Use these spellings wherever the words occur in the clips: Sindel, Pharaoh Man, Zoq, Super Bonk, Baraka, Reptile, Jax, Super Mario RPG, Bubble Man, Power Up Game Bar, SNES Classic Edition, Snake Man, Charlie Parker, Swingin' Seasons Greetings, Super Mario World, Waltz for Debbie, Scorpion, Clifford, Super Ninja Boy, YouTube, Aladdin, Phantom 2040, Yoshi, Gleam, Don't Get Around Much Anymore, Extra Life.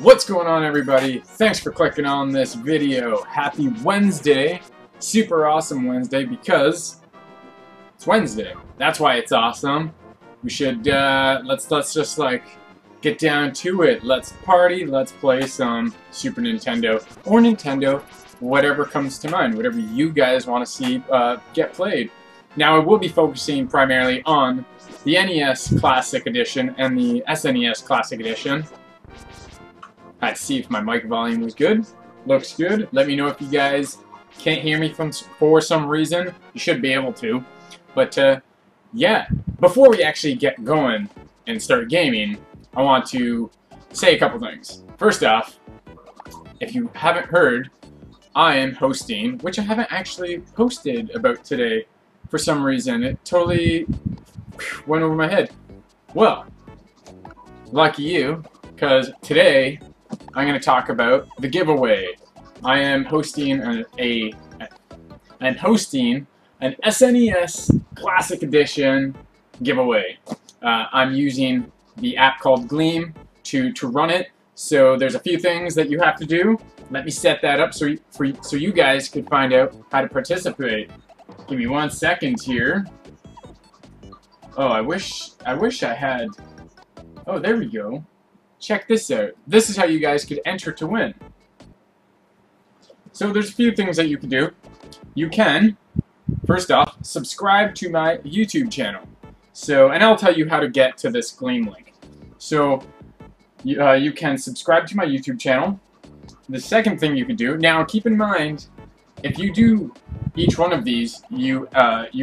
What's going on, everybody? Thanks for clicking on this video. Happy Wednesday. Super awesome Wednesday because it's Wednesday. That's why it's awesome. We should, let's just like get down to it. Let's party. Let's play some Super Nintendo or Nintendo, whatever comes to mind, whatever you guys want to see get played. Now I will be focusing primarily on the NES Classic Edition and the SNES Classic Edition. I'd see if my mic volume was good. Looks good. Let me know if you guys can't hear me for some reason. You should be able to. But yeah, before we actually get going and start gaming, I want to say a couple things. First off, if you haven't heard, I am hosting, which I haven't actually posted about today for some reason. It totally went over my head. Well, lucky you, because today I'm going to talk about the giveaway. I am hosting an SNES Classic Edition giveaway. I'm using the app called Gleam to run it. So there's a few things that you have to do. Let me set that up so you guys could find out how to participate. Give me 1 second here. Oh, I wish I had. Oh, there we go. Check this out. This is how you guys could enter to win. So there's a few things that you can do. You can, first off, subscribe to my YouTube channel. So, and I'll tell you how to get to this Gleam link. So you can subscribe to my YouTube channel. The second thing you can do, now keep in mind, if you do each one of these, you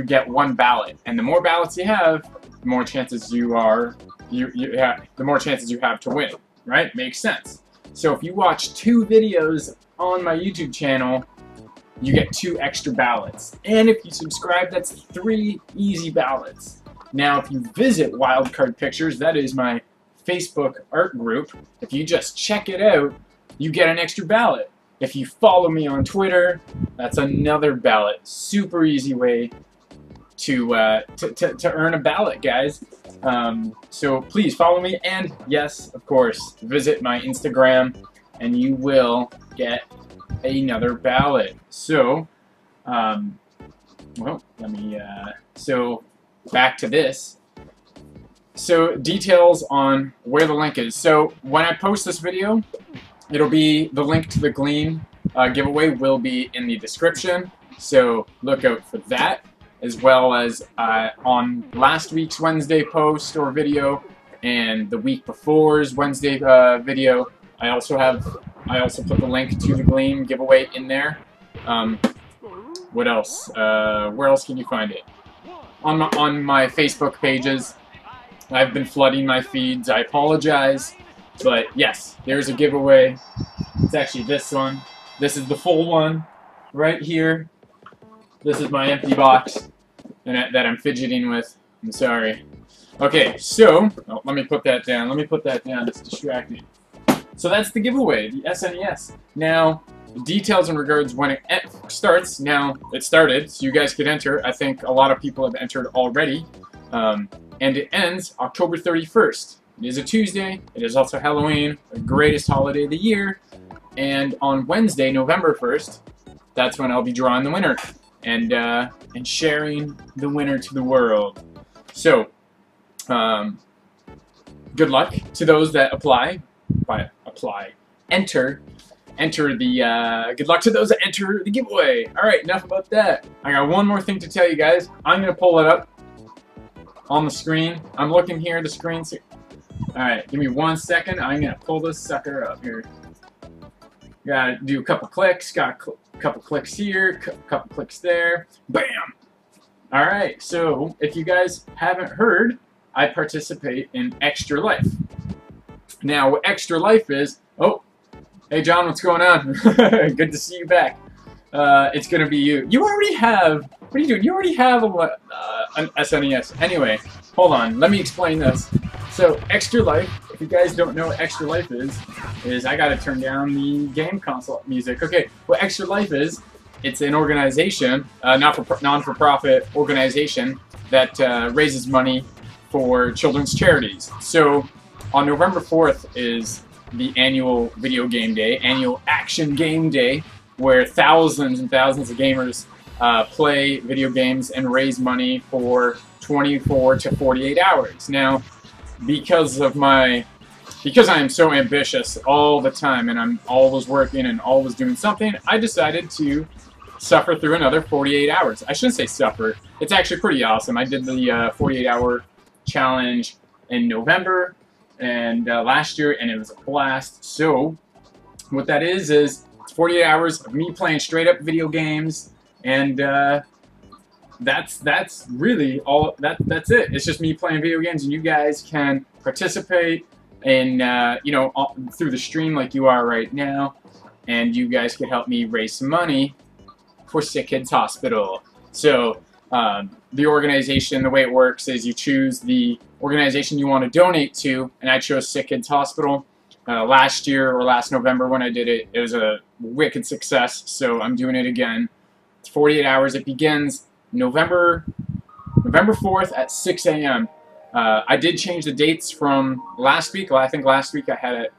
get one ballot, and the more ballots you have, the more chances you have to win, right? Makes sense. So if you watch 2 videos on my YouTube channel, you get 2 extra ballots. And if you subscribe, that's 3 easy ballots. Now, if you visit Wildcard Pictures, that is my Facebook art group, if you just check it out, you get an extra ballot. If you follow me on Twitter, that's another ballot. Super easy way to earn a ballot, guys. So please follow me, and yes, of course, visit my Instagram and you will get another ballot. So well, let me so back to this. So details on where the link is. So when I post this video, it'll be the link to the Gleam giveaway will be in the description, so look out for that, as well as on last week's Wednesday post or video, and the week before's Wednesday video. I also put the link to the Gleam giveaway in there. What else? Where else can you find it? On my Facebook pages. I've been flooding my feeds. I apologize, but yes, there's a giveaway. It's actually this one. This is the full one, right here. This is my empty box that I'm fidgeting with. I'm sorry. Okay, so oh, let me put that down. Let me put that down. It's distracting. So that's the giveaway, the SNES. Now, details in regards when it starts. Now, it started, so you guys could enter. I think a lot of people have entered already. And it ends October 31st. It is a Tuesday. It is also Halloween, the greatest holiday of the year. And on Wednesday, November 1st, that's when I'll be drawing the winner and sharing the winner to the world. So, good luck to those that apply. By apply, enter the. Good luck to those that enter the giveaway. All right, enough about that. I got one more thing to tell you guys. I'm gonna pull it up on the screen. I'm looking here at the screen. So, all right, give me 1 second. I'm gonna pull this sucker up here. Gotta do a couple clicks. Got. Couple clicks here, couple clicks there, bam! Alright, so if you guys haven't heard, I participate in Extra Life. Now, what Extra Life is... Oh, hey John, what's going on? Good to see you back. It's going to be you. You already have... What are you doing? You already have an SNES. Anyway, hold on. Let me explain this. So, Extra Life, if you guys don't know what Extra Life is I gotta turn down the game console music. Okay, what Extra Life is... It's an organization, non-for-profit organization that raises money for children's charities. So on November 4th is the annual video game day, annual action game day, where thousands and thousands of gamers play video games and raise money for 24 to 48 hours. Now, because I am so ambitious all the time and I'm always working and always doing something, I decided to suffer through another 48 hours. I shouldn't say suffer. It's actually pretty awesome. I did the 48-hour challenge in November and last year, and it was a blast. So what that is it's 48 hours of me playing straight-up video games, and that's really all. That's it. It's just me playing video games, and you guys can participate in you know, through the stream like you are right now, and you guys could help me raise some money for Sick Kids Hospital. So the organization, the way it works is you choose the organization you want to donate to, and I chose Sick Kids Hospital. Last year, or last November when I did it, it was a wicked success, so I'm doing it again. It's 48 hours. It begins November 4th at 6 a.m. I did change the dates from last week. Well, I think last week I had it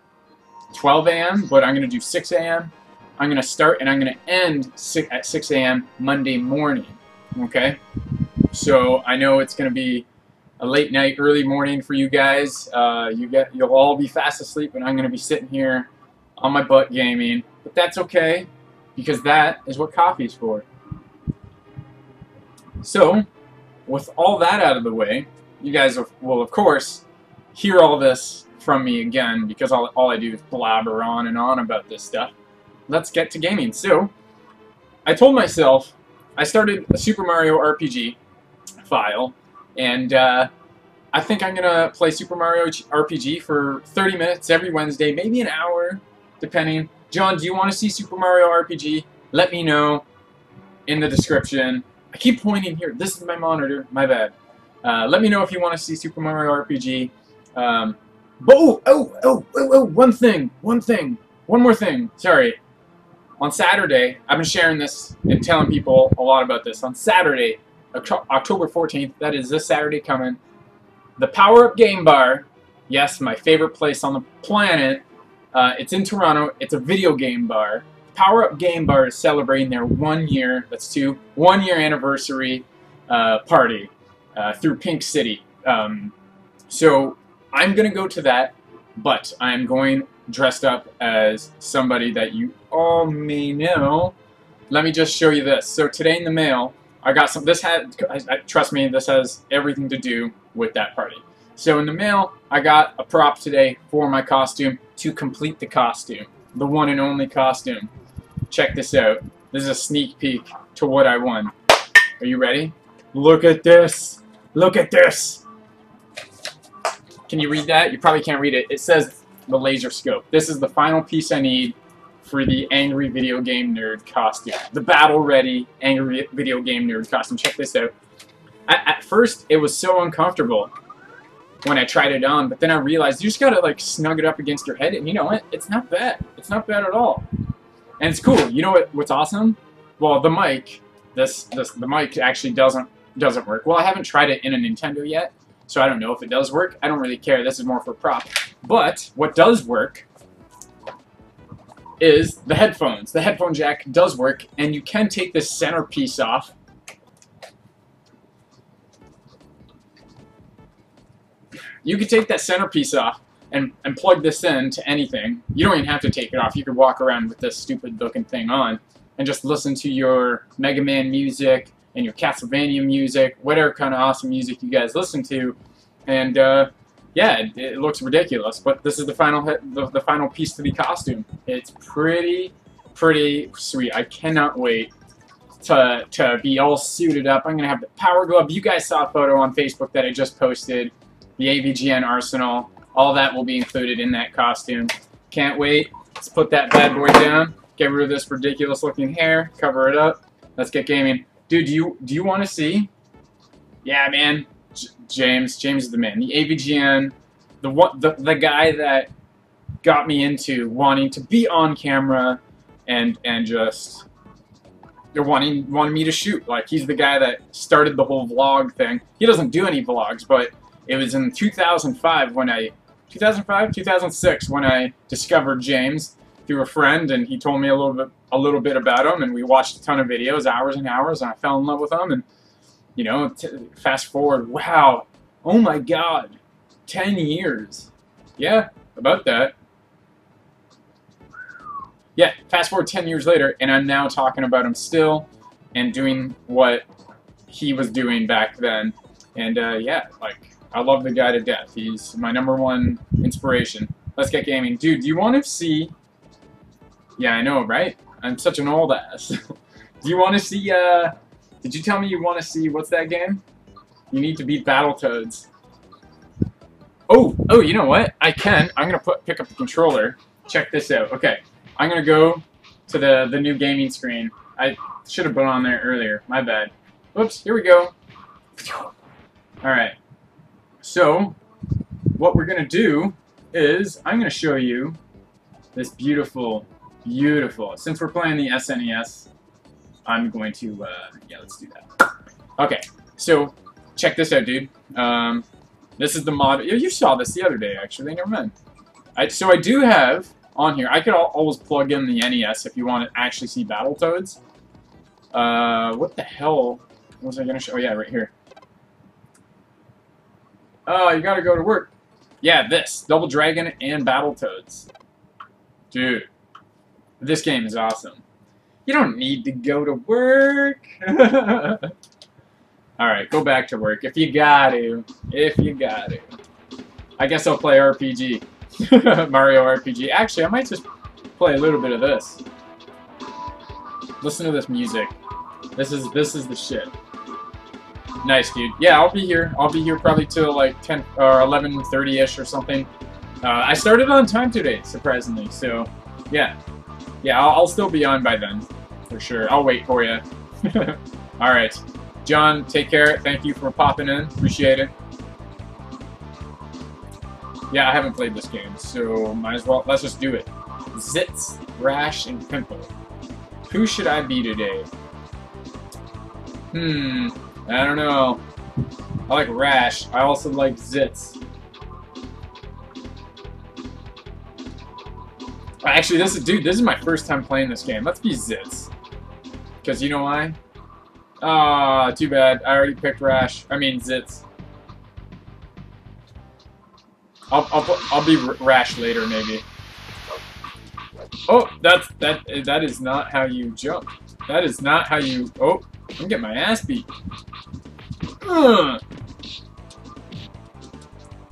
12 a.m., but I'm going to do 6 a.m. I'm going to start and I'm going to end at 6 a.m. Monday morning, okay? So I know it's going to be a late night, early morning for you guys. You'll all be fast asleep, and I'm going to be sitting here on my butt gaming. But that's okay, because that is what coffee's for. So, with all that out of the way... You guys will, of course, hear all this from me again, because all I do is blabber on and on about this stuff. Let's get to gaming. So, I told myself, I started a Super Mario RPG file, and I think I'm going to play Super Mario RPG for 30 minutes every Wednesday, maybe an hour, depending. John, do you want to see Super Mario RPG? Let me know in the description. I keep pointing here. This is my monitor. My bad. Let me know if you want to see Super Mario RPG. But one more thing. Sorry. On Saturday, I've been sharing this and telling people a lot about this. On Saturday, October 14th, that is this Saturday coming, the Power Up Game Bar, yes, my favorite place on the planet, it's in Toronto, it's a video game bar. Power Up Game Bar is celebrating their 1 year, that's two, 1 year anniversary party. Through Pink City. So I'm going to go to that, but I'm going dressed up as somebody that you all may know. Let me just show you this. So today in the mail, I got some, this had, trust me, this has everything to do with that party. So in the mail, I got a prop today for my costume to complete the costume, the one and only costume. Check this out. This is a sneak peek to what I won. Are you ready? Look at this. Look at this! Can you read that? You probably can't read it. It says the laser scope. This is the final piece I need for the Angry Video Game Nerd costume. The battle-ready Angry Video Game Nerd costume. Check this out. At first, it was so uncomfortable when I tried it on, but then I realized you just gotta, like, snug it up against your head, and you know what? It's not bad. It's not bad at all. And it's cool. You know what's awesome? Well, the mic, the mic actually doesn't work. Well, I haven't tried it in a Nintendo yet, so I don't know if it does work. I don't really care. This is more for prop. But what does work is the headphones. The headphone jack does work, and you can take this center piece off. You can take that center piece off and plug this in to anything. You don't even have to take it off. You could walk around with this stupid-looking thing on and just listen to your Mega Man music, and your Castlevania music, whatever kind of awesome music you guys listen to, and yeah, it looks ridiculous. But this is the final the final piece to the costume. It's pretty sweet. I cannot wait to be all suited up. I'm going to have the power glove. You guys saw a photo on Facebook that I just posted. The AVGN arsenal. All that will be included in that costume. Can't wait. Let's put that bad boy down. Get rid of this ridiculous looking hair. Cover it up. Let's get gaming. Dude, do you want to see? Yeah, man. James is the man. The AVGN, the guy that got me into wanting to be on camera and just wanted me to shoot. Like, he's the guy that started the whole vlog thing. He doesn't do any vlogs, but it was in 2005 when I 2006 when I discovered James through a friend, and he told me a little bit about him, and we watched a ton of videos, hours and hours, and I fell in love with him. And you know, fast forward, wow, oh my God, 10 years. Yeah, about that. Yeah, fast forward 10 years later, and I'm now talking about him still and doing what he was doing back then. And yeah, like, I love the guy to death. He's my #1 inspiration. Let's get gaming. Dude, do you want to see... Yeah, I know, right? I'm such an old ass. Do you want to see... Did you tell me you want to see, what's that game? You need to beat Battletoads. Oh, you know what? I can. I'm going to pick up the controller. Check this out. Okay. I'm going to go to the new gaming screen. I should have been on there earlier. My bad. Whoops. Here we go. All right. So, what we're going to do is I'm going to show you this beautiful, beautiful... Since we're playing the SNES... I'm going to, yeah, let's do that. Okay, so check this out, dude. This is the mod. You saw this the other day, actually. Never mind. So I do have on here, I could always plug in the NES if you want to actually see Battletoads. What the hell was I going to show? Oh, yeah, right here. Oh, you got to go to work. Yeah, this. Double Dragon and Battletoads. Dude, this game is awesome. You don't need to go to work. Alright, go back to work. If you got to. If you got to. I guess I'll play RPG. Mario RPG. Actually, I might just play a little bit of this. Listen to this music. This is the shit. Nice, dude. Yeah, I'll be here. I'll be here probably till like 10 or 11:30ish or something. I started on time today, surprisingly. So, yeah. Yeah, I'll still be on by then. For sure. I'll wait for you. Alright. John, take care. Thank you for popping in. Appreciate it. Yeah, I haven't played this game, so might as well. Let's just do it. Zits, Rash, and Pimple. Who should I be today? I don't know. I like Rash. I also like Zits. Actually, this is my first time playing this game. Let's be Zits. Because you know why? Ah, too bad. I already picked Rash. I mean, Zits. I'll be Rash later, maybe. Oh, that is not how you jump. That is not how you... Oh, I'm getting my ass beat. Oh,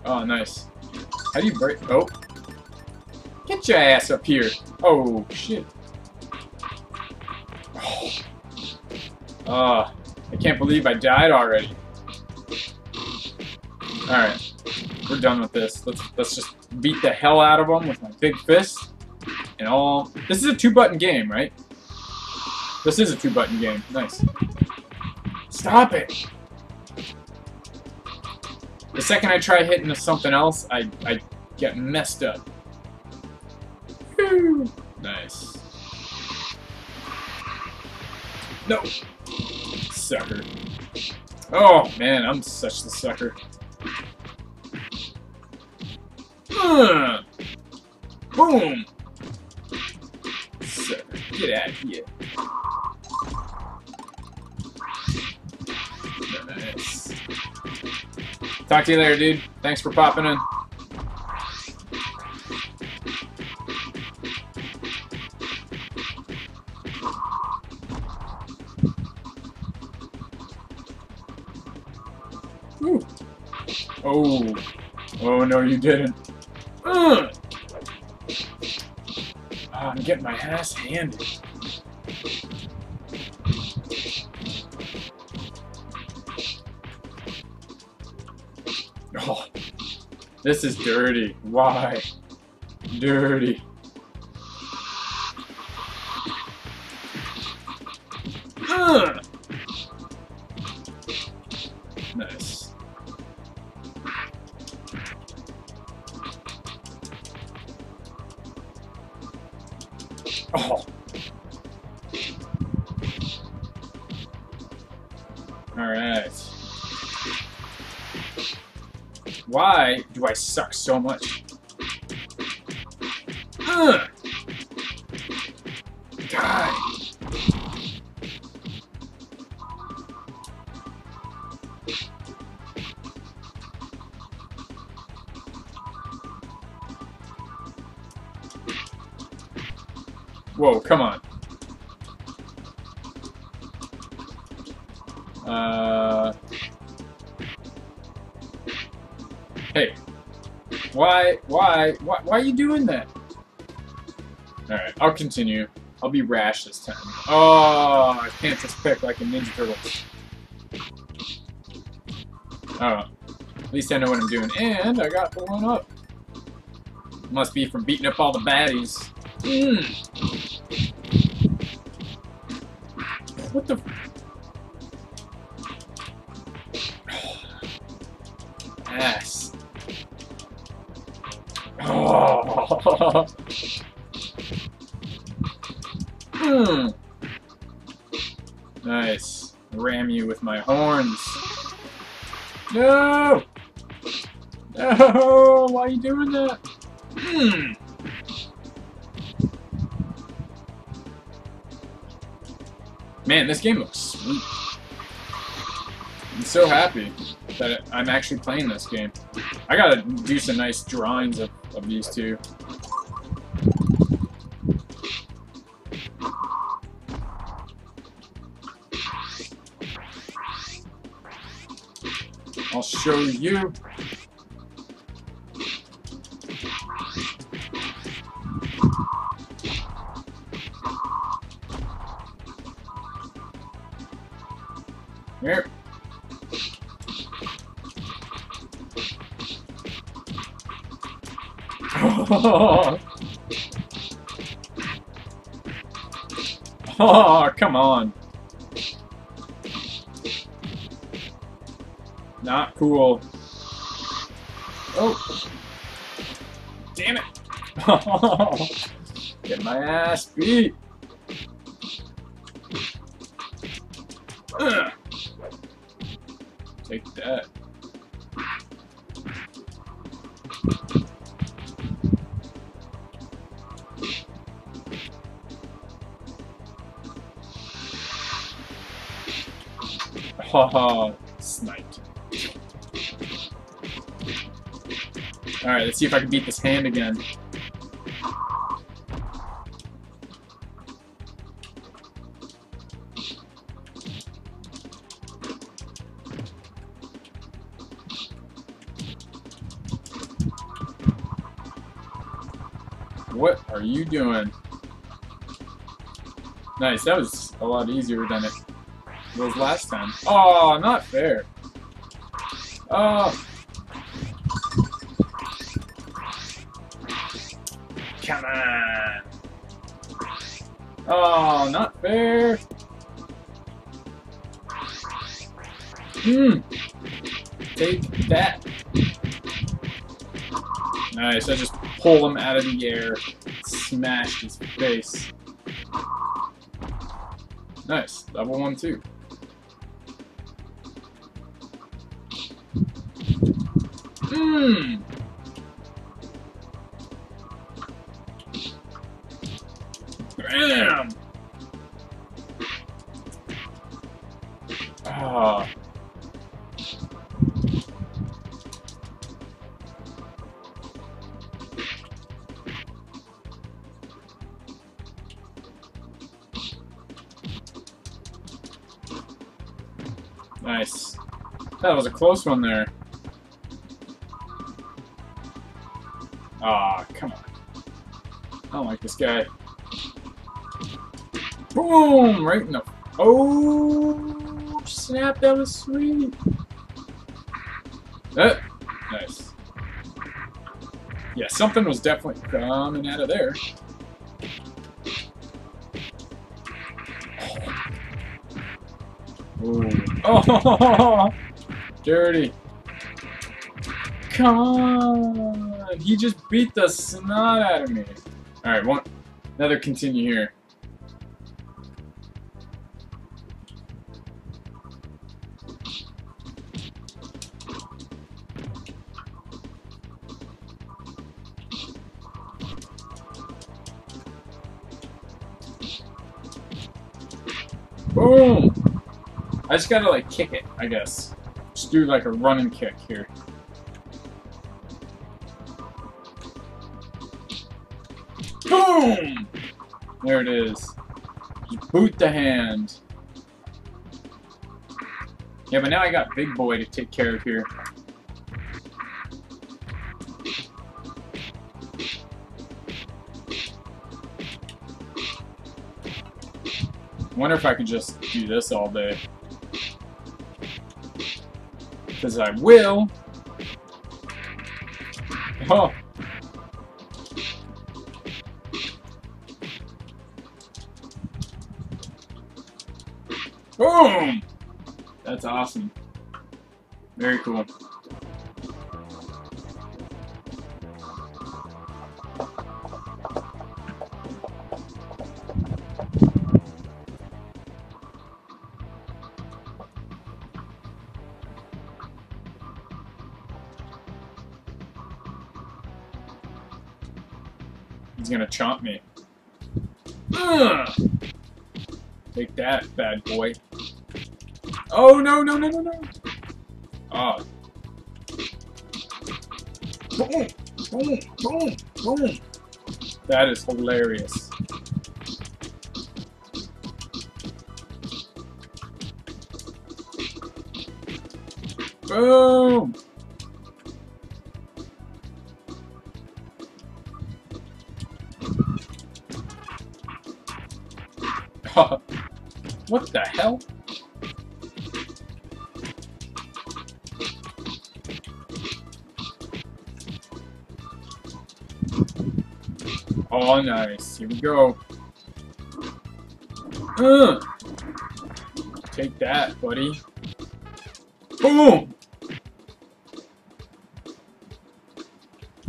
nice. How do you break... Oh. Get your ass up here. Oh, shit. I can't believe I died already. Alright. We're done with this. Let's just beat the hell out of them with my big fist. And all... This is a two-button game, right? This is a two-button game. Nice. Stop it! The second I try hitting something else, I get messed up. Nice. No! Sucker. Oh, man, I'm such the sucker. Boom! Sucker, get out of here. Nice. Talk to you later, dude. Thanks for popping in. Oh. Oh, no, you didn't. I'm getting my ass handed. This is dirty. Why? Dirty. Ugh. Nice. Oh. Alright. Why do I suck so much? Ugh. God. Whoa, come on. Hey. Why are you doing that? Alright, I'll continue. I'll be rash this time. Oh, I can't just pick like a Ninja Turtle. Oh. At least I know what I'm doing. And I got blown up. Must be from beating up all the baddies. What the? Ass. Oh. Nice. Ram you with my horns. No. No. Why are you doing that? Man, this game looks sweet. I'm so happy that I'm actually playing this game. I gotta do some nice drawings of these two. I'll show you. Here. Oh. Oh, come on. Not cool. Oh. Damn it. Oh. Get my ass beat. Ugh. Take that. Haha, sniped. Alright, let's see if I can beat this hand again. What are you doing? Nice, that was a lot easier than it was last time. Oh, not fair. Oh. Come on. Oh, not fair. Take that. Nice, I just pull him out of the air, smash his face. Nice, level 1, 2. Bam! Ah. Nice. That was a close one there. Aw, come on. I don't like this guy. Boom! Right in the... Oh! Snap, that was sweet! Nice. Yeah, something was definitely coming out of there. Ooh. Oh, dirty. Come on. He just beat the snot out of me. Alright, one another continue here. Boom! I just gotta like kick it, I guess. Just do like a run and kick here. Boom! There it is. Just boot the hand. Yeah, but now I got Big Boy to take care of here. Wonder if I can just do this all day. Because I will. Oh. Boom! That's awesome. Very cool. He's gonna chomp me. Ugh. Take that, bad boy. Oh no no no no no! Ah! Boom! Boom! Boom! Boom! That is hilarious. Boom! What the hell? Oh, nice. Here we go. Take that, buddy. Boom!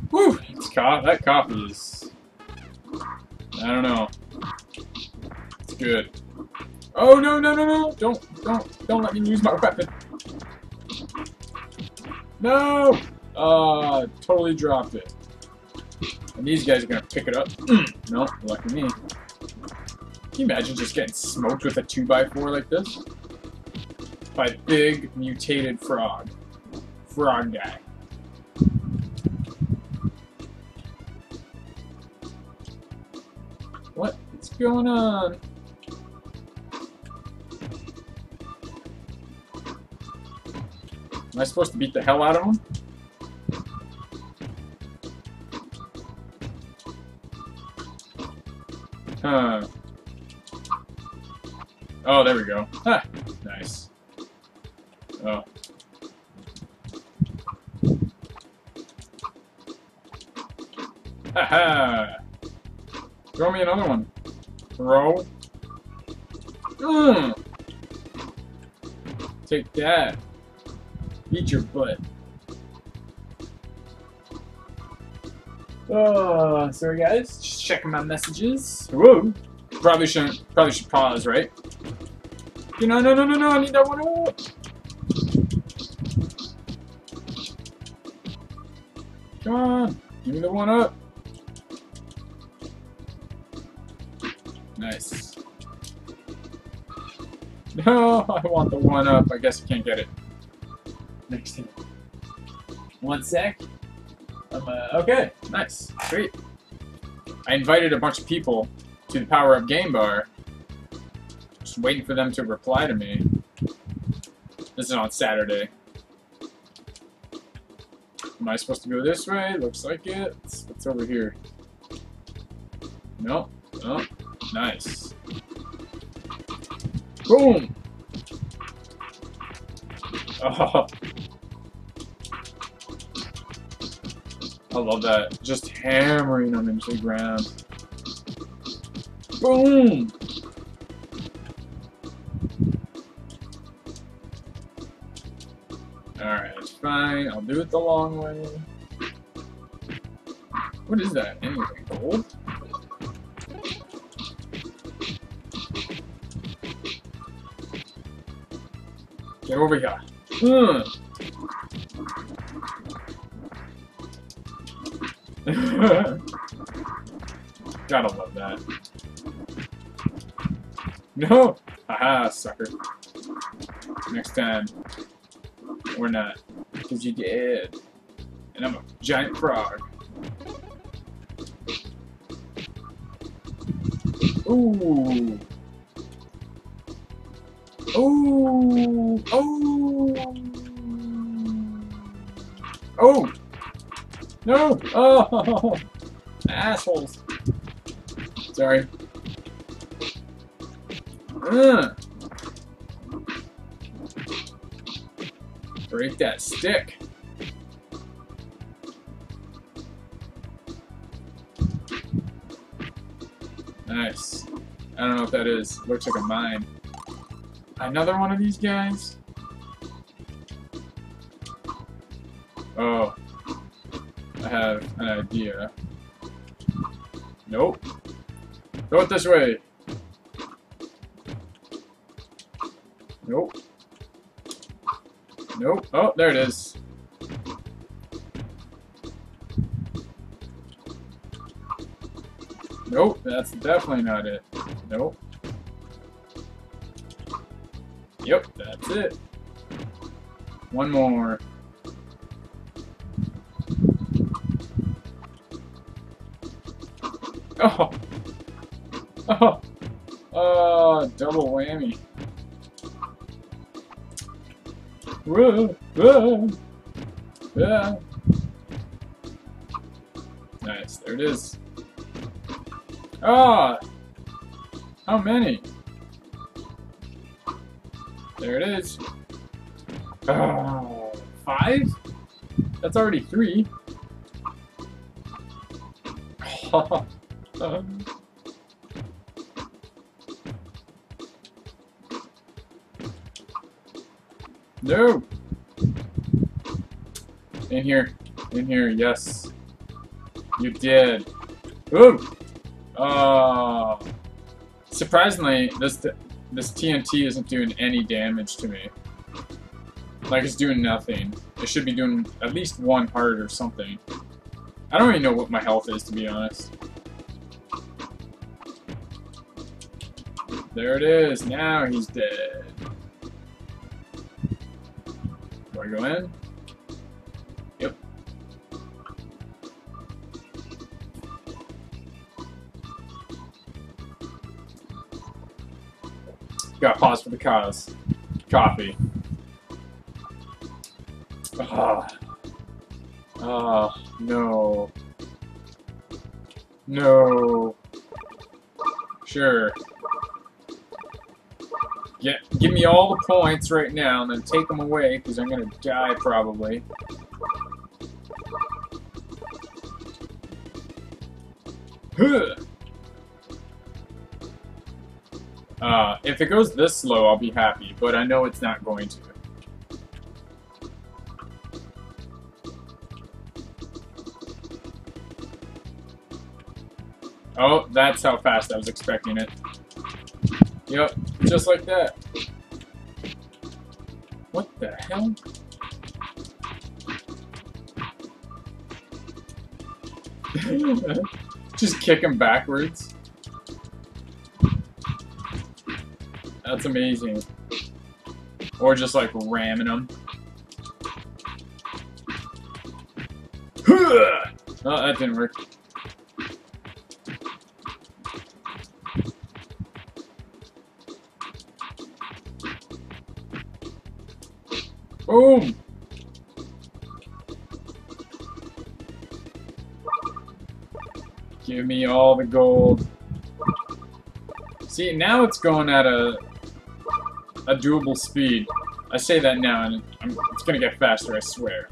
Whew! It's that coffee is... I don't know. It's good. Oh no no no no! Don't let me use my weapon. No! Totally dropped it. And these guys are gonna pick it up. No, lucky me. Can you imagine just getting smoked with a 2x4 like this? By a big mutated frog. Frog guy. What's going on? Am I supposed to beat the hell out of him? Huh. Oh, there we go. Ah, nice. Oh. Haha! Throw me another one. Throw. Take that. Eat your butt. Oh, sorry guys, just checking my messages. Whoa, probably should pause, right? You know, no, I need that one up. Come on, give me the one up. Nice. No, I want the one up. I guess I can't get it. Next thing. One sec. Okay, nice, great. I invited a bunch of people to the Power Up Game Bar. Just waiting for them to reply to me. This is on Saturday. Am I supposed to go this way? Looks like it. What's over here? No. Oh, nice. Boom. Oh. I love that. Just hammering them into the ground. Boom! Alright, it's fine. I'll do it the long way. What is that? Anyway, gold? Okay, what we got? Gotta love that. No! Haha, sucker. Next time. Or not. Because you're dead. And I'm a giant frog. Ooh. Ooh. Oh. Oh. No! Oh! Assholes. Sorry. Break that stick. Nice. I don't know what that is. Looks like a mine. Another one of these guys? Oh. I have an idea. Nope. Throw it this way. Nope. Nope. Oh, there it is. Nope, that's definitely not it. Nope. Yep, that's it. One more. Oh! Oh! Double whammy. Whoa! Whoa! Yeah. Nice, there it is. Ah! How many? There it is. Oh, 5? That's already 3. No! In here. In here, yes. You did. Ooh! Oh. Surprisingly, this TNT isn't doing any damage to me. Like, it's doing nothing. It should be doing at least 1 heart or something. I don't even know what my health is, to be honest. There it is. Now he's dead. Do I go in? Yep. Got pause for the cause. Coffee. Ah. Ah. No. No. Sure. Yeah, give me all the points right now and then take them away because I'm gonna die probably. Huh. If it goes this slow, I'll be happy, but I know it's not going to. Oh, that's how fast I was expecting it. Yep, just like that. What the hell? Just kick him backwards. That's amazing. Or just like ramming him. Oh, that didn't work. Boom! Give me all the gold. See, now it's going at a doable speed. I say that now, and it's gonna get faster, I swear.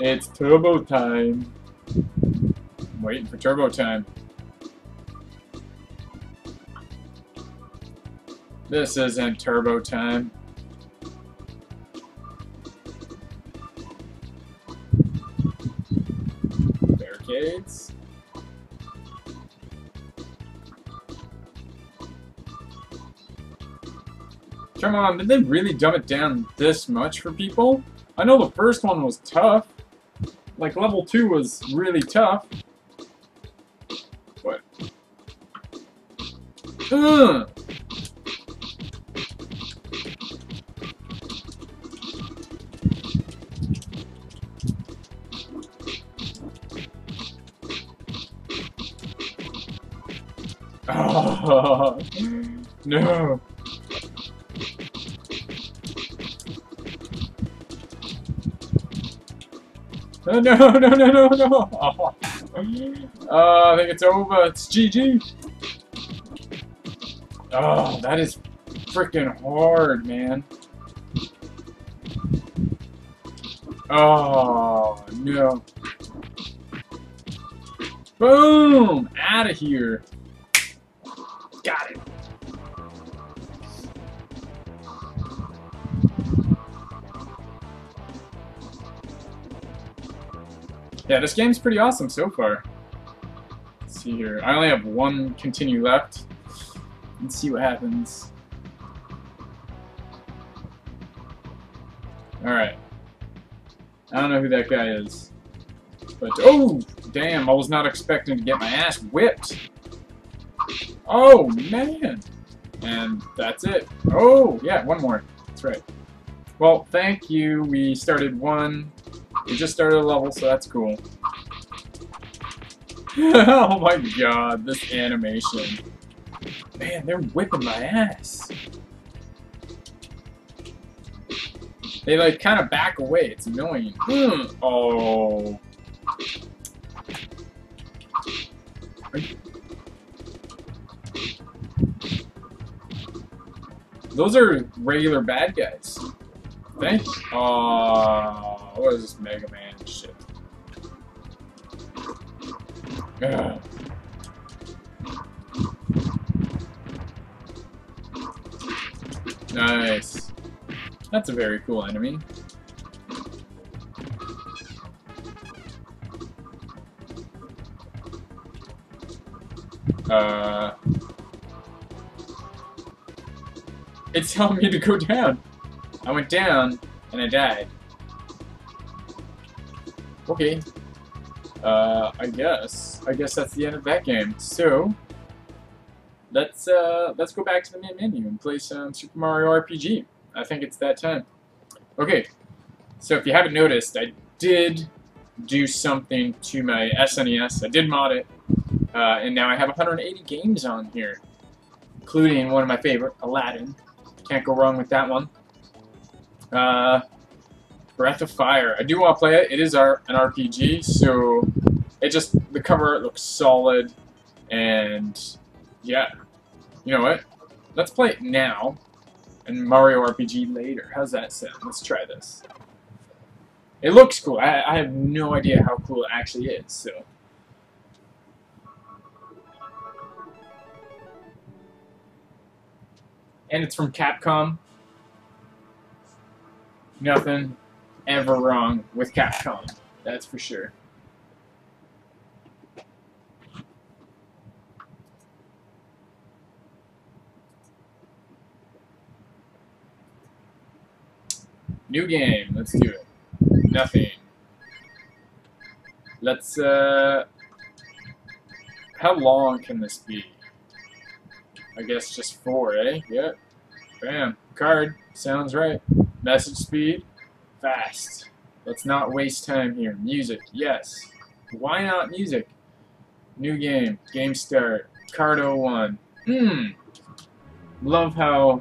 It's turbo time. I'm waiting for turbo time. This isn't turbo time. Barricades. Come on, did they really dumb it down this much for people? I know the first one was tough. Like, level 2 was really tough. What? Ugh! Oh, no! No, no, no, no, no, no! Oh. I think it's over. It's GG. Oh, that is freaking hard, man. Oh, no. Boom! Out of here. Got it. Yeah, this game's pretty awesome so far. Let's see here. I only have one continue left. Let's see what happens. Alright. I don't know who that guy is. But, oh! Damn, I was not expecting to get my ass whipped. Oh, man! And that's it. Oh, yeah, one more. That's right. Well, thank you. We started one. We just started a level, so that's cool. Oh my god, this animation. Man, they're whipping my ass. They, like, kind of back away. It's annoying. Oh. Those are regular bad guys. Thanks. Aww, what is this Mega Man shit? Ugh. Nice. That's a very cool enemy. It's telling me to go down. I went down, and I died. Okay. I guess that's the end of that game. So, let's go back to the main menu and play some Super Mario RPG. I think it's that time. Okay. So, if you haven't noticed, I did do something to my SNES. I did mod it. And now I have 180 games on here. Including one of my favorite, Aladdin. Can't go wrong with that one. Breath of Fire. I do want to play it. It is an RPG, so it just, the cover art looks solid, and yeah. You know what? Let's play it now, and Mario RPG later. How's that sound? Let's try this. It looks cool. I have no idea how cool it actually is, so. And it's from Capcom. Nothing ever wrong with Capcom, that's for sure. New game, let's do it. Nothing. Let's, how long can this be? I guess just 4, eh? Yep. Bam. Card. Sounds right. Message speed, fast. Let's not waste time here. Music, yes. Why not music? New game, game start, card 01. Love how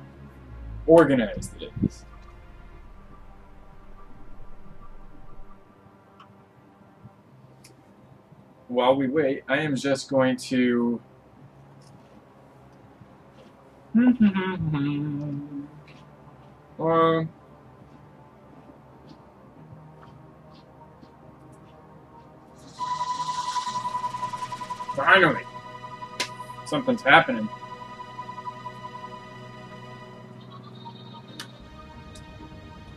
organized it is. While we wait, I am just going to... Finally! Something's happening.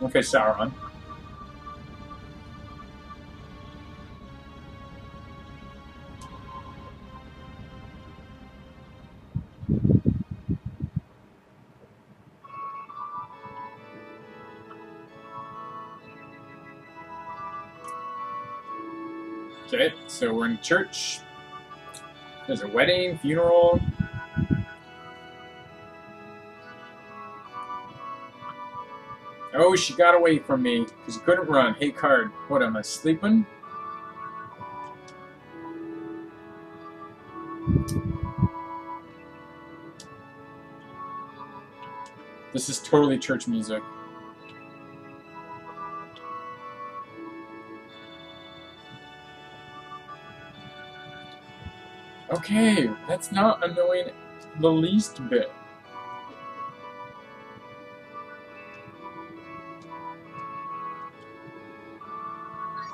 Okay, Sauron. Okay, so we're in church. There's a wedding, funeral. Oh, she got away from me because she couldn't run. Hey, card. What, am I sleeping? This is totally church music. Okay, that's not annoying the least bit.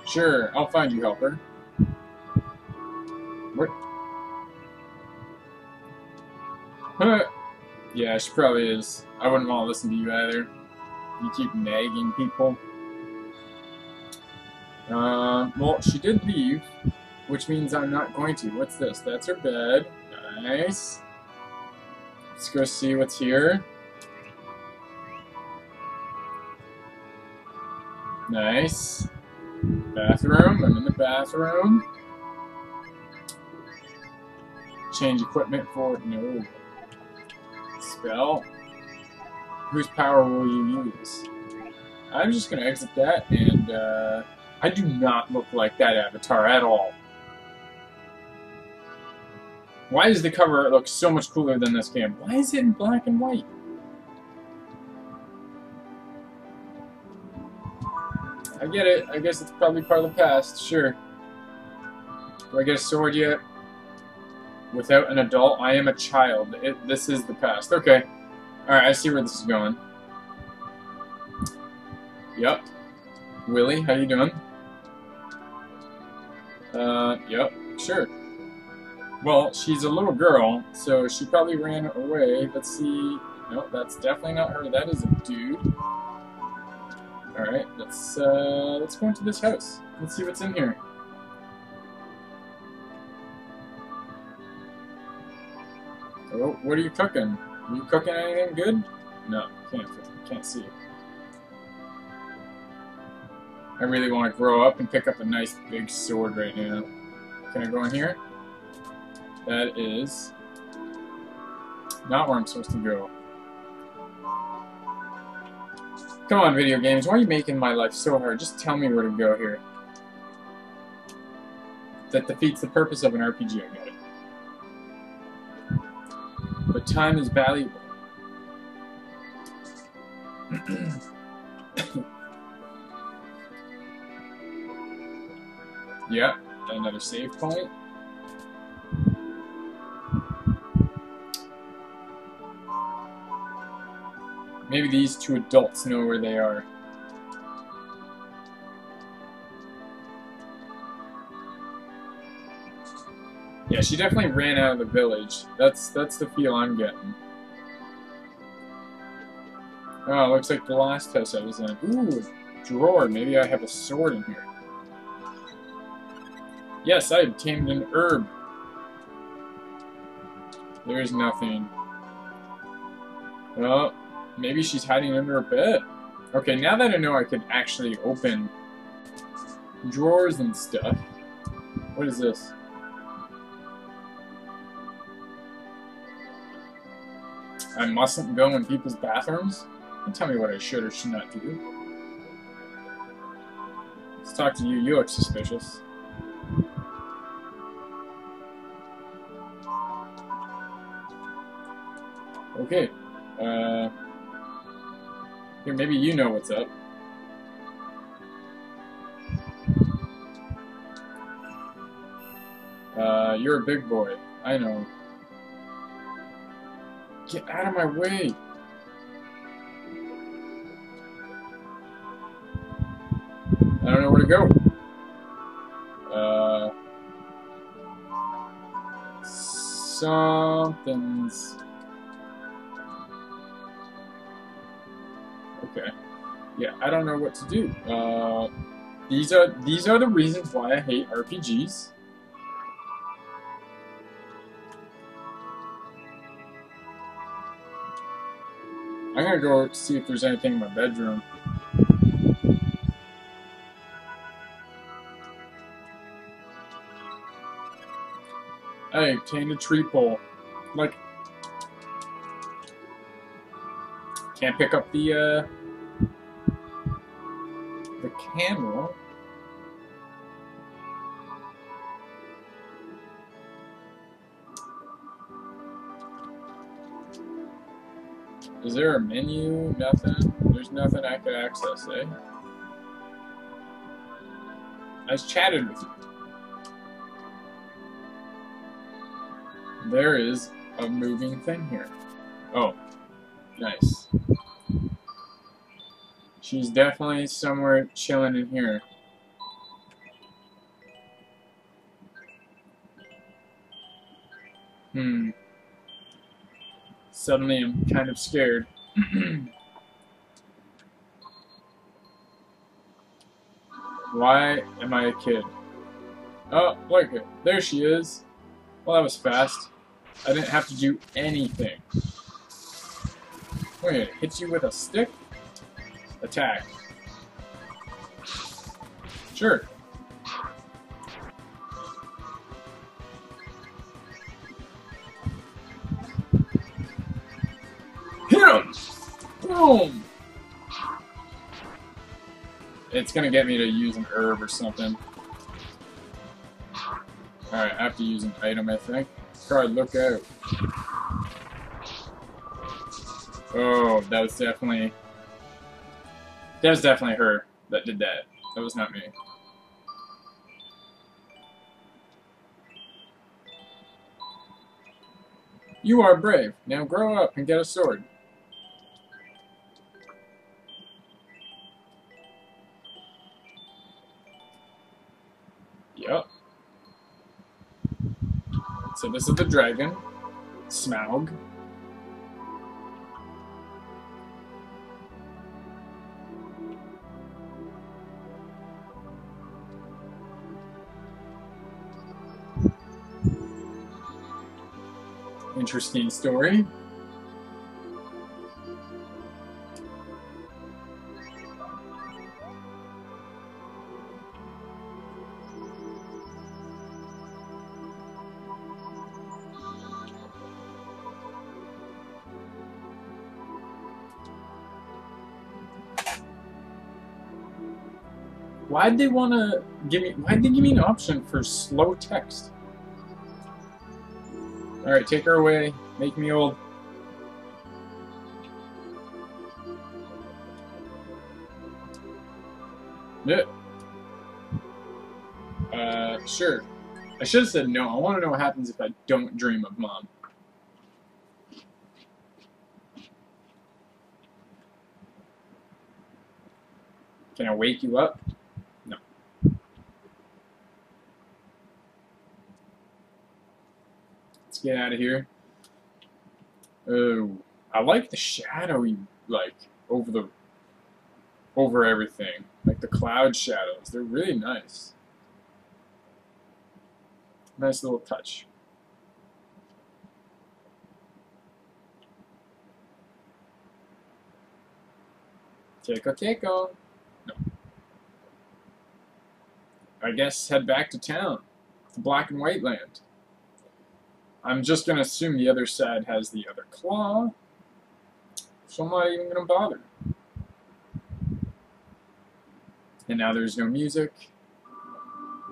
Sure, I'll find you, helper. What? Huh. Yeah, she probably is. I wouldn't want to listen to you either. You keep nagging people. Well, she did leave. Which means I'm not going to. What's this? That's her bed. Nice. Let's go see what's here. Nice. Bathroom. I'm in the bathroom. Change equipment for... No. Spell. Whose power will you use? I'm just going to exit that and... I do not look like that avatar at all. Why does the cover look so much cooler than this game? Why is it in black and white? I get it. I guess it's probably part of the past, sure. Do I get a sword yet? Without an adult, I am a child. This is the past. Okay. Alright, I see where this is going. Yep. Willie, how you doing? Yep, sure. Well, she's a little girl, so she probably ran away. Let's see. No, that's definitely not her. That is a dude. Alright, let's go into this house. Let's see what's in here. Oh, what are you cooking? Are you cooking anything good? No, can't see. I really want to grow up and pick up a nice big sword right now. Can I go in here? That is not where I'm supposed to go. Come on, video games. Why are you making my life so hard? Just tell me where to go here. That defeats the purpose of an RPG, I get it. But time is valuable. Yep, another save point. Maybe these two adults know where they are. Yeah, she definitely ran out of the village. That's the feel I'm getting. Oh, looks like the last house I was in. Ooh, a drawer. Maybe I have a sword in here. Yes, I obtained an herb. There's nothing. Well, maybe she's hiding under her bed. Okay, now that I know I can actually open drawers and stuff. What is this? I mustn't go in people's bathrooms? Don't tell me what I should or should not do. Let's talk to you. You look suspicious. Okay, here, maybe you know what's up. You're a big boy, I know. Get out of my way! I don't know where to go. Something's... Okay. Yeah, I don't know what to do. These are the reasons why I hate RPGs. I'm gonna go see if there's anything in my bedroom. I obtained a tree pole. Like, can't pick up the camel. Is there a menu? Nothing. There's nothing I could access, eh? I just chatted with you. There is a moving thing here. Oh. Nice. She's definitely somewhere chilling in here. Hmm. Suddenly I'm kind of scared. Why am I a kid? Oh, look, there she is. Well, that was fast. I didn't have to do anything. Wait, hit you with a stick? Attack. Sure. Boom! It's gonna get me to use an herb or something. Alright, I have to use an item, I think. Card, look out. Oh, that was definitely her that did that. That was not me. You are brave. Now grow up and get a sword. Yep. So this is the dragon, Smaug. Interesting story. Why'd they want to give me? Why'd they give me an option for slow text? All right, take her away. Make me old. Yeah. Sure. I should have said no. I want to know what happens if I don't dream of mom. Can I wake you up? Get out of here. Oh, I like the shadowy, like, over everything. Like the cloud shadows. They're really nice. Nice little touch. Keiko. No. I guess head back to town. The black and white land. I'm just going to assume the other side has the other claw, so I'm not even going to bother. And now there's no music.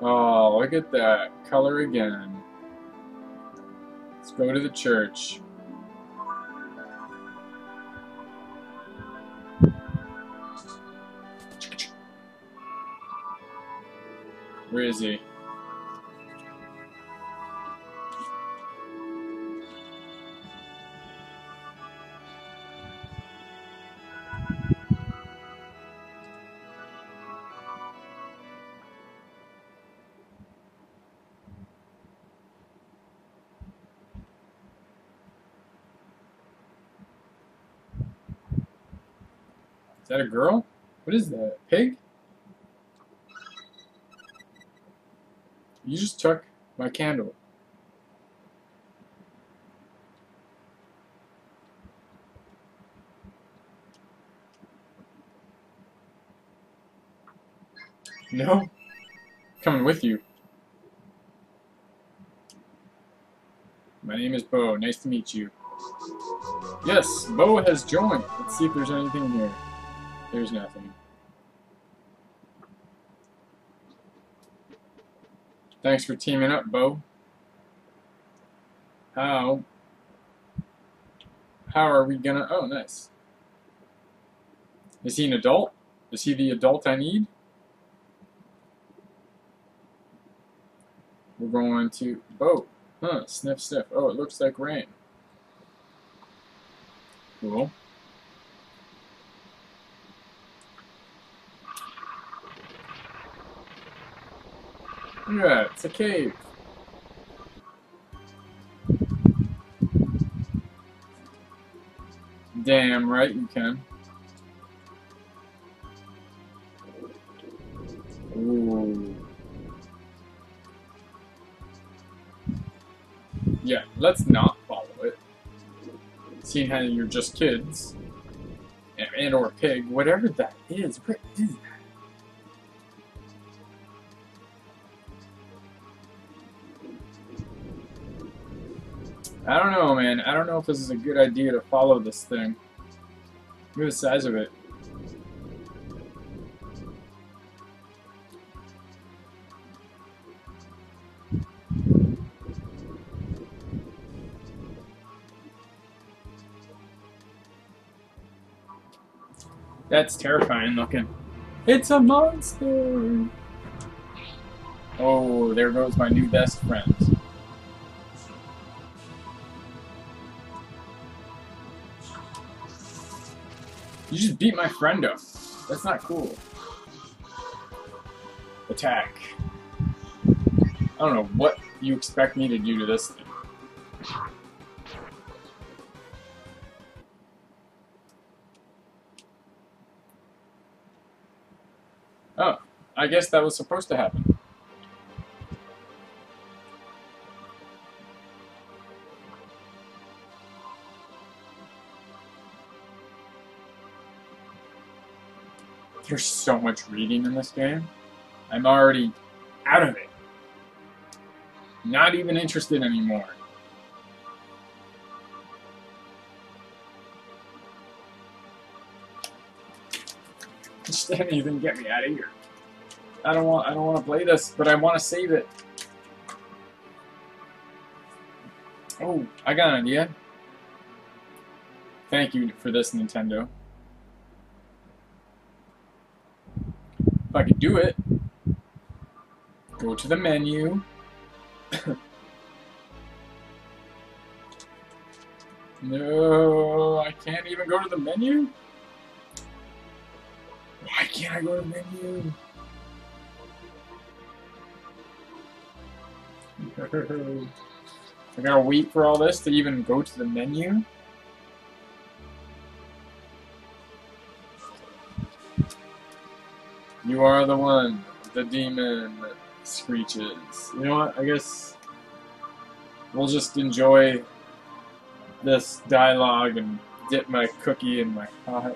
Oh, look at that. Color again. Let's go to the church. Where is he? that a girl? What is that? Pig? You just took my candle. No? Coming with you. My name is Bo. Nice to meet you. Yes, Bo has joined. Let's see if there's anything here. There's nothing. Thanks for teaming up, Bo. How are we gonna... Oh, nice. Is he an adult? Is he the adult I need? We're going to... Bo. Huh, sniff, sniff. Oh, it looks like rain. Cool. Yeah, it's a cave. Damn right you can. Ooh. Yeah, let's not follow it. Seeing how you're just kids. And or pig, whatever that is. What is that? I don't know, man. I don't know if this is a good idea to follow this thing. Look at the size of it. That's terrifying looking. It's a monster! Oh, there goes my new best friend. You just beat my friend up. That's not cool. Attack. I don't know what you expect me to do to this thing. Oh, I guess that was supposed to happen. There's so much reading in this game. I'm already out of it. Not even interested anymore. Just anything get me out of here. I don't want to play this, but I want to save it. Oh, I got an idea. Thank you for this, Nintendo. If I could do it, go to the menu. No, I can't even go to the menu? Why can't I go to the menu? I gotta wait for all this to even go to the menu? You are the one, the demon screeches. You know what, I guess we'll just enjoy this dialogue and dip my cookie in my pie.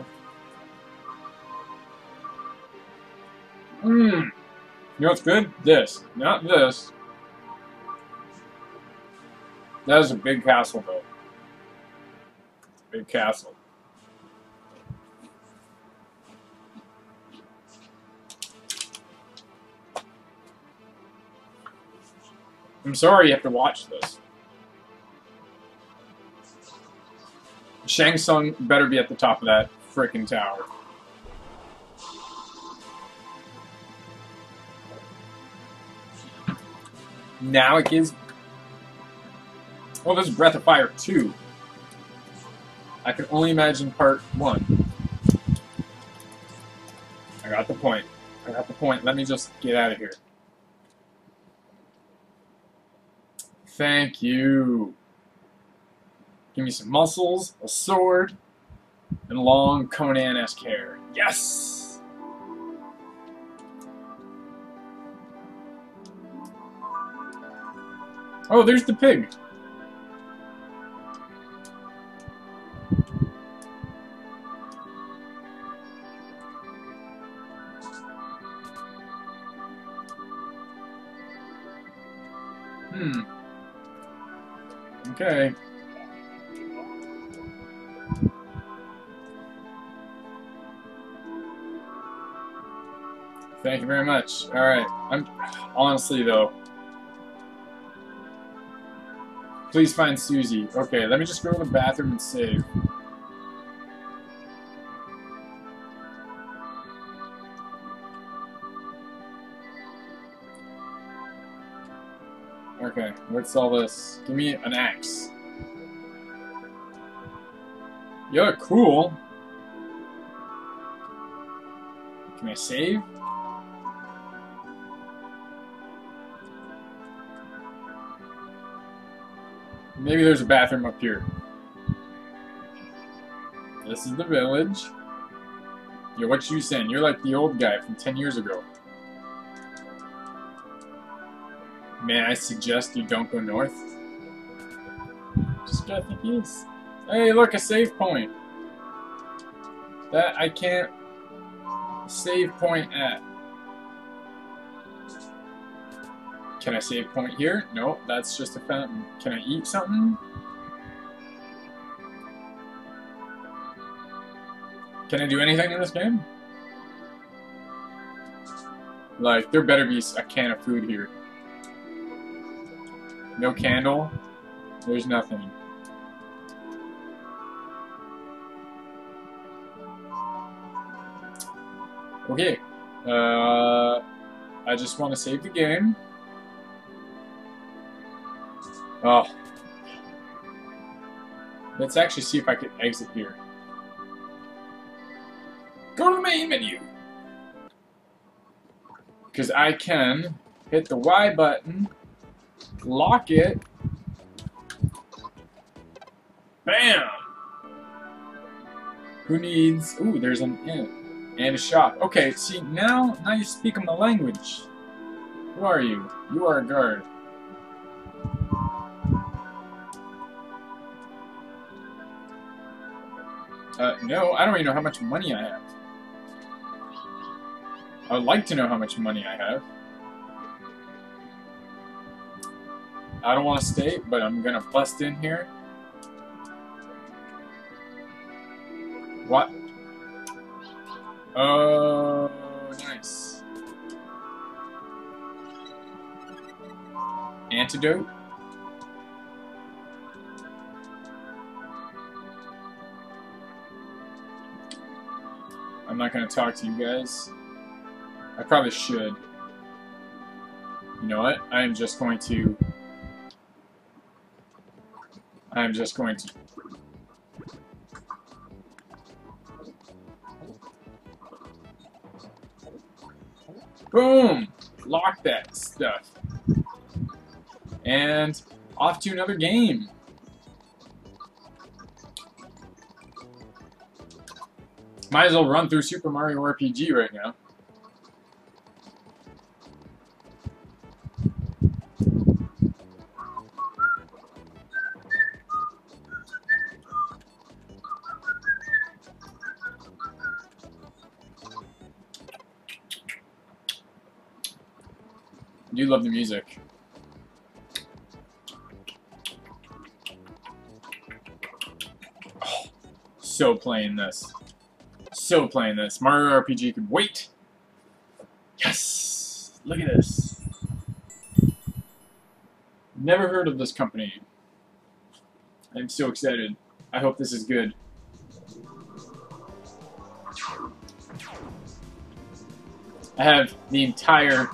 Mmm. You know what's good? This. Not this. That is a big castle, though. Big castle. I'm sorry you have to watch this. Shang Tsung better be at the top of that frickin' tower. Now it gives... Oh, this is Breath of Fire 2. I can only imagine part 1. I got the point. I got the point. Let me just get out of here. Thank you. Give me some muscles, a sword, and long Conan-esque hair. Yes! Oh, there's the pig. Okay. Thank you very much. All right. I'm honestly though. Please find Susie. Okay, let me just go to the bathroom and save. Okay, what's all this? Give me an axe. You're cool. Can I save? Maybe there's a bathroom up here. This is the village. Yo, what you saying? You're like the old guy from 10 years ago. May I suggest you don't go north? Just gotta think he is. Hey, look, a save point. That I can't save point at. Can I save point here? Nope, that's just a fountain. Can I eat something? Can I do anything in this game? Like, there better be a can of food here. No candle. There's nothing. Okay. I just want to save the game. Oh. Let's actually see if I can exit here. Go to the main menu. Because I can hit the Y button. Lock it. Bam! Who needs... Ooh, there's an inn. And a shop. Okay, see, now you speak my language. Who are you? You are a guard. No, I don't even know how much money I have. I would like to know how much money I have. I don't want to stay, but I'm gonna bust in here. What? Oh, nice. Antidote? I'm not gonna talk to you guys. I probably should. You know what? I'm just going to... Boom! Lock that stuff. And off to another game. Might as well run through Super Mario RPG right now. I do love the music. Oh, so playing this. So playing this. Mario RPG could wait. Yes! Look at this. Never heard of this company. I'm so excited. I hope this is good. I have the entire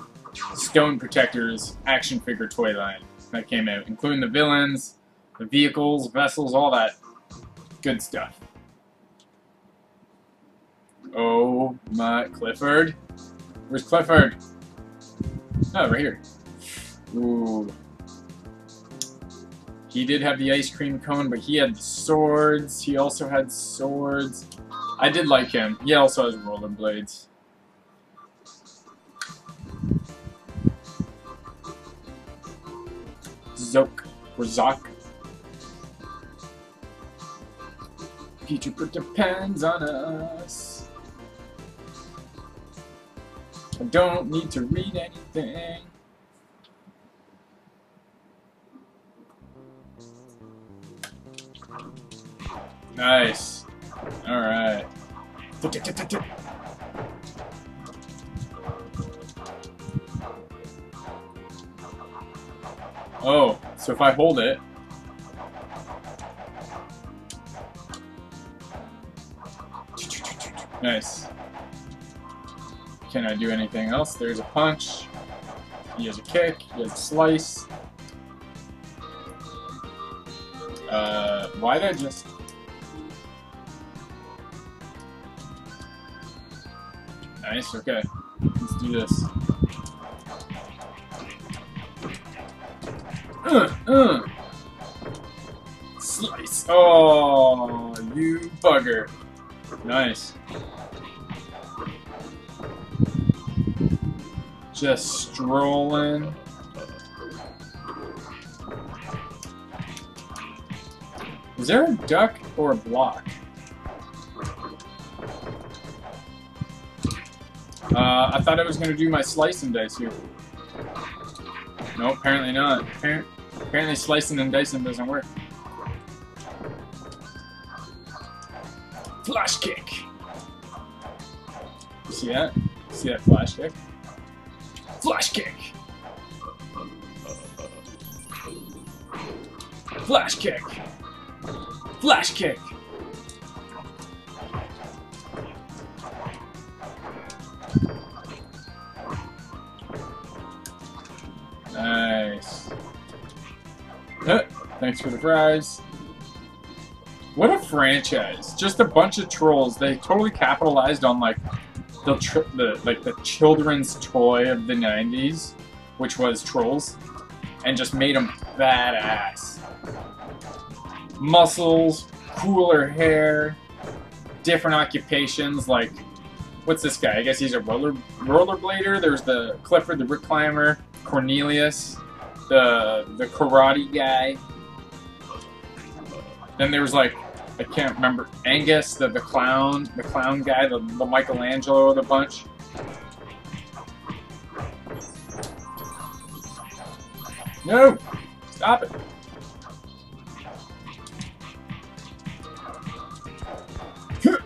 Stone Protectors action figure toy line that came out, including the villains, the vehicles, vessels, all that good stuff. Oh my, Clifford. Where's Clifford? Oh, right here. Ooh. He did have the ice cream cone, but he had swords. He also had swords. I did like him. He also has rollerblades. Zoq. Or Zoq. Future depends on us. I don't need to read anything. Nice. Alright. Oh, so if I hold it. Nice. Can I do anything else? There's a punch. He has a kick. He has a slice. Why'd I just... Nice, okay. Let's do this. Slice. Oh, you bugger. Nice. Just strolling. Is there a duck or a block? I thought I was going to do my slice and dice here. No, apparently not. Apparently slicing and dicing doesn't work. Flash kick! You see that? See that flash kick? Flash kick! Flash kick! Flash kick! Nice. Thanks for the fries. What a franchise! Just a bunch of trolls. They totally capitalized on like the children's toy of the '90s, which was trolls, and just made them badass. Muscles, cooler hair, different occupations. Like, what's this guy? I guess he's a rollerblader. There's the Clifford, the brick climber, Cornelius, the karate guy. Then there was like, I can't remember, Angus, the clown guy, the Michelangelo of the bunch. No! Stop it!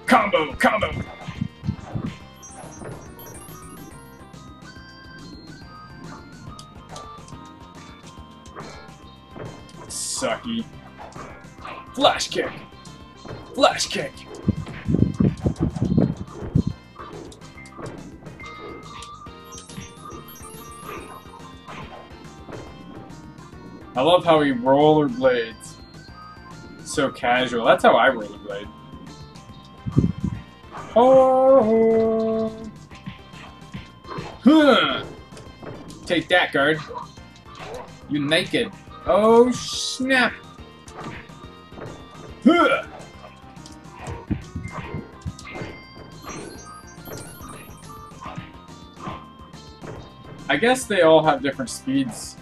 Combo! Combo! Sucky. Flash kick! Flash kick! I love how he rollerblades. So casual. That's how I rollerblade. Oh! Huh! Take that, guard. You naked. Oh, snap! Huh! I guess they all have different speeds.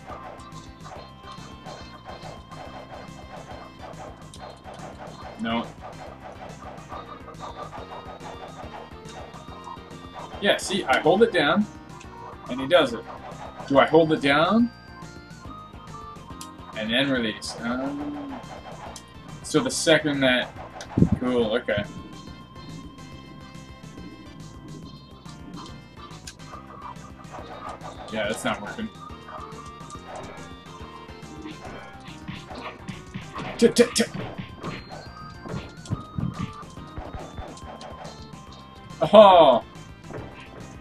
No. Yeah, see, I hold it down, and he does it. Do I hold it down? And then release. So the second that... Cool, okay. Yeah, that's not working. Oh!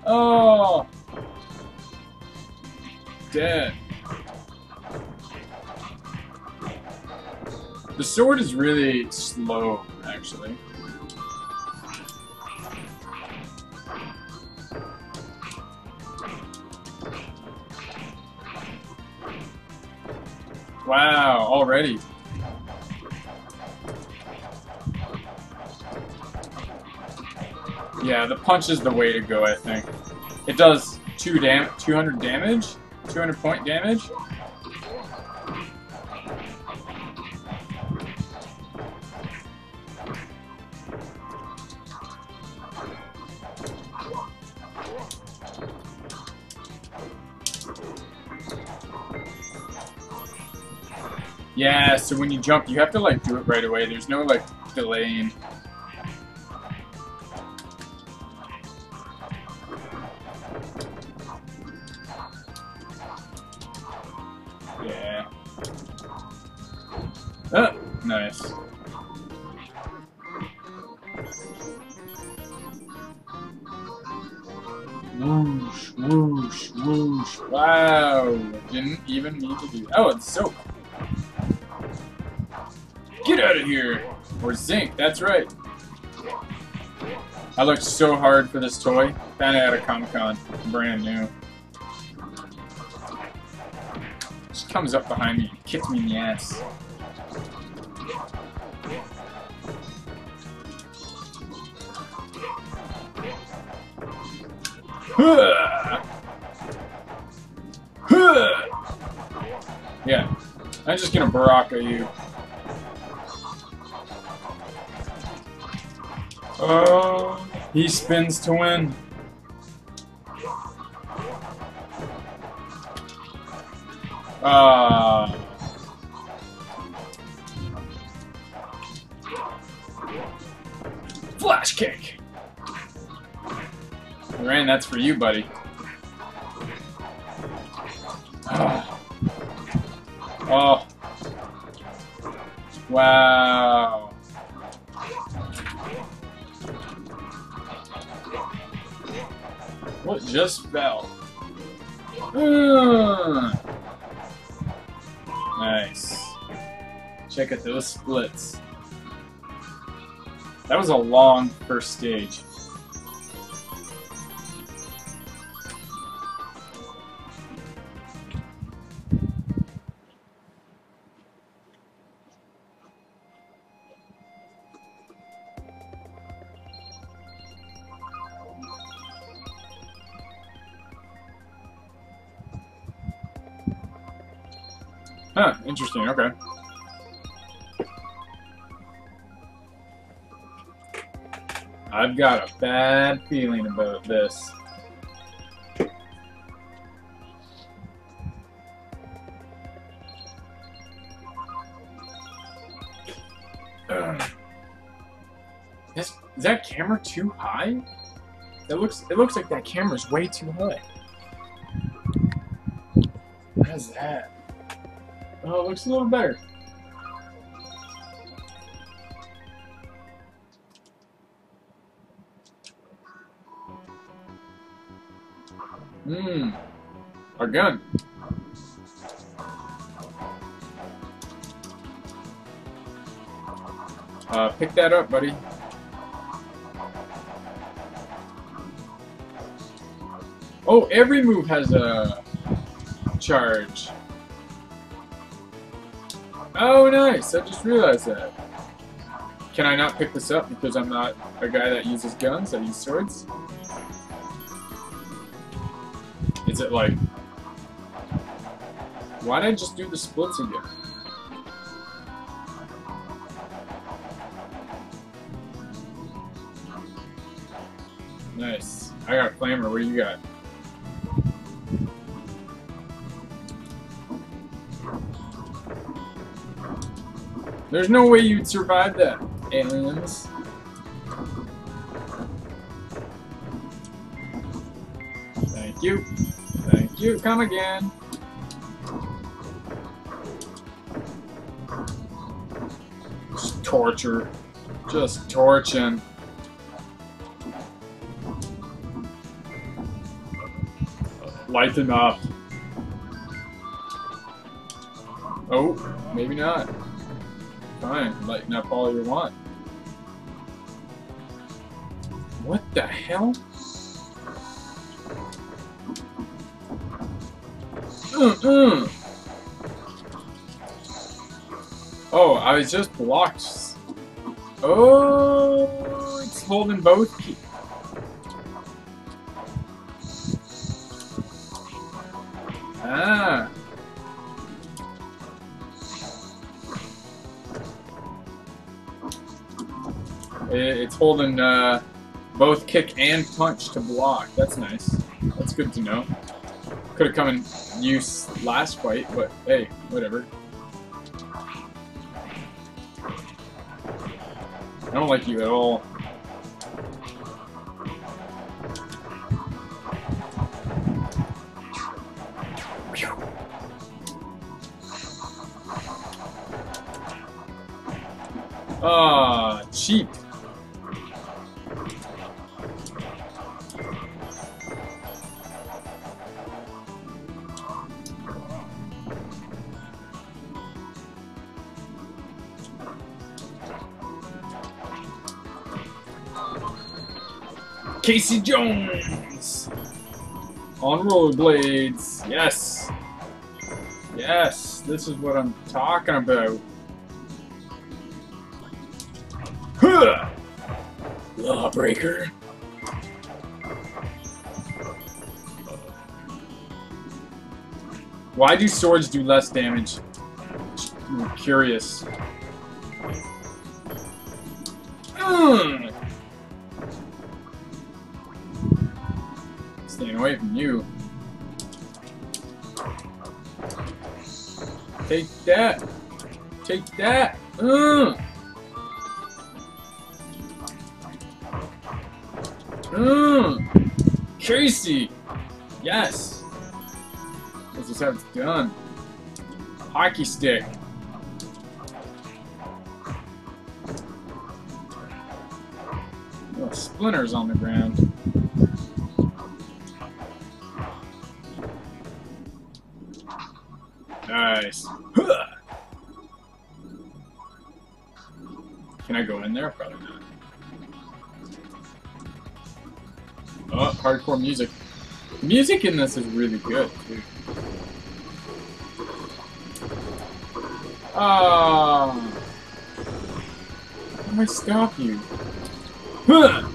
Oh! Dead. The sword is really slow, actually. Wow, already. Yeah, the punch is the way to go, I think. It does 200 damage? 200 point damage? Yeah, so when you jump, you have to, like, do it right away. There's no, like, delaying. Yeah. Oh, nice. Whoosh, whoosh, whoosh. Wow. Didn't even need to do that. Oh, it's soap. Get out of here! Or zinc, that's right. I looked so hard for this toy. Found it at a Comic-Con. Brand new. She comes up behind me and kicks me in the ass. Yeah. I'm just gonna Baraka you. Oh, he spins to win. Flash kick. Moran, that's for you, buddy. Oh. Wow. What just fell? Nice. Check out those splits. That was a long first stage. Huh, interesting, okay. I've got a bad feeling about this. Is that camera too high? It looks like that camera's way too high. How's that? Oh, it looks a little better. Mmm. Our gun. Pick that up, buddy. Oh, every move has a charge. Oh, nice! I just realized that. Can I not pick this up because I'm not a guy that uses guns? I use swords? Is it like... Why did I just do the splits again? Nice. I got Flamer, what do you got? There's no way you'd survive that, aliens. Thank you. Thank you. Come again. Just torture. Just torching. Lighten up. Oh, maybe not. Fine, lighten up all you want. What the hell? Oh, I was just blocked. Oh, it's holding both. Ah. It's holding both kick and punch to block. That's nice. That's good to know. Could have come in use last fight, but hey, whatever. I don't like you at all. Ah, cheap. Casey Jones! On rollerblades. Yes! Yes, this is what I'm talking about. Huh! Lawbreaker. Why do swords do less damage? I'm curious. Staying away from you. Take that. Take that. Tracy. Yes. This is how it's done. Hockey stick. Oh, splinters on the ground. Nice. Can I go in there? Probably not. Oh, hardcore music. The music in this is really good, too. Oh. How do I stop you? Huh.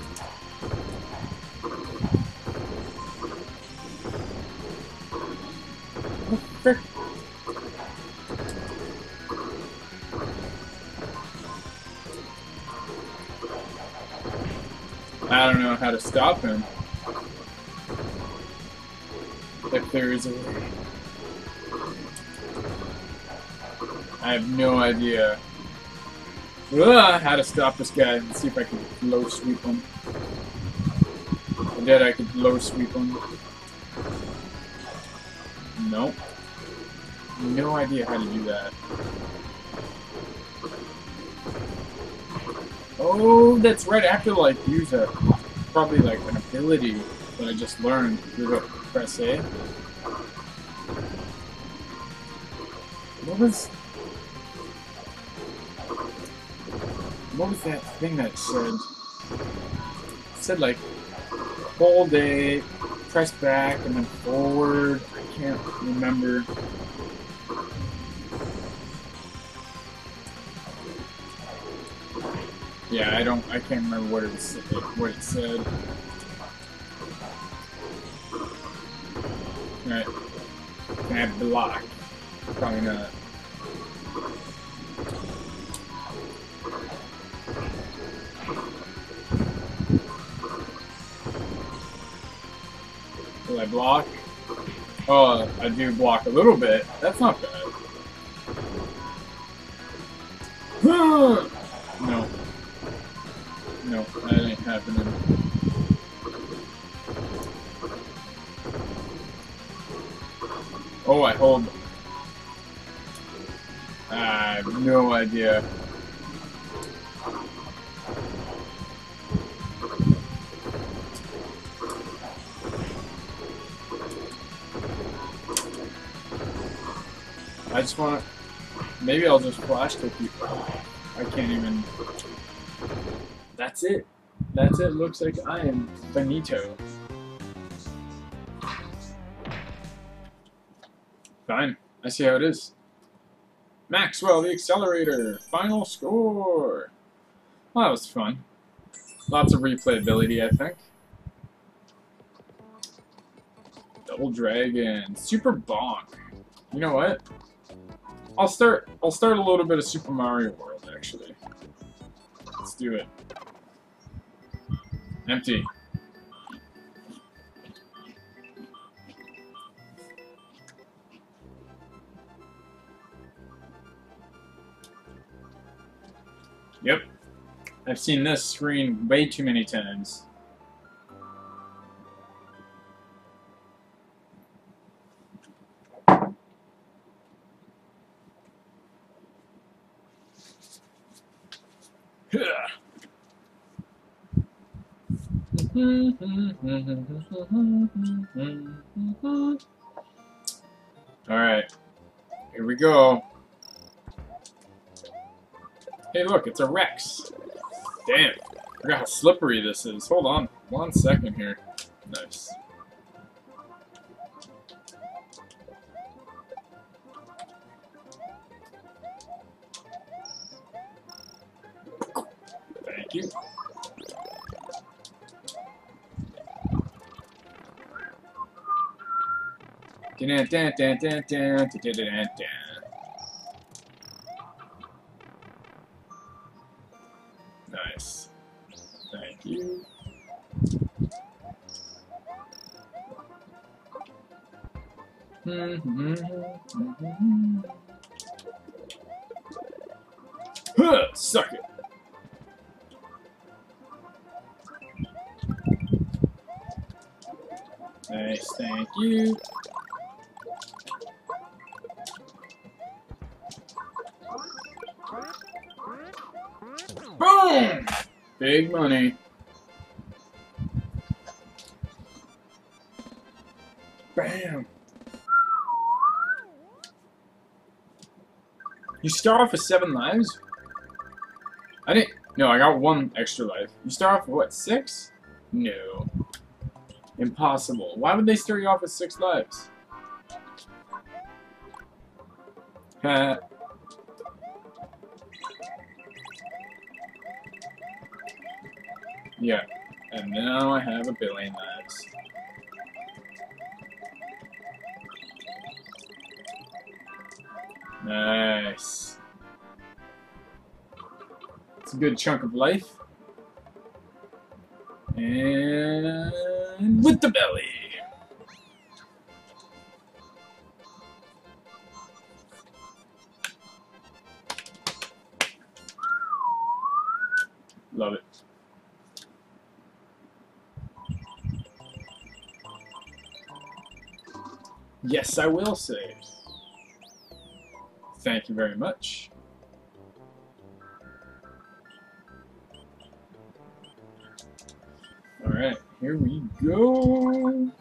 I don't know how to stop him. If there is a way. I have no idea how to stop this guy and see if I can low sweep him. I bet I could low sweep him. Nope. No idea how to do that. Oh, that's right. I have to like use a probably like an ability that I just learned. Press A. What was that thing that said? It said like hold A, press back, and then forward. I can't remember. Yeah, I can't remember what it said. Alright. Can I block? Probably not. Will I block? Oh, I do block a little bit. That's not bad. No. No, that ain't happening. Oh, I hold. I have no idea. I just want to. Maybe I'll just flash kick you. I can't even. That's it. That's it. Looks like I am finito. Fine. I see how it is. Maxwell the Accelerator. Final score. Well, that was fun. Lots of replayability, I think. The Double Dragon, Super Bonk. You know what? I'll start a little bit of Super Mario World, actually. Let's do it. Empty. Yep. I've seen this screen way too many times. Alright, here we go. Hey look, it's a Rex. Damn, I forgot how slippery this is. Hold on, 1 second here. Nice. Thank you. Nice. Thank you. Huh, suck it. Nice, thank you. Boom! Big money. Bam! You start off with 7 lives? I didn't... No, I got 1 extra life. You start off with what, 6? No. Impossible. Why would they start you off with 6 lives? Ha. Yeah, and now I have a 1,000,000,000 lives. Nice. It's a good chunk of life. And with the belly. Love it. Yes, I will save. Thank you very much. Alright, here we go.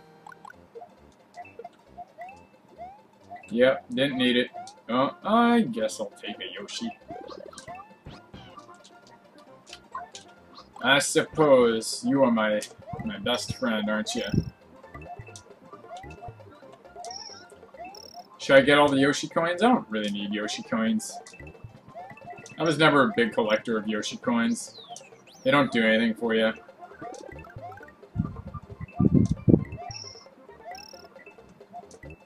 Yep, didn't need it. Oh, I guess I'll take a Yoshi. I suppose you are my best friend, aren't you? Should I get all the Yoshi coins? I don't really need Yoshi coins. I was never a big collector of Yoshi coins. They don't do anything for you.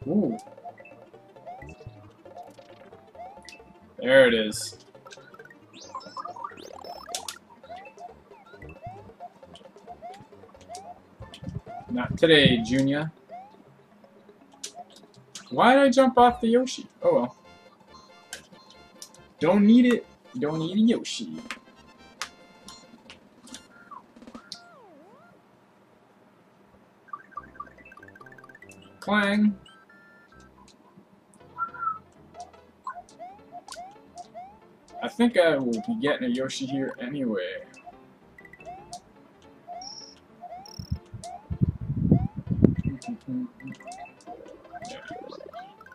Ooh. There it is. Not today, Junior. Why did I jump off the Yoshi? Oh well. Don't need it. Don't need a Yoshi. Clang. I think I will be getting a Yoshi here anyway.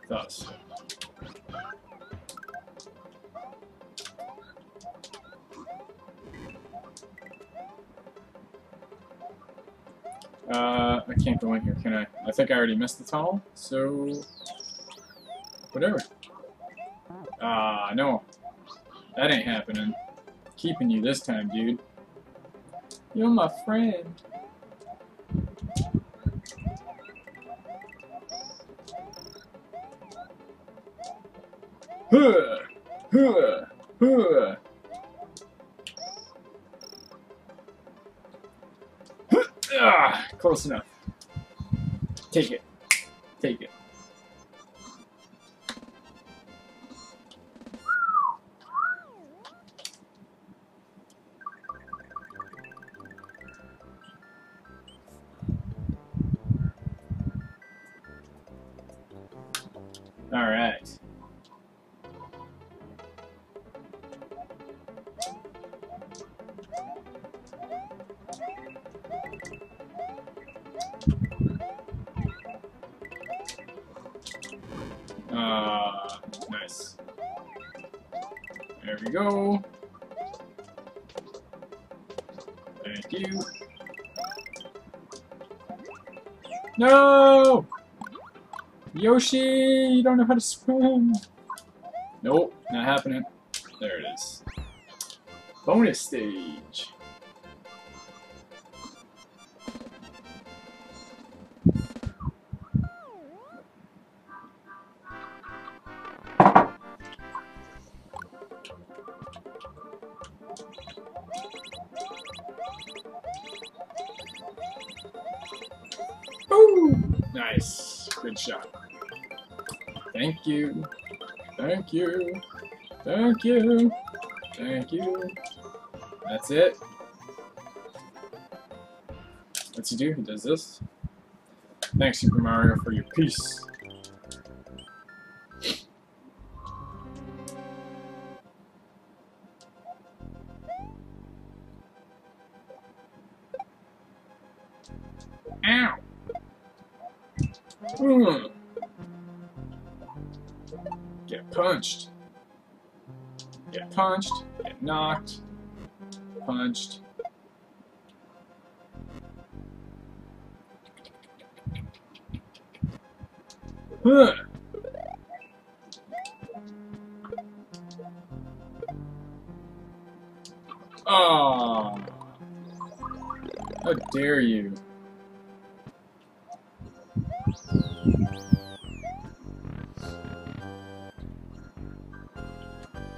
Thus. I can't go in here, can I? I think I already missed the tunnel, so whatever. Ah, no. That ain't happening. Keeping you this time, dude. You're my friend. Close enough. Take it. Take it. Alright. Nice. There we go. Thank you. No! Yoshi, you don't know how to swim. Nope, not happening. There it is. Bonus stage. Ooh, nice. Good shot. Thank you. Thank you. Thank you. Thank you. That's it. What's he do? He does this. Thanks, Super Mario, for your peace. Ow! Mm. Get punched. Get punched. Get knocked. Punched. Huh. Oh! How dare you!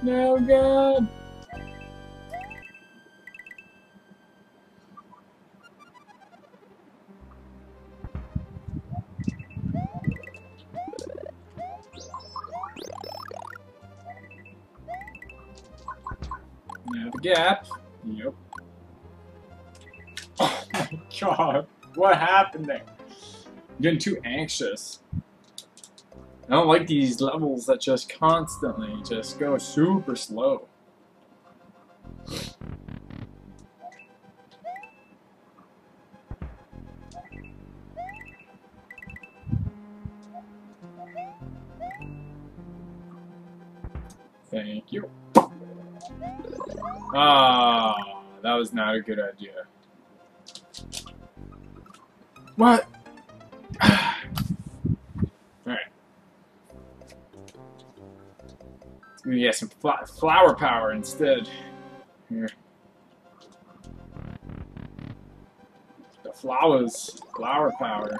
No god! Now the gap. Yep. Oh my god! What happened there? I'm getting too anxious. I don't like these levels that just constantly just go super slow. Thank you. Ah, that was not a good idea. What? We get some flower power instead. Here. The flowers. Flower power.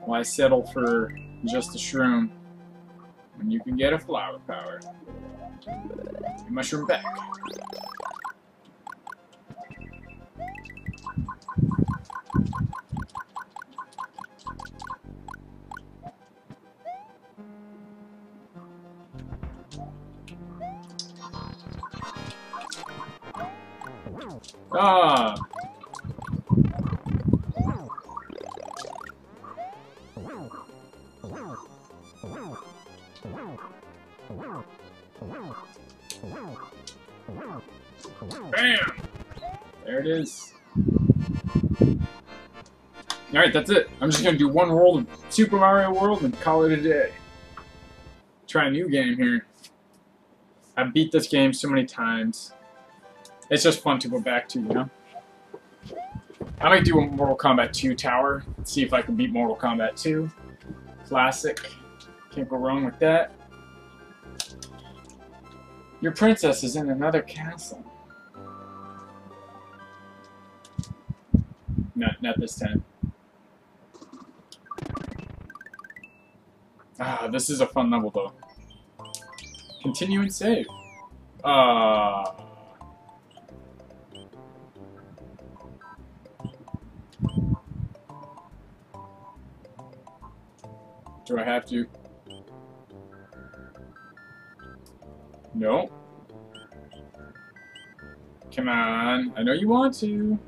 Why settle for just a shroom when you can get a flower power? Mushroom back. Ah! Bam! There it is. Alright, that's it. I'm just gonna do one world of Super Mario World and call it a day. Try a new game here. I beat this game so many times. It's just fun to go back to, you know? I might do a Mortal Kombat II tower, see if I can beat Mortal Kombat II. Classic. Can't go wrong with that. Your princess is in another castle. Not this time. Ah, this is a fun level though. Continue and save. Do I have to? No. Come on. I know you want to.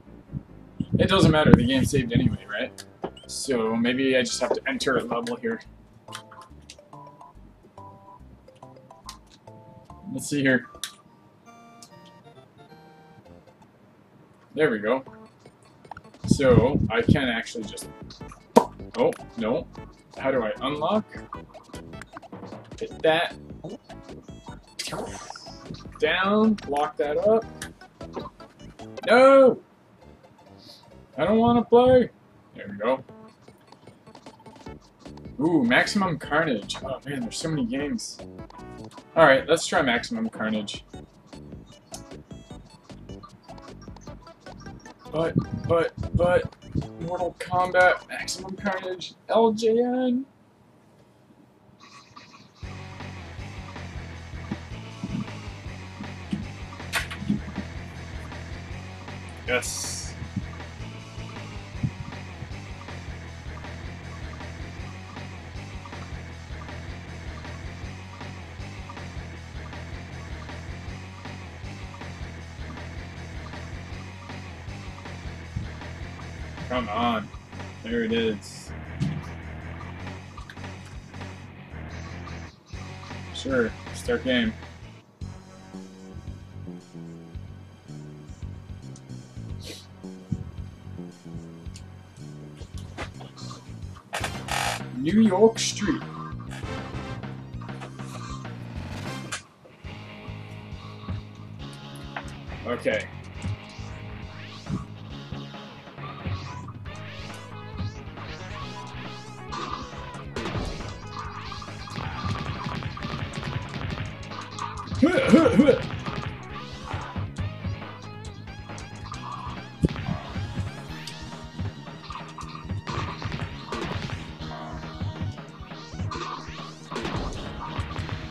It doesn't matter. The game's saved anyway, right? So maybe I just have to enter a level here. Let's see here. There we go. So I can actually just... Oh, no. How do I unlock? Hit that. Down. Block that up. No! I don't want to play. There we go. Ooh, Maximum Carnage. Oh man, there's so many games. Alright, let's try Maximum Carnage. But, Mortal Kombat, Maximum Carnage, LJN. Yes. Come on. There it is. Sure. Start game. New York Street. Okay.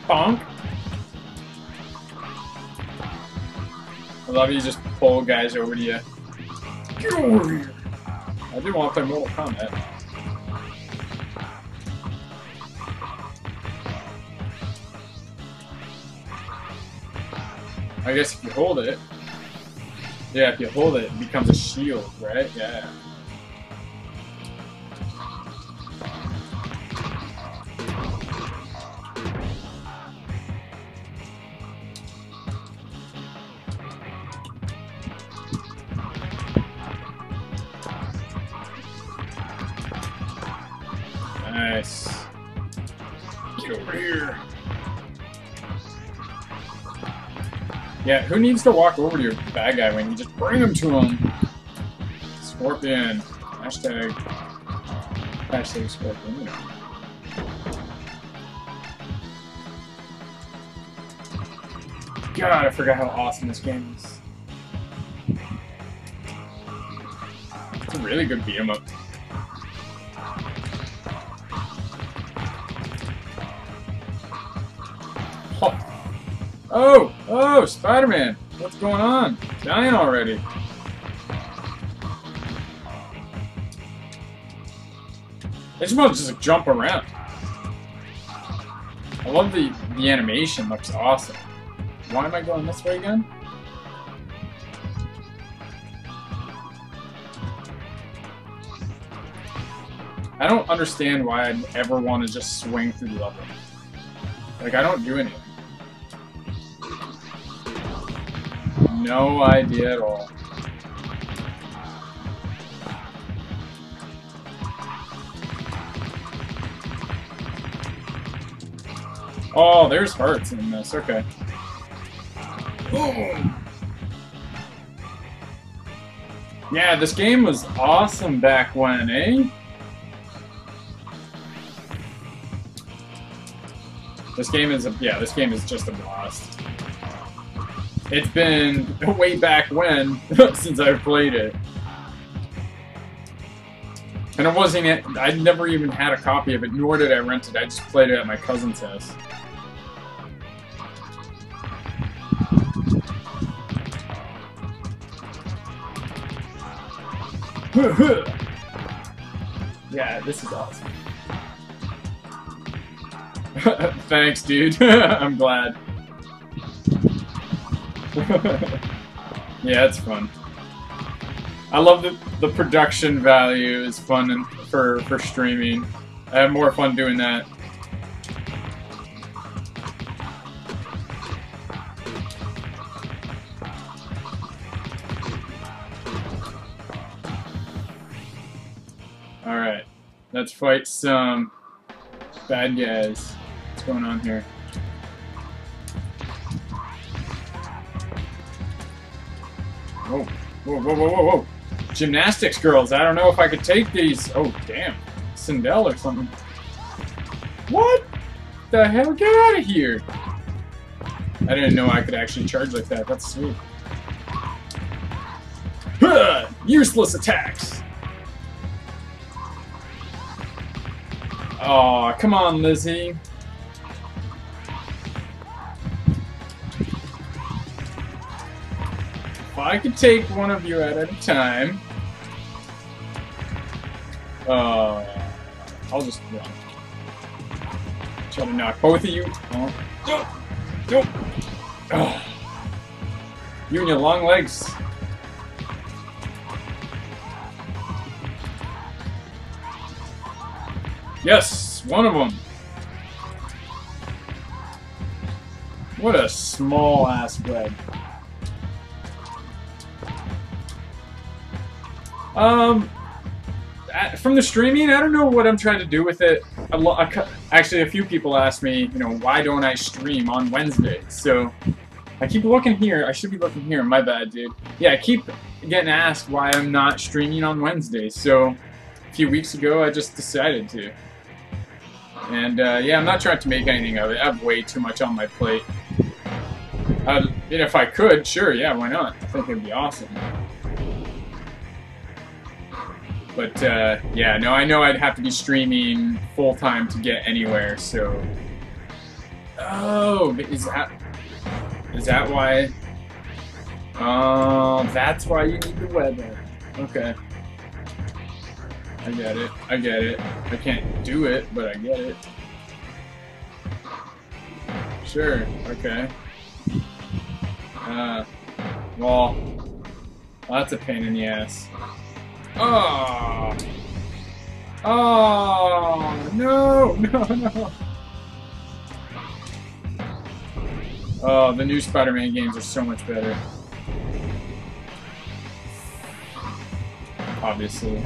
Bonk. I love you just pull guys over to you. Get over here. I do want to play Mortal Kombat. I guess if you hold it. Yeah, if you hold it, it becomes a shield, right? Yeah. Nice. Get over here. Yeah, who needs to walk over to your bad guy when you just bring him to him? Scorpion. Hashtag. Hashtag Scorpion. God, I forgot how awesome this game is. It's a really good beat 'em up. Oh! Oh! Spider-Man! What's going on? Dying already! They just want to just jump around. I love the animation, looks awesome. Why am I going this way again? I don't understand why I'd ever want to just swing through the level. Like, I don't do anything. No idea at all. Oh, there's hearts in this. Okay. Boom. Yeah, this game was awesome back when, eh? This game is a just a blast. It's been way back when since I've played it. And it wasn't it. I never even had a copy of it, nor did I rent it. I just played it at my cousin's house. Yeah, this is awesome. Thanks, dude. I'm glad. Yeah, it's fun. I love the production value is fun and for streaming. I have more fun doing that. Alright, let's fight some bad guys. What's going on here? Whoa, whoa, whoa, whoa, whoa, whoa. Gymnastics girls, I don't know if I could take these. Oh, damn. Sindel or something. What the hell? Get out of here. I didn't know I could actually charge like that. That's sweet. Huh, useless attacks. Aw, oh, come on, Lizzie. I could take one of you at a time. I'll just run. Try to knock both of you. Oh. Oh. You and your long legs. Yes, one of them. What a small ass web. From the streaming, I don't know what I'm trying to do with it. Actually, a few people asked me, you know, why don't I stream on Wednesdays? So, I keep looking here. I should be looking here. My bad, dude. Yeah, I keep getting asked why I'm not streaming on Wednesdays. So, a few weeks ago, I just decided to. And, yeah, I'm not trying to make anything of it. I have way too much on my plate. And if I could, sure, yeah, why not? I think it'd be awesome. But, yeah, no, I know I'd have to be streaming full-time to get anywhere, so... Oh, is that why... Oh, that's why you need the weather. Okay. I get it. I get it. I can't do it, but I get it. Sure. Okay. Well, that's a pain in the ass. Oh! Oh! No! No! No! Oh, the new Spider-Man games are so much better. Obviously.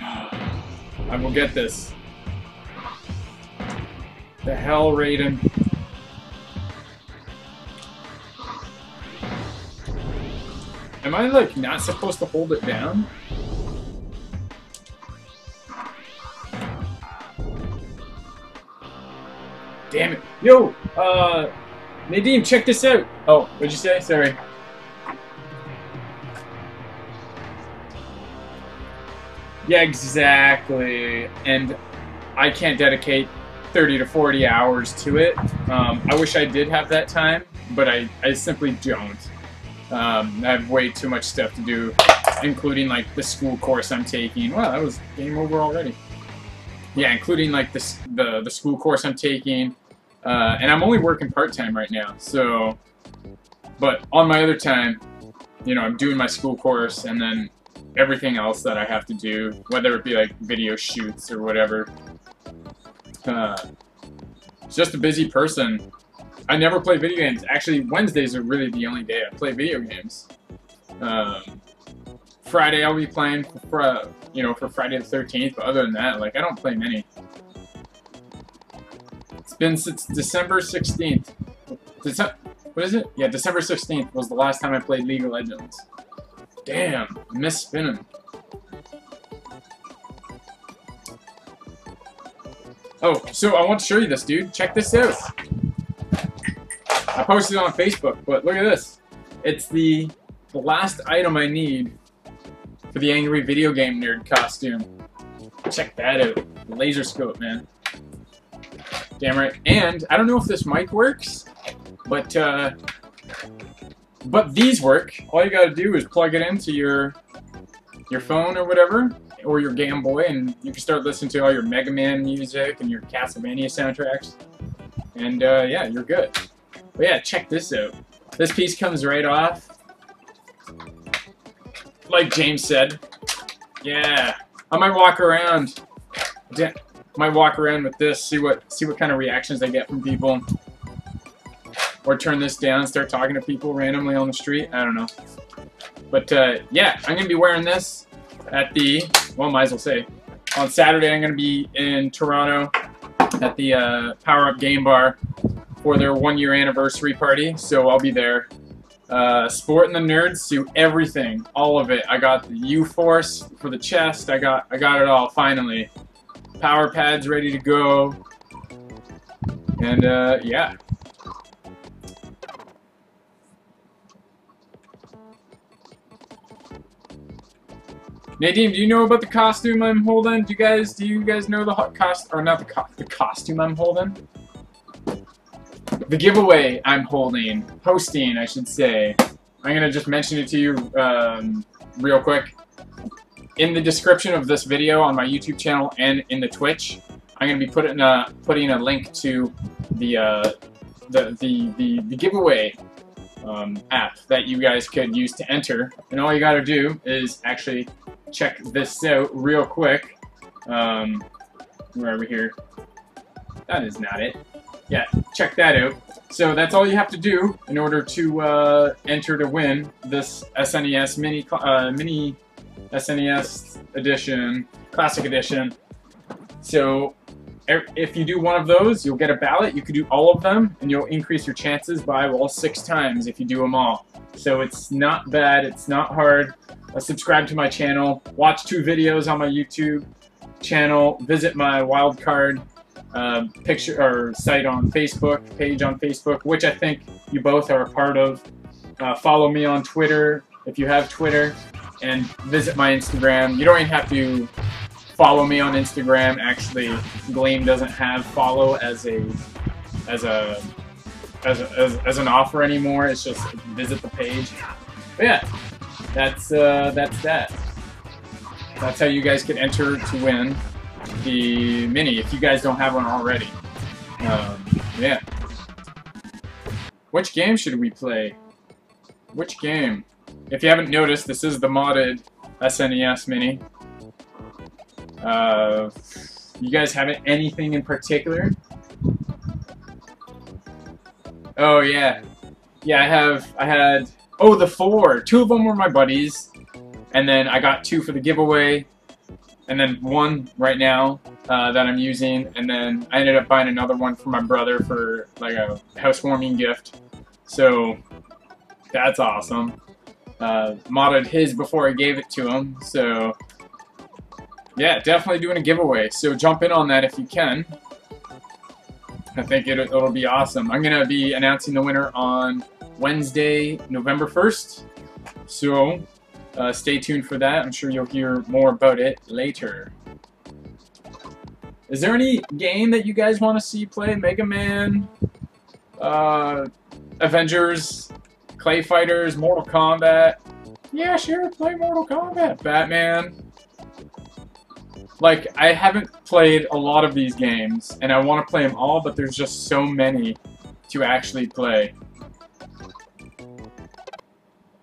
I will get this. The hell, Raiden. Am I, like, not supposed to hold it down? Damn it. Yo, Nadim, check this out. Oh, what'd you say? Sorry. Yeah, exactly. And I can't dedicate 30 to 40 hours to it. I wish I did have that time, but I simply don't. I have way too much stuff to do, including, like, the school course I'm taking. Wow, that was game over already. Yeah, including, like, the school course I'm taking. And I'm only working part-time right now, so... But on my other time, you know, I'm doing my school course and then everything else that I have to do, whether it be, like, video shoots or whatever. Just a busy person. I never play video games. Actually, Wednesdays are really the only day I play video games. Friday I'll be playing for Friday the 13th, but other than that, like, I don't play many. It's been since December 16th. What is it? Yeah, December 16th was the last time I played League of Legends. Damn, I miss spinning. Oh, so I want to show you this, dude. Check this out. I posted it on Facebook, but look at this. It's the last item I need for the Angry Video Game Nerd costume. Check that out. Laser scope, man. Damn right. And I don't know if this mic works, but these work. All you gotta do is plug it into your phone or whatever, or your Game Boy, and you can start listening to all your Mega Man music and your Castlevania soundtracks. And yeah, you're good. But yeah, check this out. This piece comes right off. Like James said. Yeah. I might walk around. Might walk around with this, see what kind of reactions I get from people. Or turn this down and start talking to people randomly on the street. I don't know. But yeah, I'm gonna be wearing this at the, well, might as well say, on Saturday I'm gonna be in Toronto at the Power Up Game Bar for their 1-year anniversary party, so I'll be there. Sport and the Nerds do everything, all of it. I got the U-Force for the chest. I got it all finally. Power pads ready to go, and yeah. Nadine, do you know about the costume I'm holding? Do you guys know the costume I'm holding? The giveaway I'm holding, hosting, I should say. I'm gonna just mention it to you real quick. In the description of this video on my YouTube channel and in the Twitch, I'm gonna be putting a link to the giveaway app that you guys could use to enter. And all you gotta do is actually check this out real quick. Where are we here? That is not it. Yeah, check that out. So that's all you have to do in order to enter to win this SNES mini SNES edition, Classic Edition. So if you do one of those, you'll get a ballot. You could do all of them, and you'll increase your chances by, well, 6 times if you do them all. So it's not bad. It's not hard. Subscribe to my channel. Watch 2 videos on my YouTube channel. Visit my Wildcard picture or site on Facebook, page on Facebook, which I think you both are a part of. Follow me on Twitter if you have Twitter, and visit my Instagram. You don't even have to follow me on Instagram. Actually, Gleam doesn't have follow as an offer anymore. It's just visit the page. But yeah, that's that. That's how you guys can enter to win the mini, if you guys don't have one already. Yeah. Which game should we play? Which game? If you haven't noticed, this is the modded SNES mini. You guys have anything in particular? Oh yeah. Yeah, I had oh, the 4. 2 of them were my buddies, and then I got 2 for the giveaway. And then 1 right now that I'm using, and then I ended up buying another one for my brother for like a housewarming gift. So that's awesome. Modded his before I gave it to him. So yeah, definitely doing a giveaway. So jump in on that if you can. I think it'll be awesome. I'm gonna be announcing the winner on Wednesday, November 1st. So. Stay tuned for that. I'm sure you'll hear more about it later. Is there any game that you guys want to see play? Mega Man, Avengers, Clay Fighters, Mortal Kombat. Yeah, sure, play Mortal Kombat. Batman. Like, I haven't played a lot of these games, and I want to play them all, but there's just so many to actually play.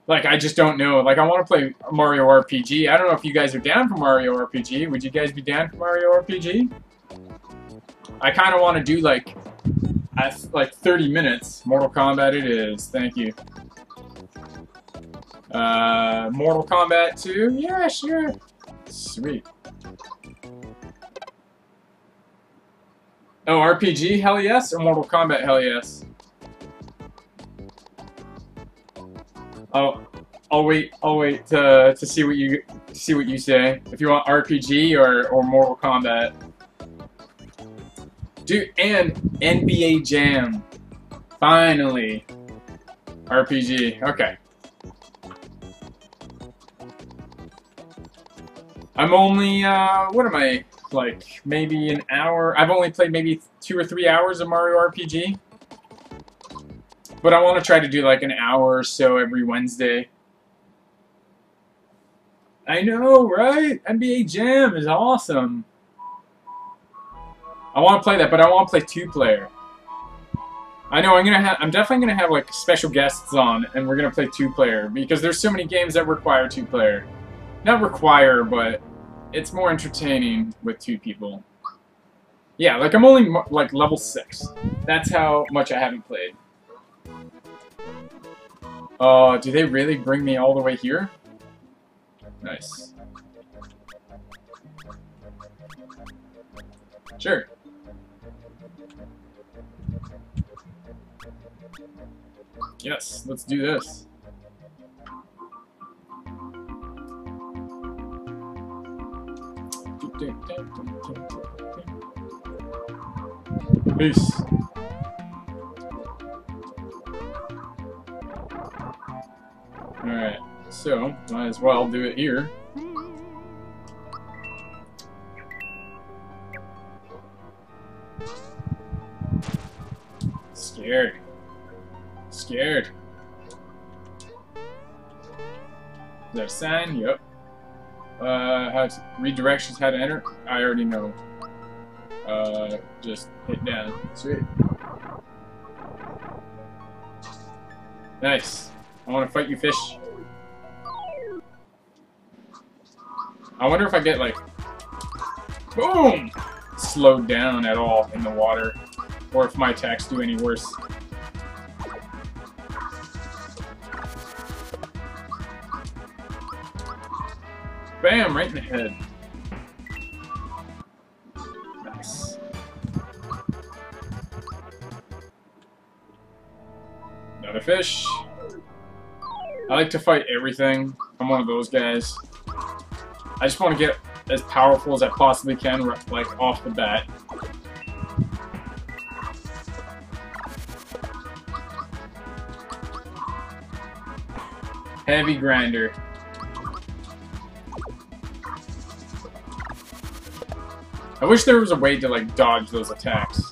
Like, I just don't know. Like, I want to play Mario RPG. I don't know if you guys are down for Mario RPG. Would you guys be down for Mario RPG? I kind of want to do, like 30 minutes. Mortal Kombat it is. Thank you. Mortal Kombat 2? Yeah, sure. Sweet. Oh, RPG? Hell yes. Or Mortal Kombat? Hell yes. Oh, I'll wait to see what you say. If you want RPG or Mortal Kombat, dude, and NBA Jam, finally, RPG. Okay. I'm only, what am I, like, maybe an hour? I've only played maybe 2 or 3 hours of Mario RPG. But I want to try to do like an hour or so every Wednesday. I know, right? NBA Jam is awesome. I want to play that, but I want to play 2-player. I know I'm definitely gonna have like special guests on, and we're gonna play 2-player because there's so many games that require 2-player. Not require, but it's more entertaining with 2 people. Yeah, like I'm only like level 6. That's how much I haven't played. Oh, do they really bring me all the way here? Nice. Sure. Yes, let's do this. Peace. Alright, so might as well do it here. Scared. Scared. Is that a sign? Yep. How to read directions, how to enter? I already know. Just hit down. Sweet. Nice. I want to fight you, fish. I wonder if I get, like, boom! Slowed down at all in the water. Or if my attacks do any worse. Bam! Right in the head. Nice. Another fish. I like to fight everything. I'm one of those guys. I just want to get as powerful as I possibly can, like, off the bat. Heavy grinder. I wish there was a way to, like, dodge those attacks.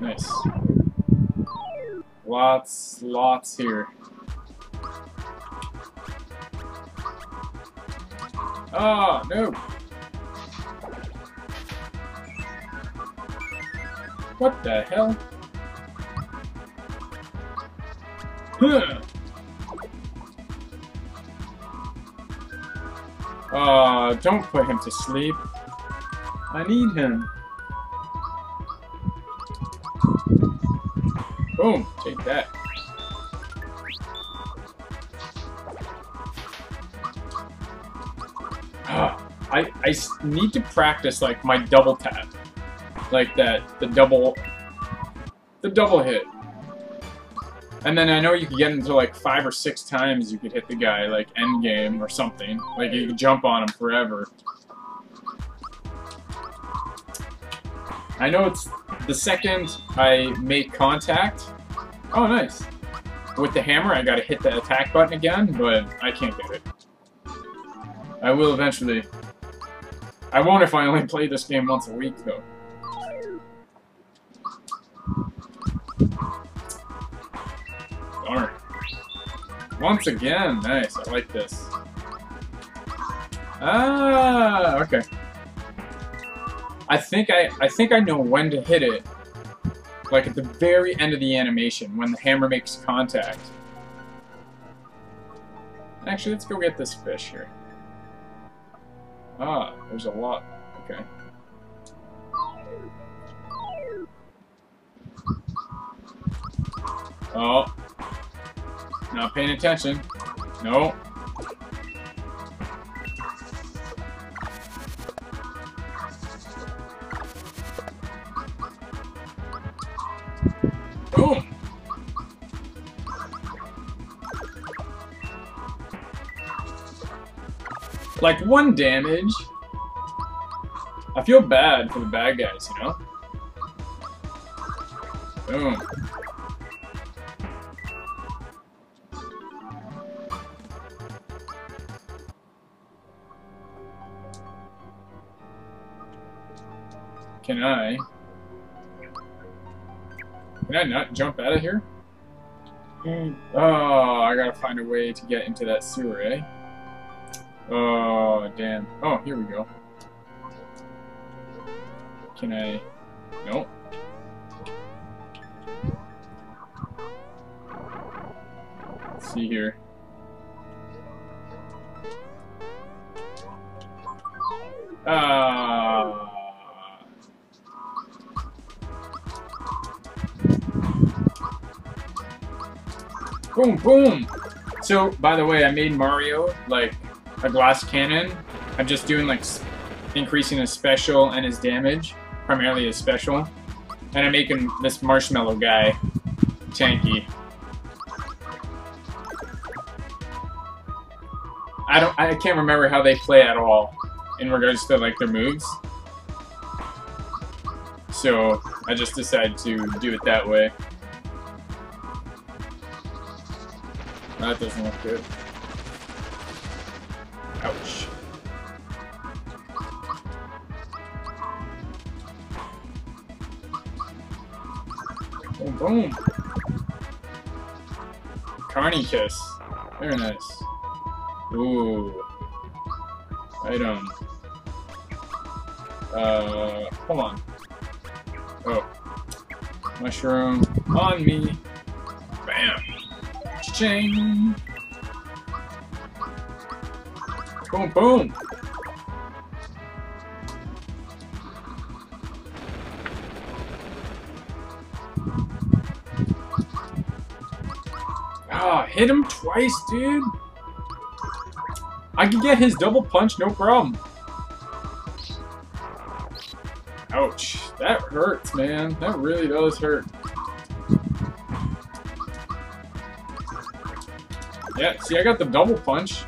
Nice. Lots here. Ah, oh, no! What the hell? Huh. Don't put him to sleep. I need him. Boom, take that. I need to practice, like, my double tap. Like that, the double hit. And then I know you could get into like 5 or 6 times you could hit the guy, like end game or something. Like you could jump on him forever. I know it's the second I make contact. Oh, nice. With the hammer, I gotta hit the attack button again, but I can't get it. I will eventually. I won't if I only play this game once a week, though. Darn. Once again, nice. I like this. Ah, okay. I think I know when to hit it. Like at the very end of the animation, when the hammer makes contact. Actually, let's go get this fish here. Ah, there's a lot. Okay. Oh. Not paying attention. No. Boom. Like 1 damage. I feel bad for the bad guys, you know? Boom. Can I not jump out of here? Oh, I gotta find a way to get into that sewer, eh? Oh, damn. Oh, here we go. Can I... Nope. Let's see here. Ah... Boom, boom! So, by the way, I made Mario, like, a glass cannon. I'm just doing, like, increasing his special and his damage. Primarily his special. And I'm making this marshmallow guy tanky. I can't remember how they play at all in regards to, like, their moves. So, I just decided to do it that way. That doesn't look good. Ouch. Boom, boom. Carny kiss. Very nice. Ooh. Item. Hold on. Oh. Mushroom on me. Bam. Ching. Boom, boom. Ah, hit him twice, dude. I can get his double punch, no problem. Ouch. That hurts, man. That really does hurt. Yeah, see, I got the double punch.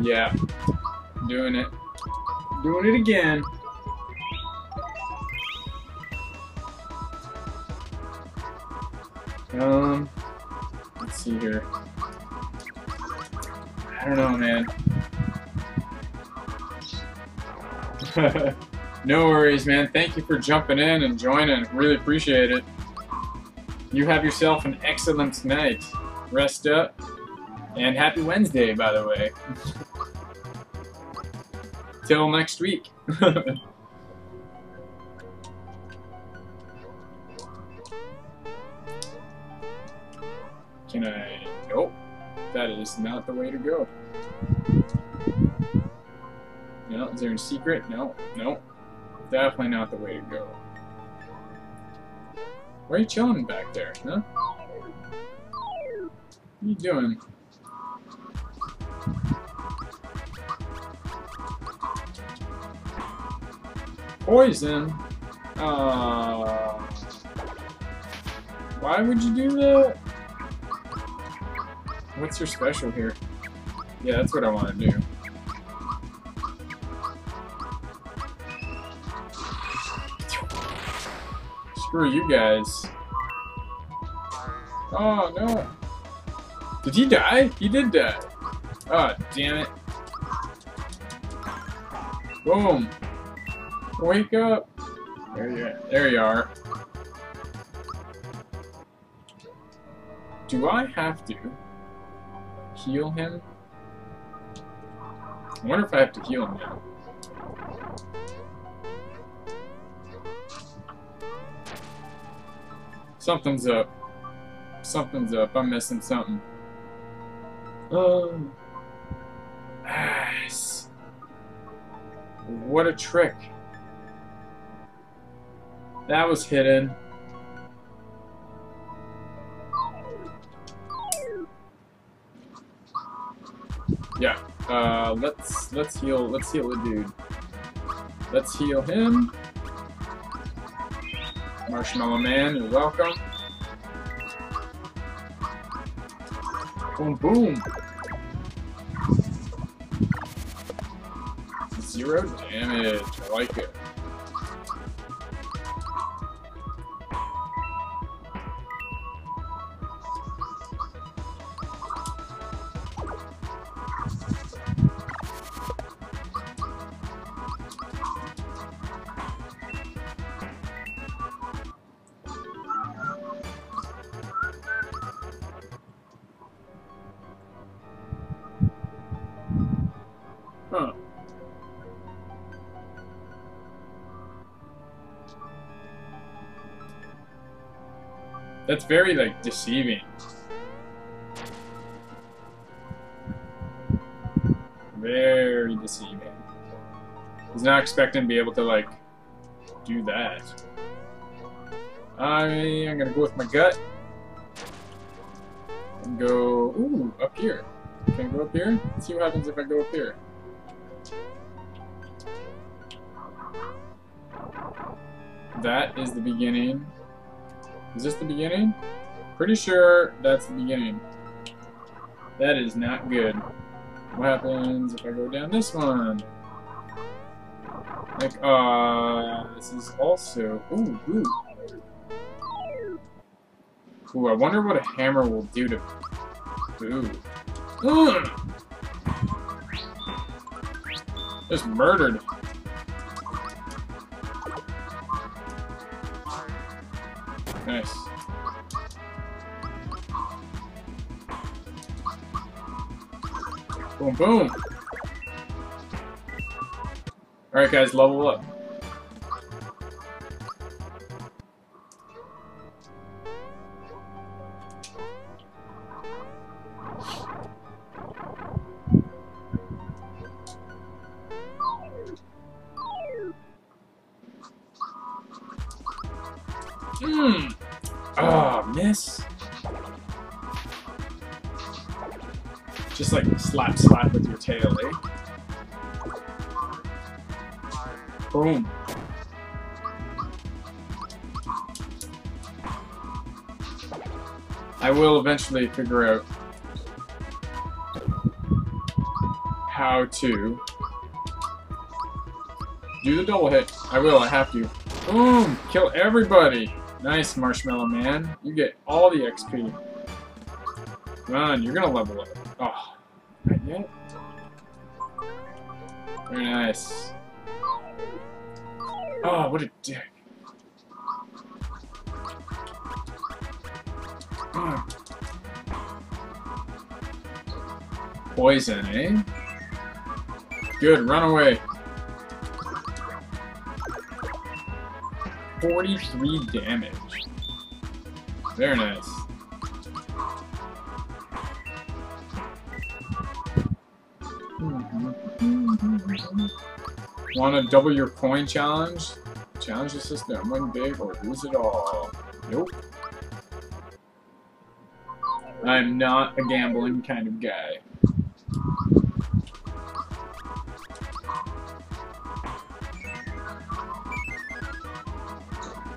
Yeah, doing it. Doing it again. Let's see here. I don't know, man. No worries, man. Thank you for jumping in and joining. Really appreciate it. You have yourself an excellent night. Rest up. And happy Wednesday, by the way. Till next week. Can I... Nope. That is not the way to go. No, is there a secret? No, no. Definitely not the way to go. Why are you chilling back there, huh? What are you doing? Poison? Why would you do that? What's your special here? Yeah, that's what I want to do. Screw you guys. Oh no. Did he die? He did die. Oh, damn it. Boom. Wake up. There you are. Do I have to heal him? I wonder if I have to heal him now. Something's up. Something's up. I'm missing something. Yes. What a trick. That was hidden. Yeah. Let's heal the dude. Let's heal him. Marshmallow Man, you're welcome. Boom, boom. 0 damage. I like it. That's very, like, deceiving. Very deceiving. I was not expecting to be able to, like, do that. I'm gonna go with my gut. And go, ooh, up here. Can I go up here? Let's see what happens if I go up here. That is the beginning. Is this the beginning? Pretty sure that's the beginning. That is not good. What happens if I go down this one? Like, this is also... Ooh, ooh. Ooh, I wonder what a hammer will do to... Ooh. Ugh! Just murdered. Nice. Boom, boom. Alright, guys, level up. Just like slap slap with your tail, eh? Boom. I will eventually figure out how to do the double hit. I will, I have to. Boom! Kill everybody! Nice, Marshmallow Man. You get all the XP. Come on, you're gonna level up. Oh, not yet. Very nice. Oh, what a dick. Poison, eh? Good, run away. 43 damage. Very nice. Want to double your coin challenge? Challenge the system, win big or lose it all. Nope. I'm not a gambling kind of guy.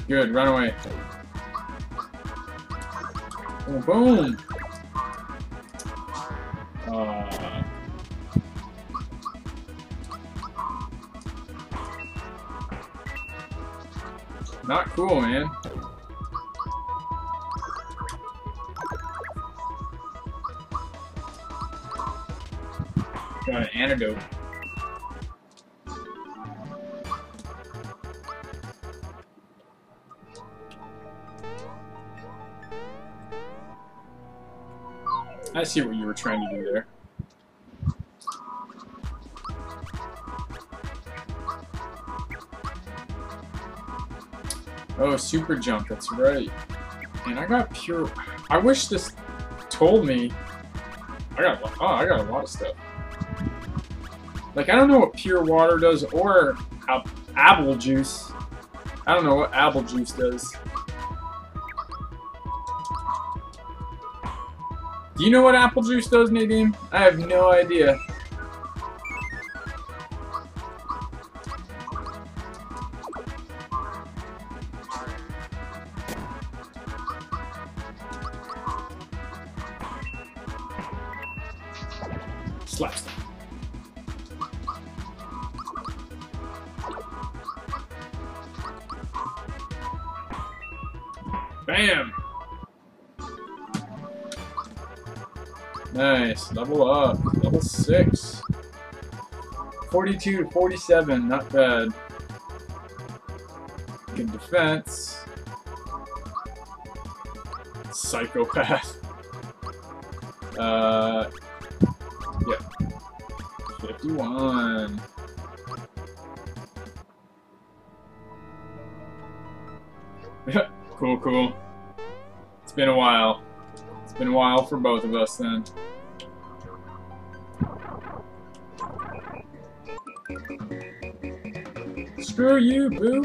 Good, run away. Oh, boom! Not cool, man. Got an antidote. I see what you were trying to do there. Oh, super jump, that's right. And I got pure... I wish this told me... I got a lot of stuff. Like, I don't know what pure water does, or apple juice. I don't know what apple juice does. Do you know what apple juice does, Nadine? I have no idea. slaps them. Bam! Nice, level up, level 6. 42 to 47, not bad. Good defense. Psychopath. Yep. 51. Cool, cool. It's been a while. It's been a while for both of us then. Screw you, boo!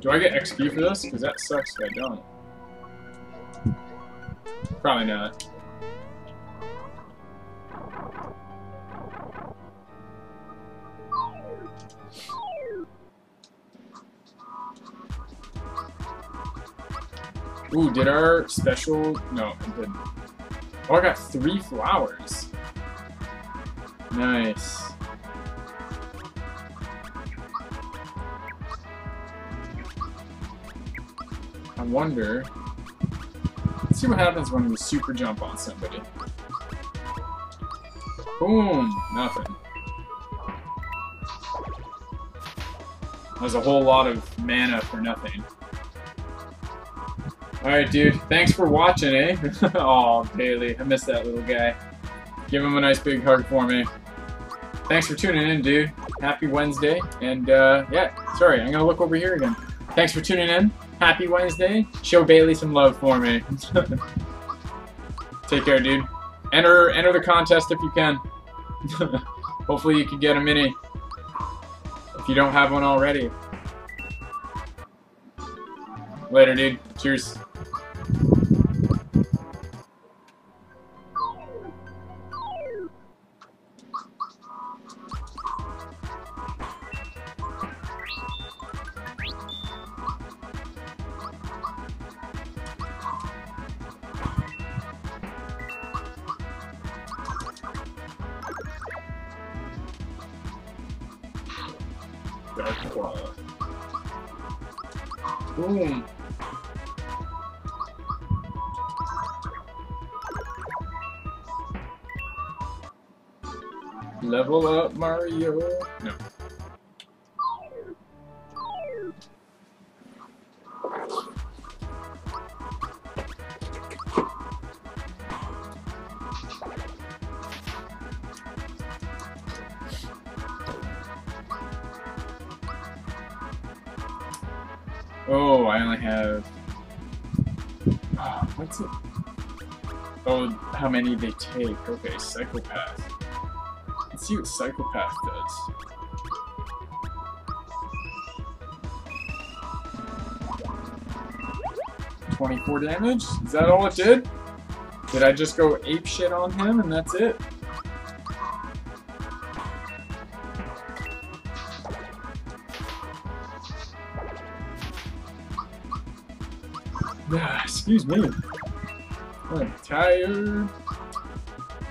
Do I get XP for this? Because that sucks if I don't. Probably not. Ooh, did our special... No, it didn't. Oh, I got 3 flowers. Nice. I wonder... Let's see what happens when we super jump on somebody. Boom! Nothing. There's a whole lot of mana for nothing. Alright, dude. Thanks for watching, eh? Aw, Bailey. I miss that little guy. Give him a nice big hug for me. Thanks for tuning in, dude. Happy Wednesday. And, yeah. Sorry, I'm gonna look over here again. Thanks for tuning in. Happy Wednesday. Show Bailey some love for me. Take care, dude. Enter the contest if you can. Hopefully you can get a mini. If you don't have one already. Later, dude. Cheers. Boom. Level up, Mario. No. Oh, I only have... Oh, what's it? Oh, how many they take. Okay, Psychopath. Let's see what Psychopath does. $24 damage? Is that all it did? Did I just go ape shit on him and that's it? Excuse me. I'm tired. I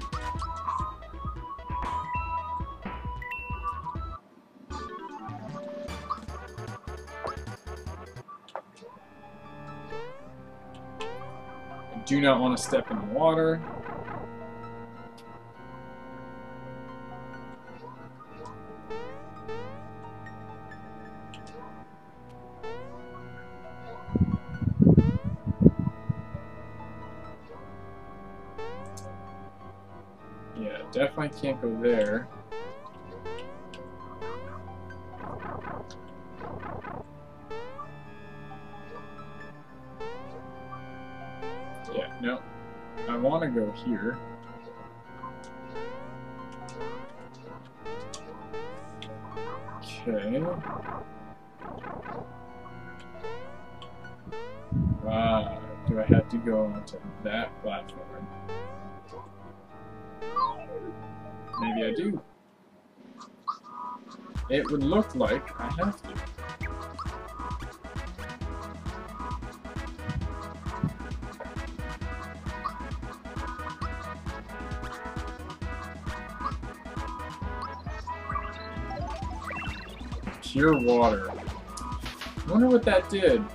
do not want to step in water. Definitely can't go there. Yeah, no. I want to go here. Okay. Do I have to go onto that platform? Maybe I do. It would look like I have to. Pure water. I wonder what that did.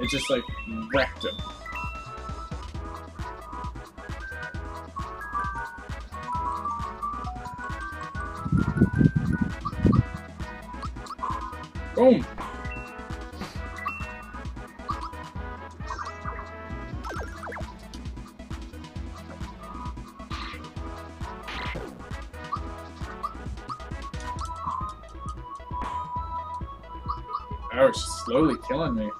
It just, like, wrecked him. Boom! Oh, it's slowly killing me.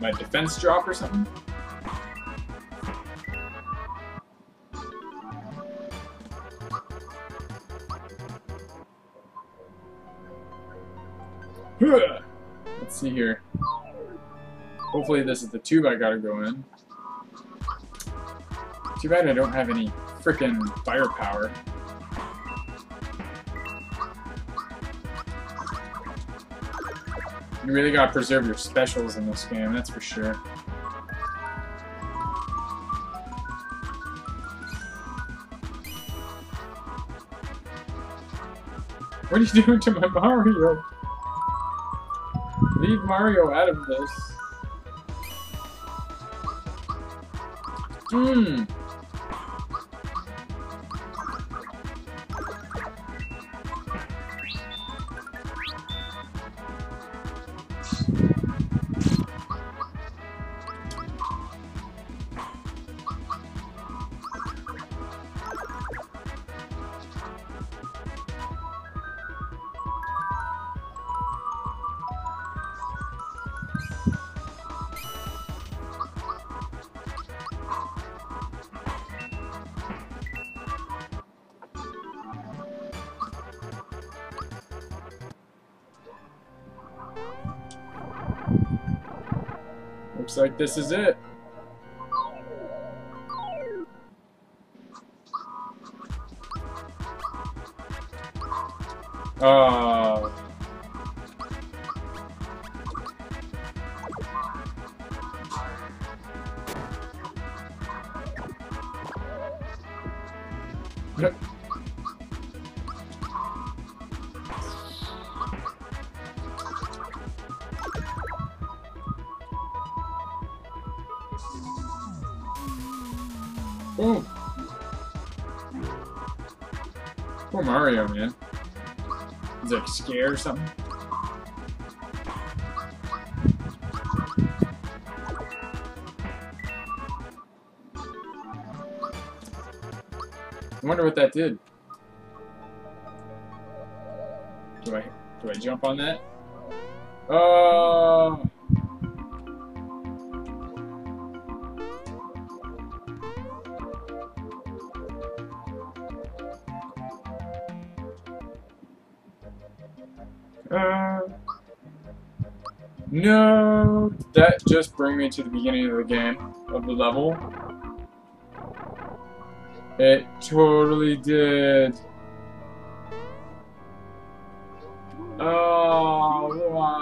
My defense drop or something? Let's see here. Hopefully this is the tube I gotta go in. Too bad I don't have any frickin' firepower. You really gotta preserve your specials in this game, that's for sure. What are you doing to my Mario? Leave Mario out of this. Mmm. Looks like this is it. Boom! Poor Mario, man. He's like scared or something. I wonder what that did. Do I jump on that? Oh! No, that just brings me to the beginning of the game, of the level. It totally did. Oh, why?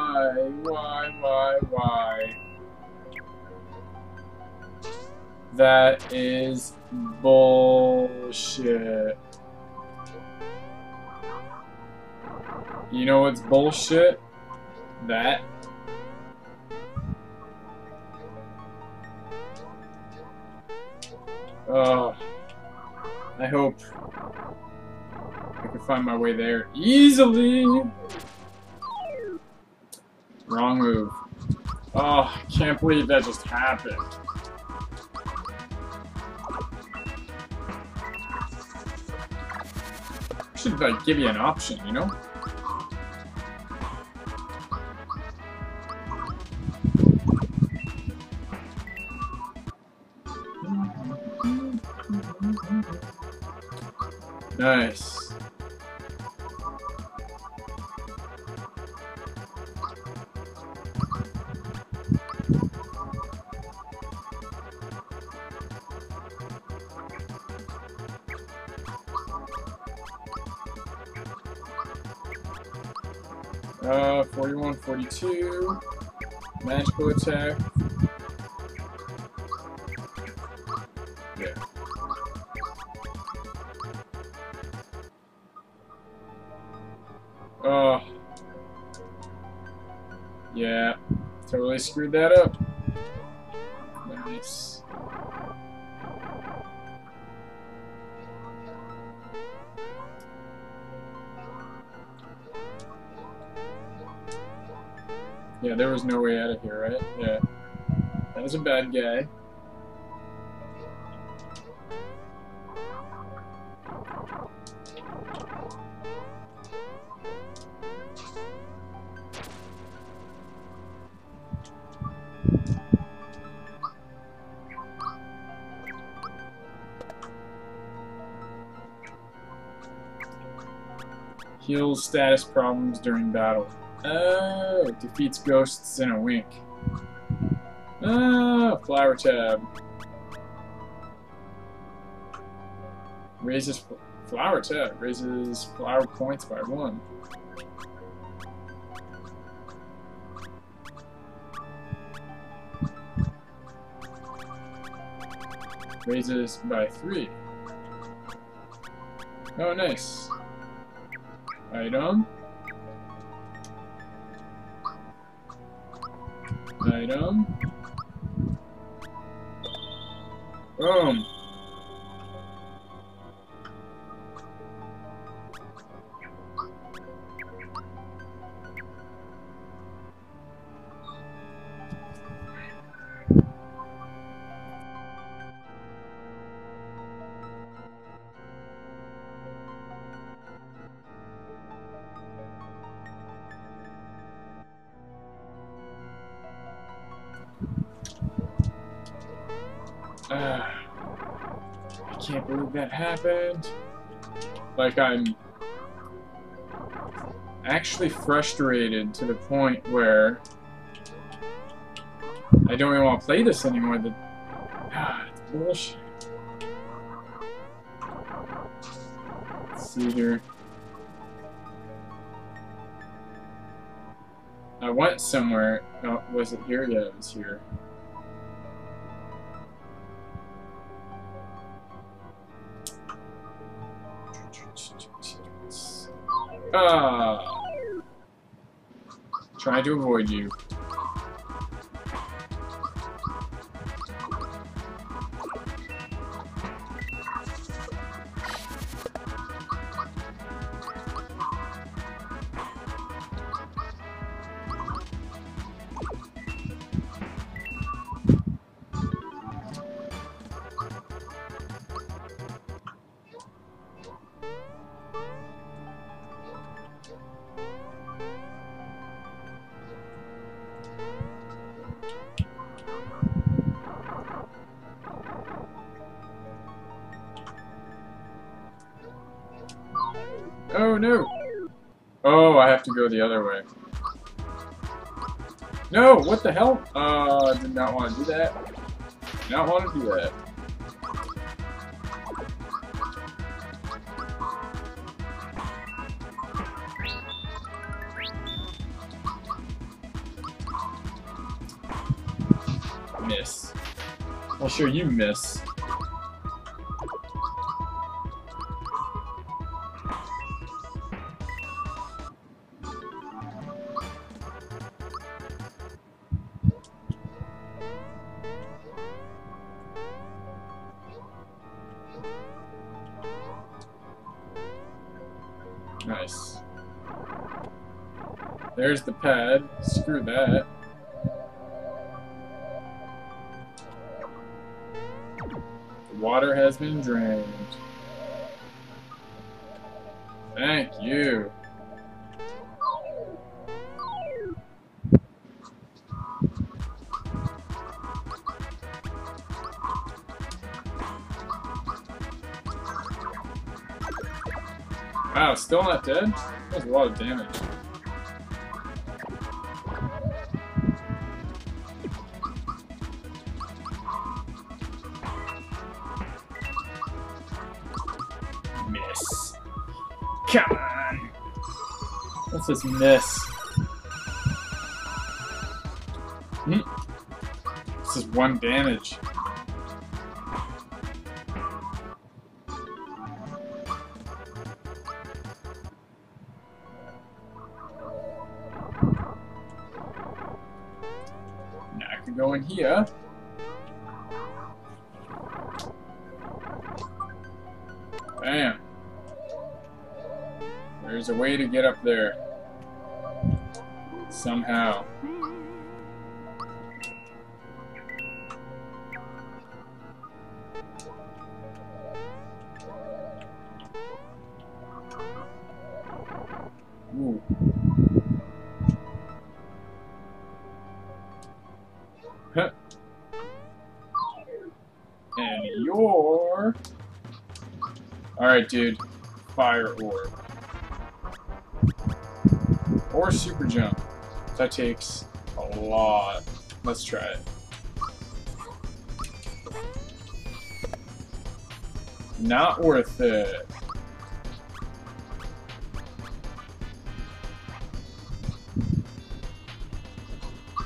That is bullshit. You know what's bullshit? That. Oh, I hope I can find my way there easily. Wrong move. Oh, I can't believe that just happened. I should, like, give you an option, you know? Nice. 41, 42, magical attack. Yeah. Yeah, totally screwed that up. Nice. Yeah, there was no way out of here, right? Yeah. That was a bad guy. Heals status problems during battle. Oh, it defeats ghosts in a wink. Oh, flower tab. Raises flower tab. Raises flower points by 1. Raises by 3. Oh, nice. Item. Boom. I can't believe that happened. Like, I'm actually frustrated to the point where I don't even want to play this anymore. It's bullshit. Let's see here. I went somewhere. Oh, was it here? Yeah, it was here. Try to avoid you. Oh no! Oh, I have to go the other way. No! What the hell? I did not want to do that. Did not want to do that. Miss. I'll show you miss. Nice. There's the pad. Screw that. The water has been drained. Thank you. Wow, still not dead? That was a lot of damage. Miss. Come on! Let's just miss. one damage. Now I can go in here. Bam. There's a way to get up there. Somehow. Ooh. Huh. And you're... Alright, dude. Fire orb. Or super jump. That takes a lot. Let's try it. Not worth it.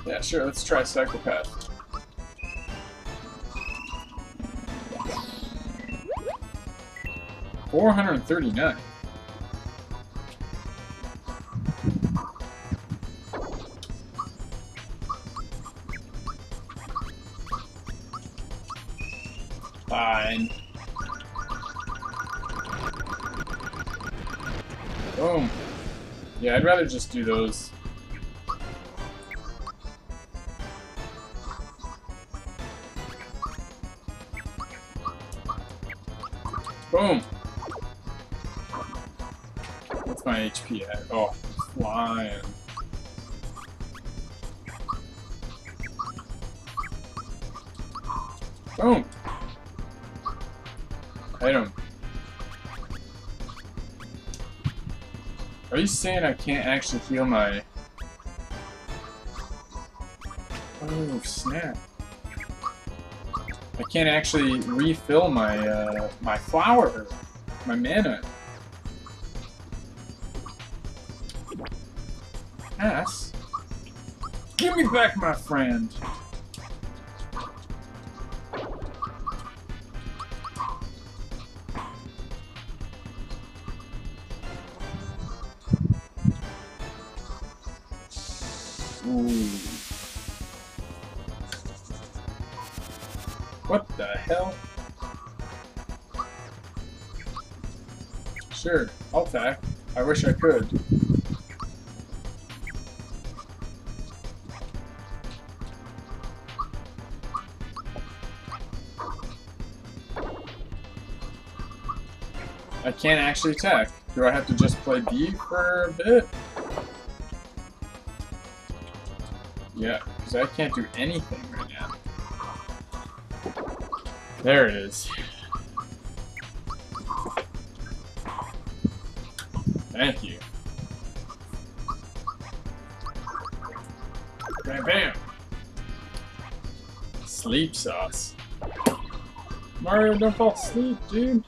Yeah, sure, let's try Psychopath. $439. Fine. Boom. Yeah, I'd rather just do those. Boom. What's my HP at? Oh, flying. Boom. Item. Are you saying I can't actually heal my... Oh, snap. I can't actually refill my, my flower, my mana. Ass. Give me back my friend. What the hell? Sure, I'll attack. I wish I could. I can't actually attack. Do I have to just play B for a bit? Yeah, because I can't do anything right now. There it is. Thank you. Bam bam! Sleep sauce. Mario, don't fall asleep, dude.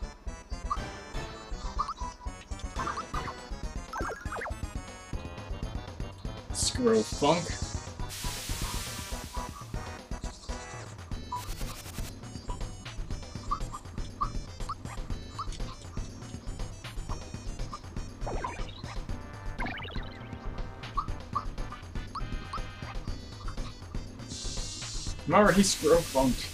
Scroll funk. Already scroll funked.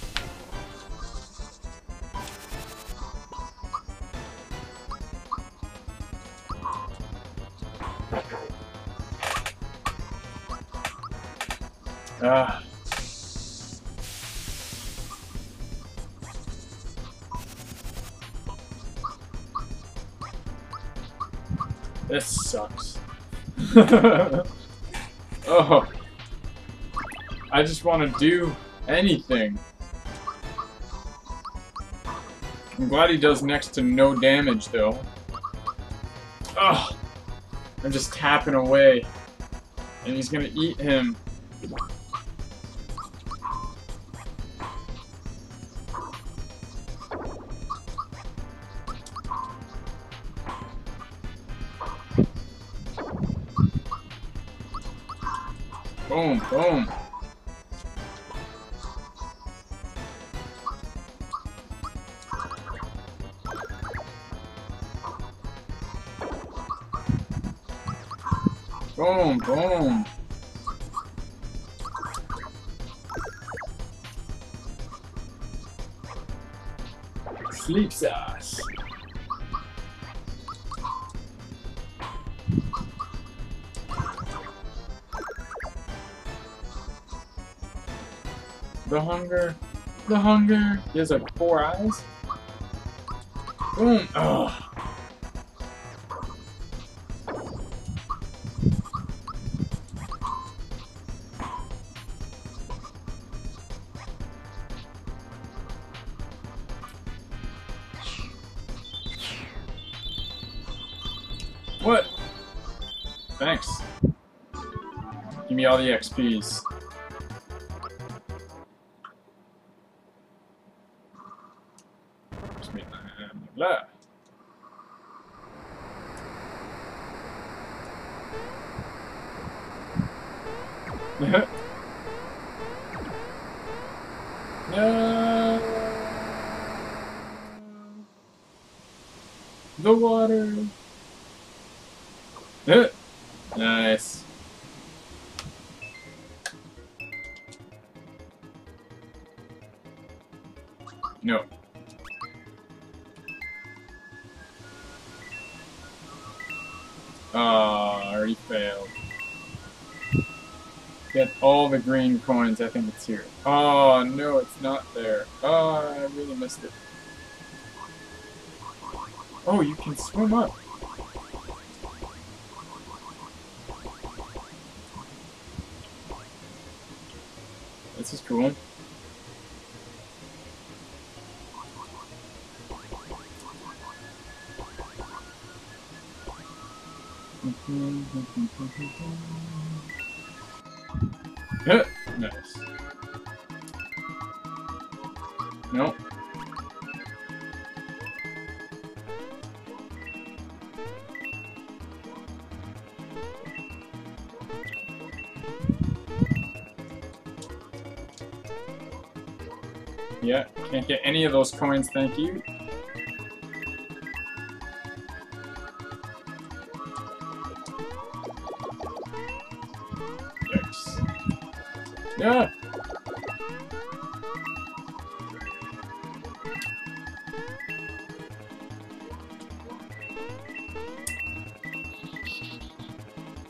Ah. This sucks. Oh. I just want to do anything. I'm glad he does next to no damage, though. Ugh! I'm just tapping away. And he's gonna eat him. Boom, boom. Boom, boom. Sleep sauce. The hunger, he has like 4 eyes. Boom, ugh. What? Thanks. Give me all the XPs. The water. Nice. No. I already failed. Get all the green coins, I think it's here. Oh no, it's not there. Oh, I really missed it. Oh, you can swim up. This is cool. Nice. Nope. Yeah, can't get any of those coins, thank you. Yikes. Yeah!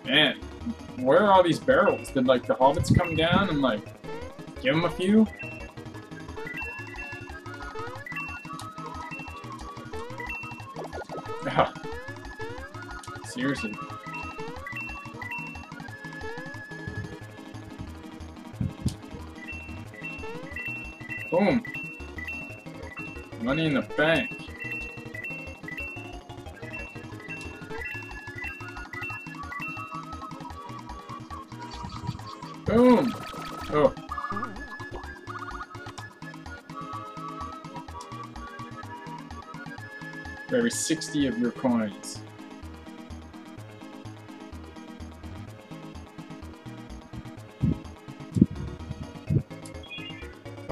Man, where are all these barrels? Did, like, the hobbits come down and, like, give them a few? Seriously. Boom. Money in the bank. Boom. Oh. For every 60 of your coins.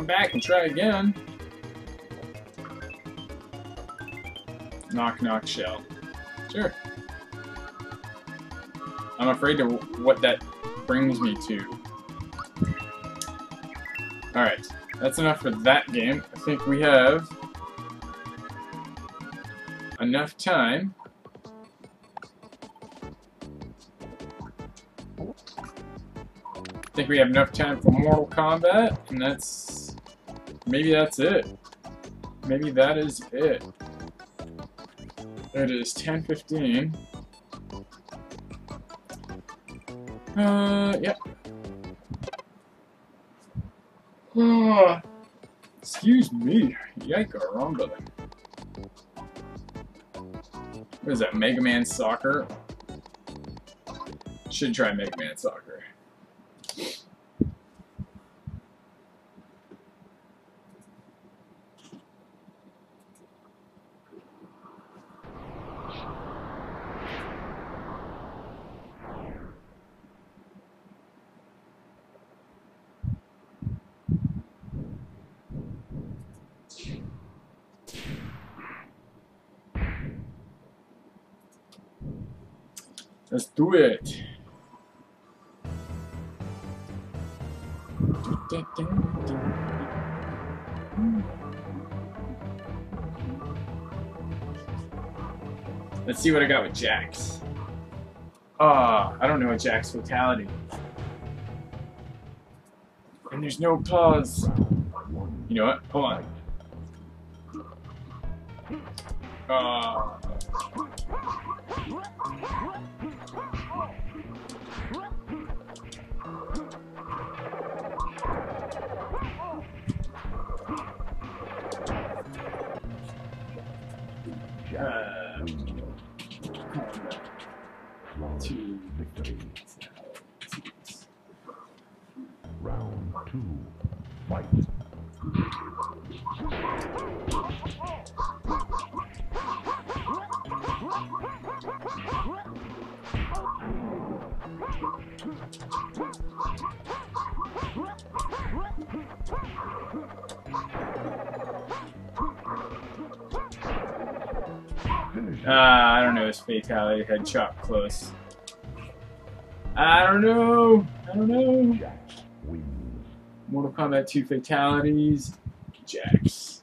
Back and try again. Knock knock shell. Sure. I'm afraid of what that brings me to. Alright, that's enough for that game. I think we have enough time for Mortal Kombat, and that's maybe that's it. Maybe that is it. It is 10:15. Yep. Excuse me. Yike-a-rumba. What is that, Mega Man Soccer? Should try Mega Man Soccer. Let's do it. Let's see what I got with Jax. Ah, I don't know a Jax fatality. And there's no pause. You know what? Hold on. I don't know, his fatality headshot close. I don't know. Mortal Kombat 2 fatalities. Jax.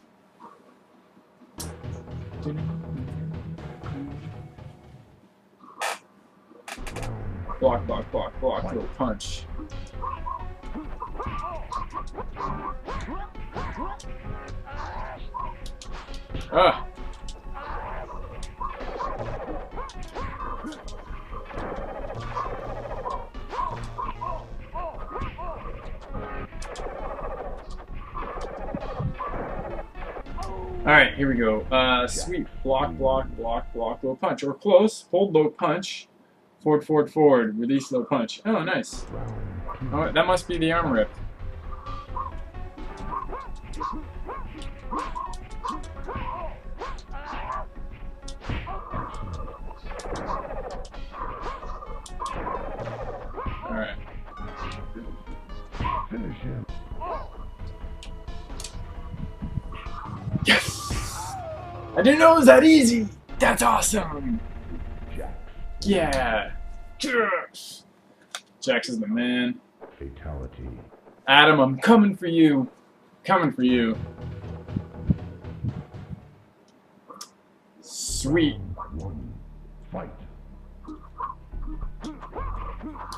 Block, little punch. Ah! Alright, here we go. Sweep. Block, low punch. Or close. Hold low punch. Forward. Release low punch. Oh, nice. Oh, that must be the arm rip. Alright. Finish him. Yes! I didn't know it was that easy! That's awesome! Yeah! Jax! Jax is the man. Fatality. Adam, I'm coming for you! Coming for you. Sweet. Fight.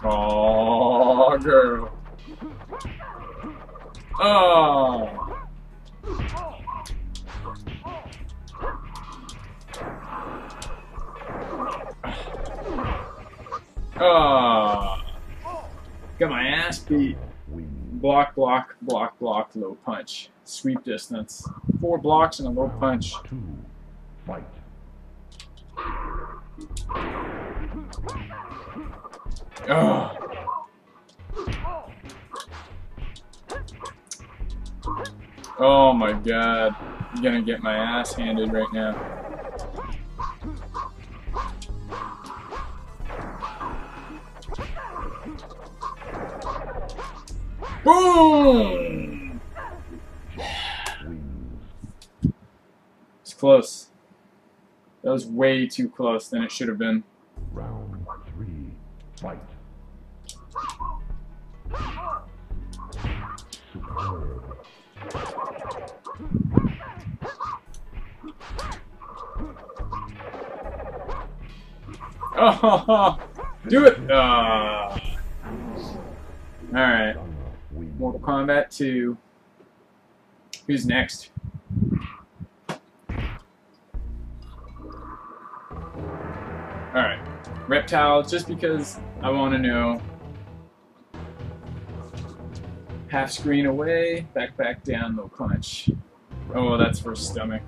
Oh, girl. Oh! Oh, got my ass beat. Block, low punch. Sweep distance. 4 blocks and a low punch. Fight. Oh. Oh my god. I'm gonna get my ass handed right now. Boom! It's close. That was way too close than it should have been. Round 3, fight. Oh, do it! Alright. Mortal Kombat 2. Who's next? Alright. Reptile, just because I want to know. Half screen away, back down, low punch. Oh, that's for his stomach.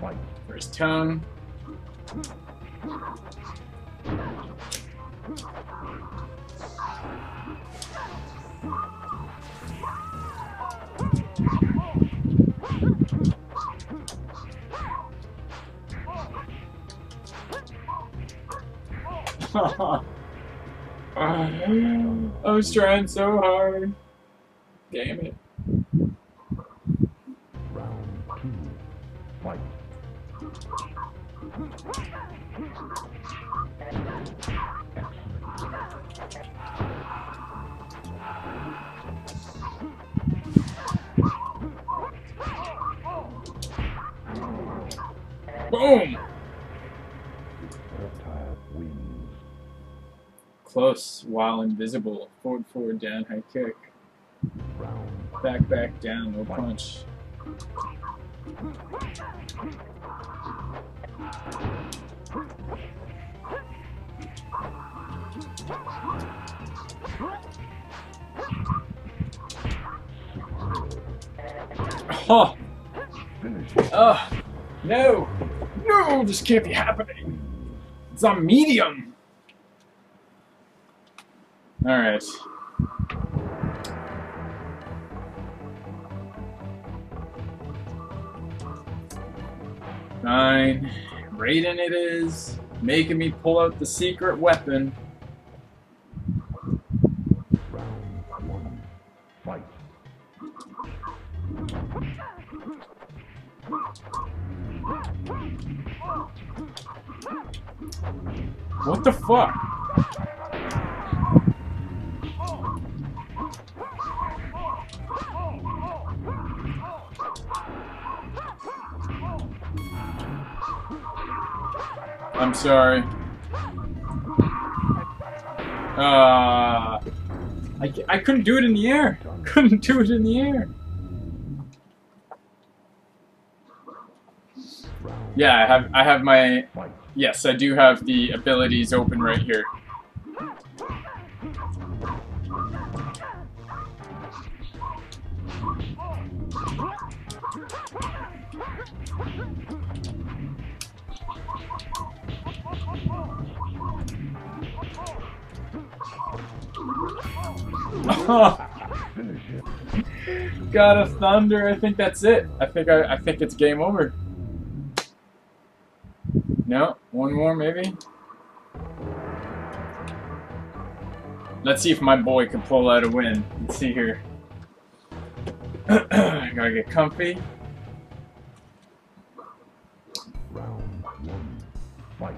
For his tongue. I was trying so hard. Damn it. Round 2, fight. Boom! Reptile wins. Close while invisible. Forward, forward, down, high kick. Back, back, down, no punch. Oh! Oh! No! No! This can't be happening! It's on medium! Alright. Nine. Raiden it is. Making me pull out the secret weapon. What the fuck? I'm sorry. I couldn't do it in the air. Couldn't do it in the air. Yeah, I have my... Yes, I do have the abilities open right here. Got a thunder. I think that's it. I think it's game over. No, one more maybe. Let's see if my boy can pull out a win. Let's see here. I gotta get comfy. Round one, fight.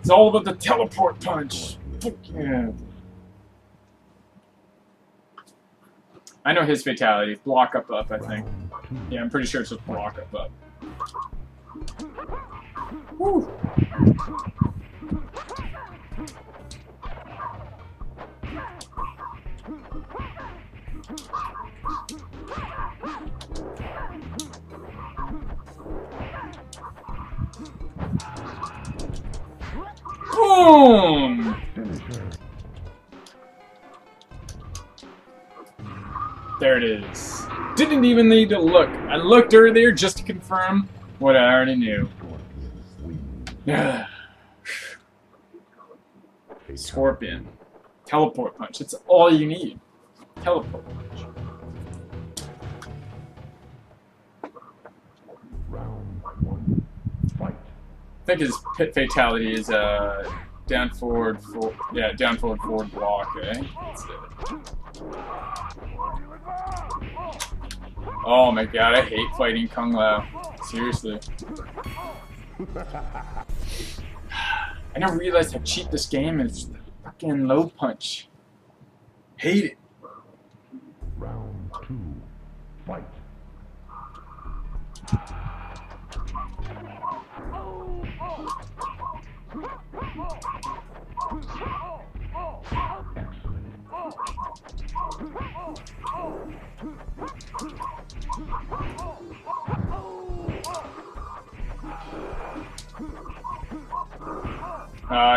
It's all about the teleport punch. Fuck yeah. I know his fatality. Block up up, I think. Yeah, I'm pretty sure it's just block up up. Woo. Boom! There it is. Didn't even need to look. I looked earlier just to confirm what I already knew. Scorpion. Teleport punch. It's all you need. Teleport punch. I think his pit fatality is down forward, forward, yeah, down forward, forward block, eh? That's it. Oh my god, I hate fighting Kung Lao. Seriously. I never realized how cheap this game is. The fucking low punch. Hate it. Round two, fight.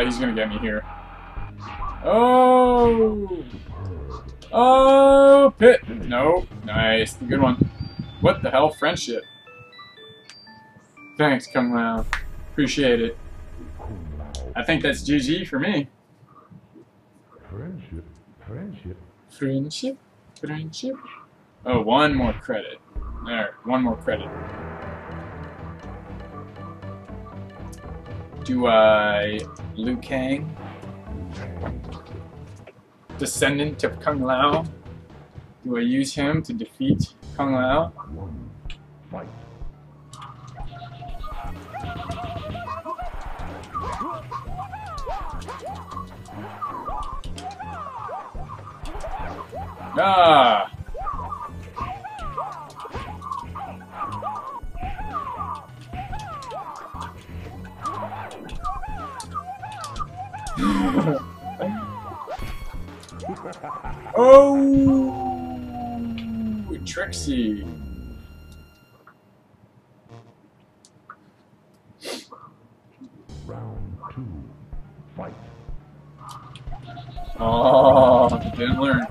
He's gonna get me here. Oh! Oh, pit! No. Nice. The good one. What the hell? Friendship. Thanks, Kung Lao. Appreciate it. I think that's GG for me. Friendship. Friendship. Friendship. Friendship. Oh, one more credit. There, one more credit. Do I... Liu Kang? descendant of Kung Lao. Do I use him to defeat Kung Lao? Ah! Oh, Trixie. Round two, fight. Oh, didn't learn.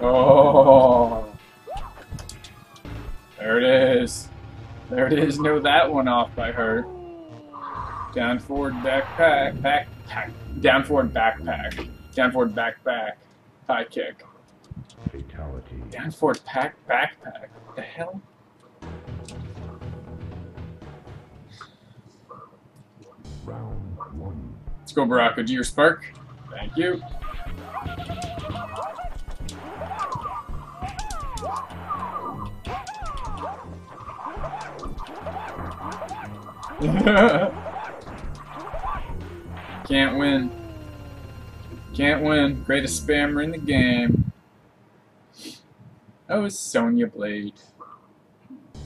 Oh, there it is. There it is. No, that one off by her. Down forward backpack, backpack. Down forward backpack. Down forward backpack. High kick. Fatality. Down forward pack backpack. What the hell? Round one. Let's go, Baraka. Do your spark. Thank you. Can't win. Can't win. Greatest spammer in the game. Oh, it's Sonya Blade.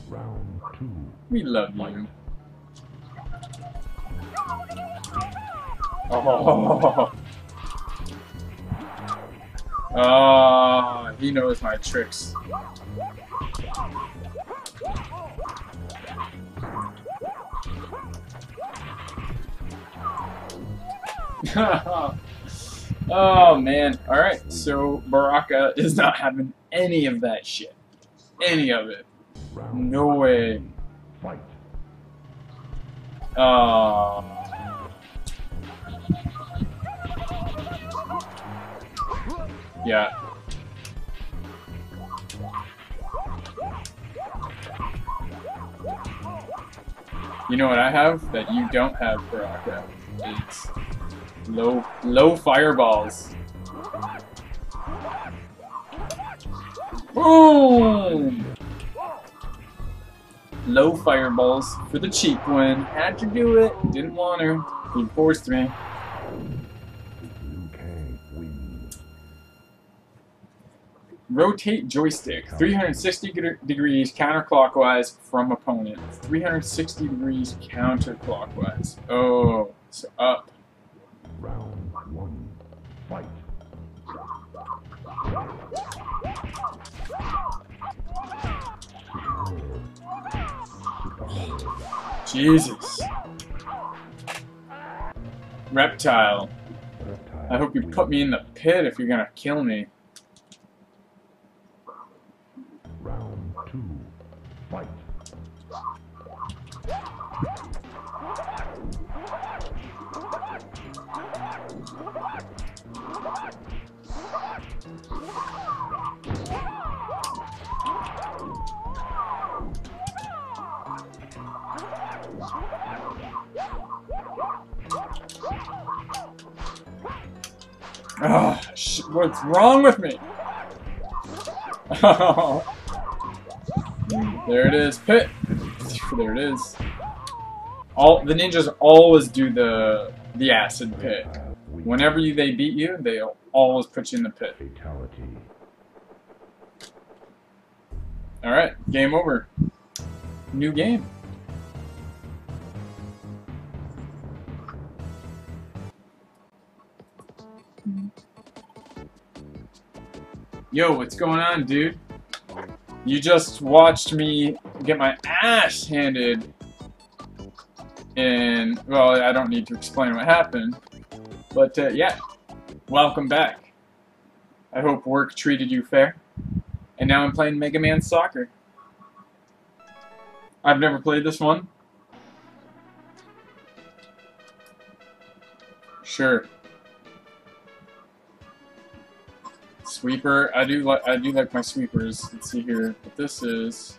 Round two. We love you. Oh. Oh, he knows my tricks. Oh man, alright, so Baraka is not having any of that shit. Any of it. No way. Yeah. You know what I have that you don't have, Baraka? It's low fireballs. Boom! Low fireballs for the cheap win. Had to do it. Didn't want to. He forced me. Rotate joystick 360 degrees counterclockwise from opponent. 360 degrees counterclockwise. Oh, so up. Round one, fight. Jesus. Reptile. I hope you put me in the pit if you're gonna kill me. Round two, fight. Oh, what's wrong with me? Oh. There it is, pit. There it is. All the ninjas always do the acid pit. Whenever they beat you, they'll always put you in the pit. All right, game over. New game. Yo, what's going on, dude? You just watched me get my ass handed in, well, I don't need to explain what happened, but yeah, welcome back. I hope work treated you fair. And now I'm playing Mega Man Soccer. I've never played this one. Sure. Sweeper. I do like my sweepers. Let's see here what this is.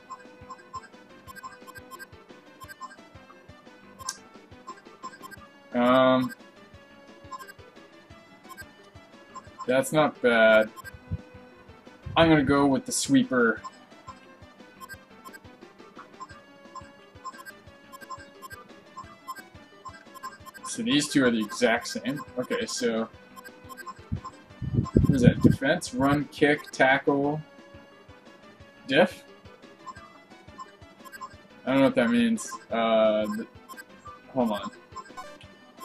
That's not bad. I'm gonna go with the sweeper. So these two are the exact same. Okay, so what is that? Defense, run, kick, tackle, diff? I don't know what that means. Hold on.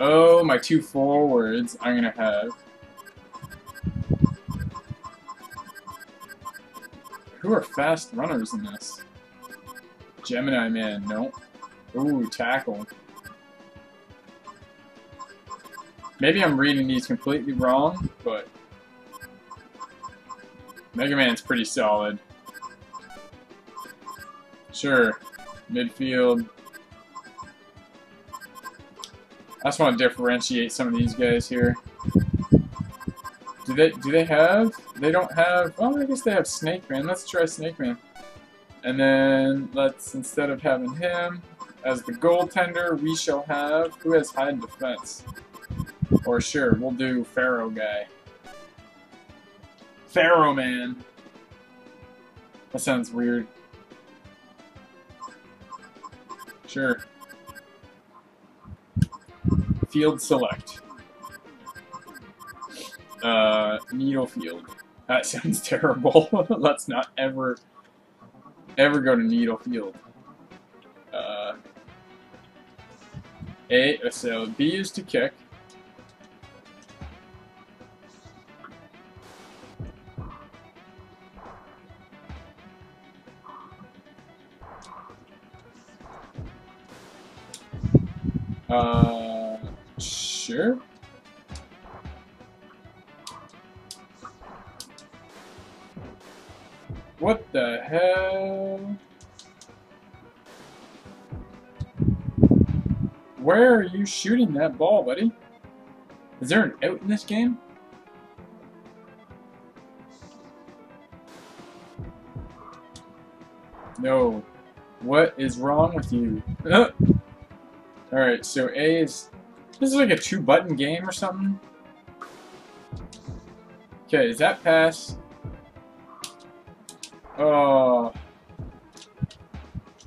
Oh, my two forwards I'm gonna have. Who are fast runners in this? Gemini Man, nope. Ooh, tackle. Maybe I'm reading these completely wrong, but Mega Man's pretty solid. Sure, midfield. I just want to differentiate some of these guys here. Do they have? They don't have. Oh, I guess they have Snake Man. Let's try Snake Man. And then let's, instead of having him as the goaltender, we shall have, who has high defense? Or sure, we'll do Pharaoh guy. Pharaoh Man. That sounds weird. Sure. Field select. Needle field. That sounds terrible. Let's not ever go to needle field. A, so B is to kick. Sure. What the hell? Where are you shooting that ball, buddy? Is there an out in this game? No. What is wrong with you? Alright, so A is... This is like a two-button game or something. Okay, is that pass? Oh.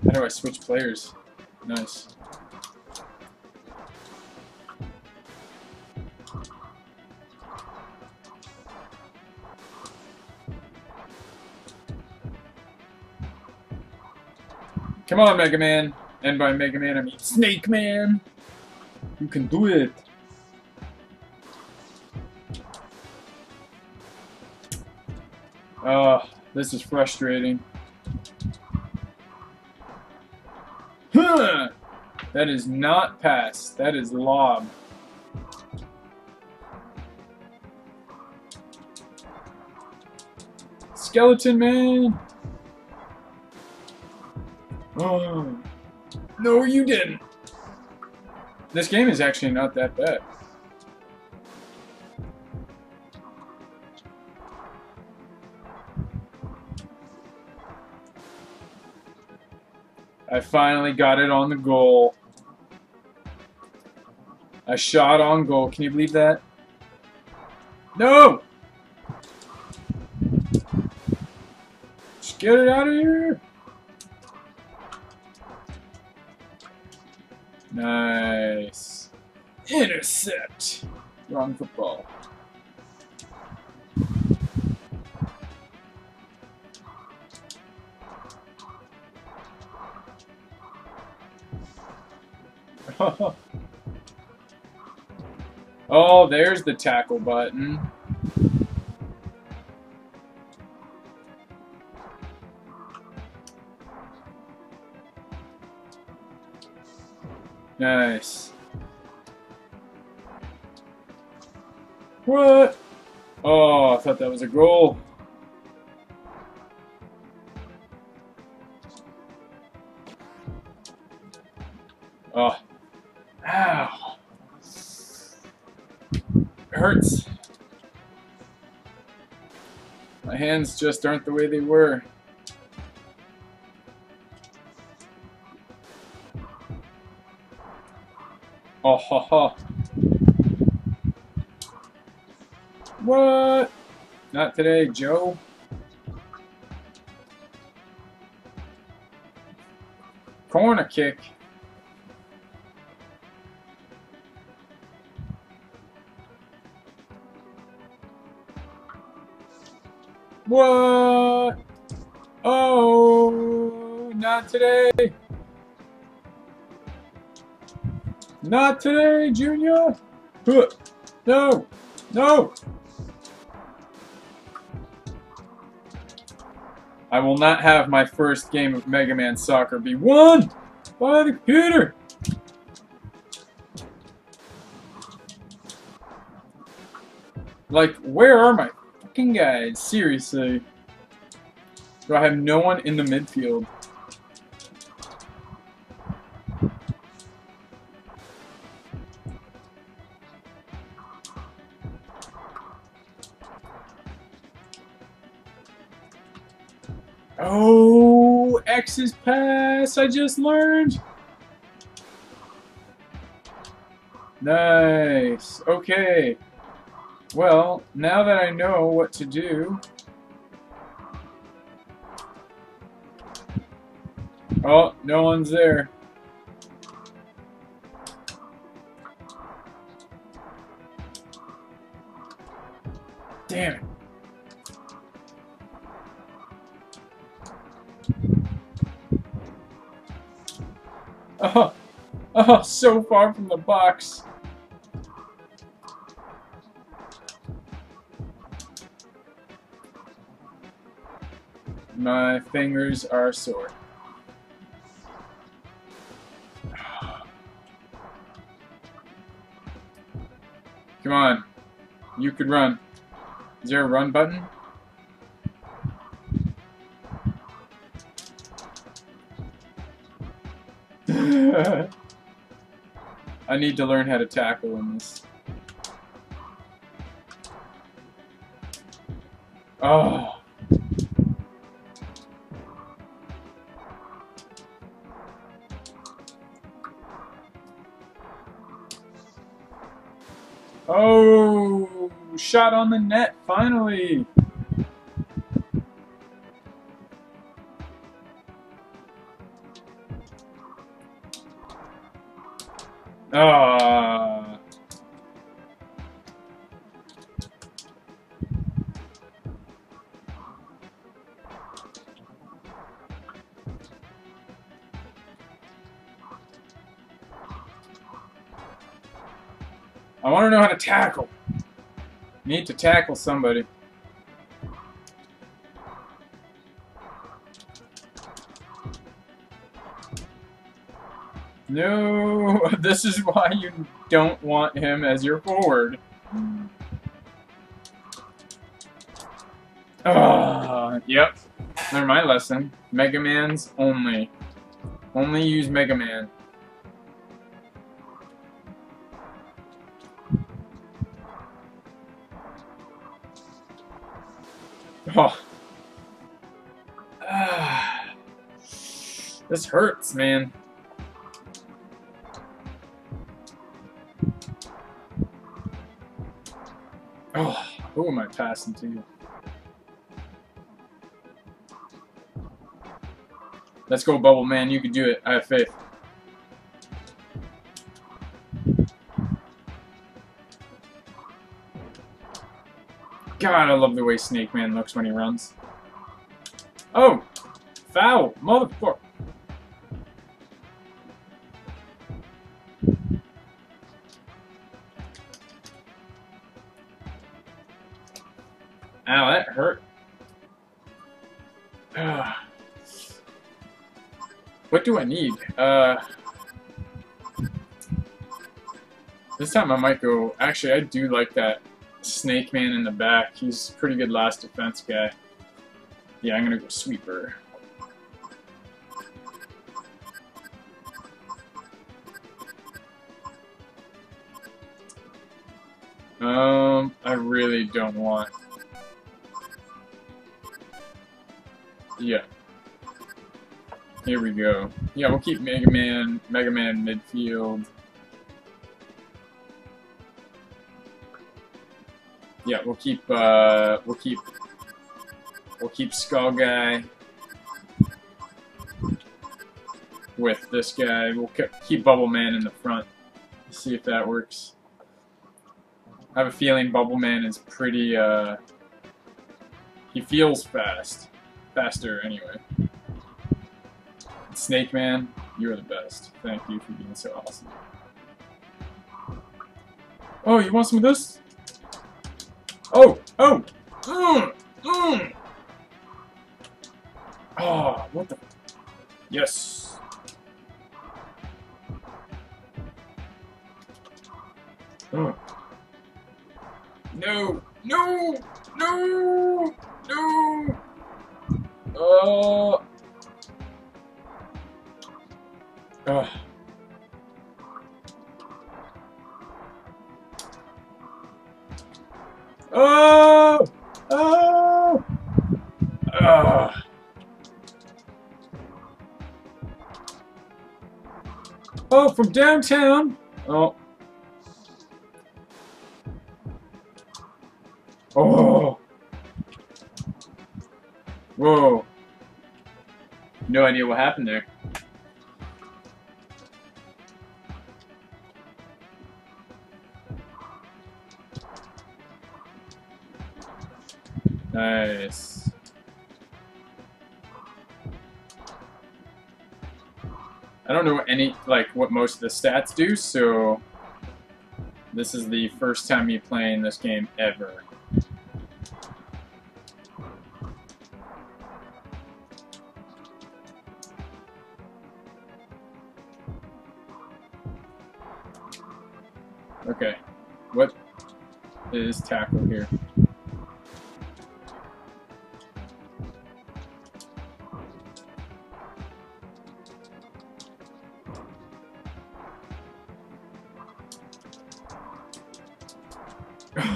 How do I switch players? Nice. Come on, Mega Man. And by Mega Man, I mean Snake Man. You can do it. This is frustrating. Huh! That is not pass. That is lob. Skeleton Man. Oh. No, you didn't. This game is actually not that bad. I finally got it on the goal. I shot on goal. Can you believe that? No! Just get it out of here! Nice. Intercept. Wrong football. Oh, there's the tackle button. Nice. What? Oh, I thought that was a goal. Oh. Ow. It hurts. My hands just aren't the way they were. Oh, ha, ha. What? Not today, Joe. Corner kick. What? Oh, not today. Not today, Junior. No, no. I will not have my first game of Mega Man Soccer be won by the computer. Like, where are my fucking guys? Seriously. Do I have no one in the midfield? Oh, X's pass, I just learned. Nice. Okay. Well, now that I know what to do. Oh, no one's there. Damn it. Oh, oh, so far from the box. My fingers are sore. Come on. You could run. Is there a run button? I need to learn how to tackle in this. Oh. Oh, shot on the net, finally. Ah. I want to know how to tackle. Need to tackle somebody. No, this is why you don't want him as your forward. Yep. Learn my lesson. Mega Man's only. Only use Mega Man. Oh. This hurts, man. Oh, who am I passing to you? Let's go, Bubble Man. You can do it. I have faith. God, I love the way Snake Man looks when he runs. Oh! Foul! Motherfucker! Ow, that hurt. What do I need? This time I might go... Actually, I do like that Snake Man in the back. He's a pretty good last defense guy. Yeah, I'm gonna go sweeper. I really don't want... Yeah. Here we go. Yeah, we'll keep Mega Man midfield. Yeah, we'll keep Skull Guy with this guy. We'll keep Bubble Man in the front. See if that works. I have a feeling Bubble Man is pretty, he feels fast. Faster, anyway. Snake Man, you are the best. Thank you for being so awesome. Oh, you want some of this? Oh! Oh! Mmm! Mmm! Oh, what the... Yes! Oh. No! No! No! No! Oh! Oh! Oh! Oh, from downtown! Oh. Oh! Whoa. No idea what happened there. Nice. I don't know what most of the stats do, so this is the first time me playing this game ever. Okay, what is tackle here?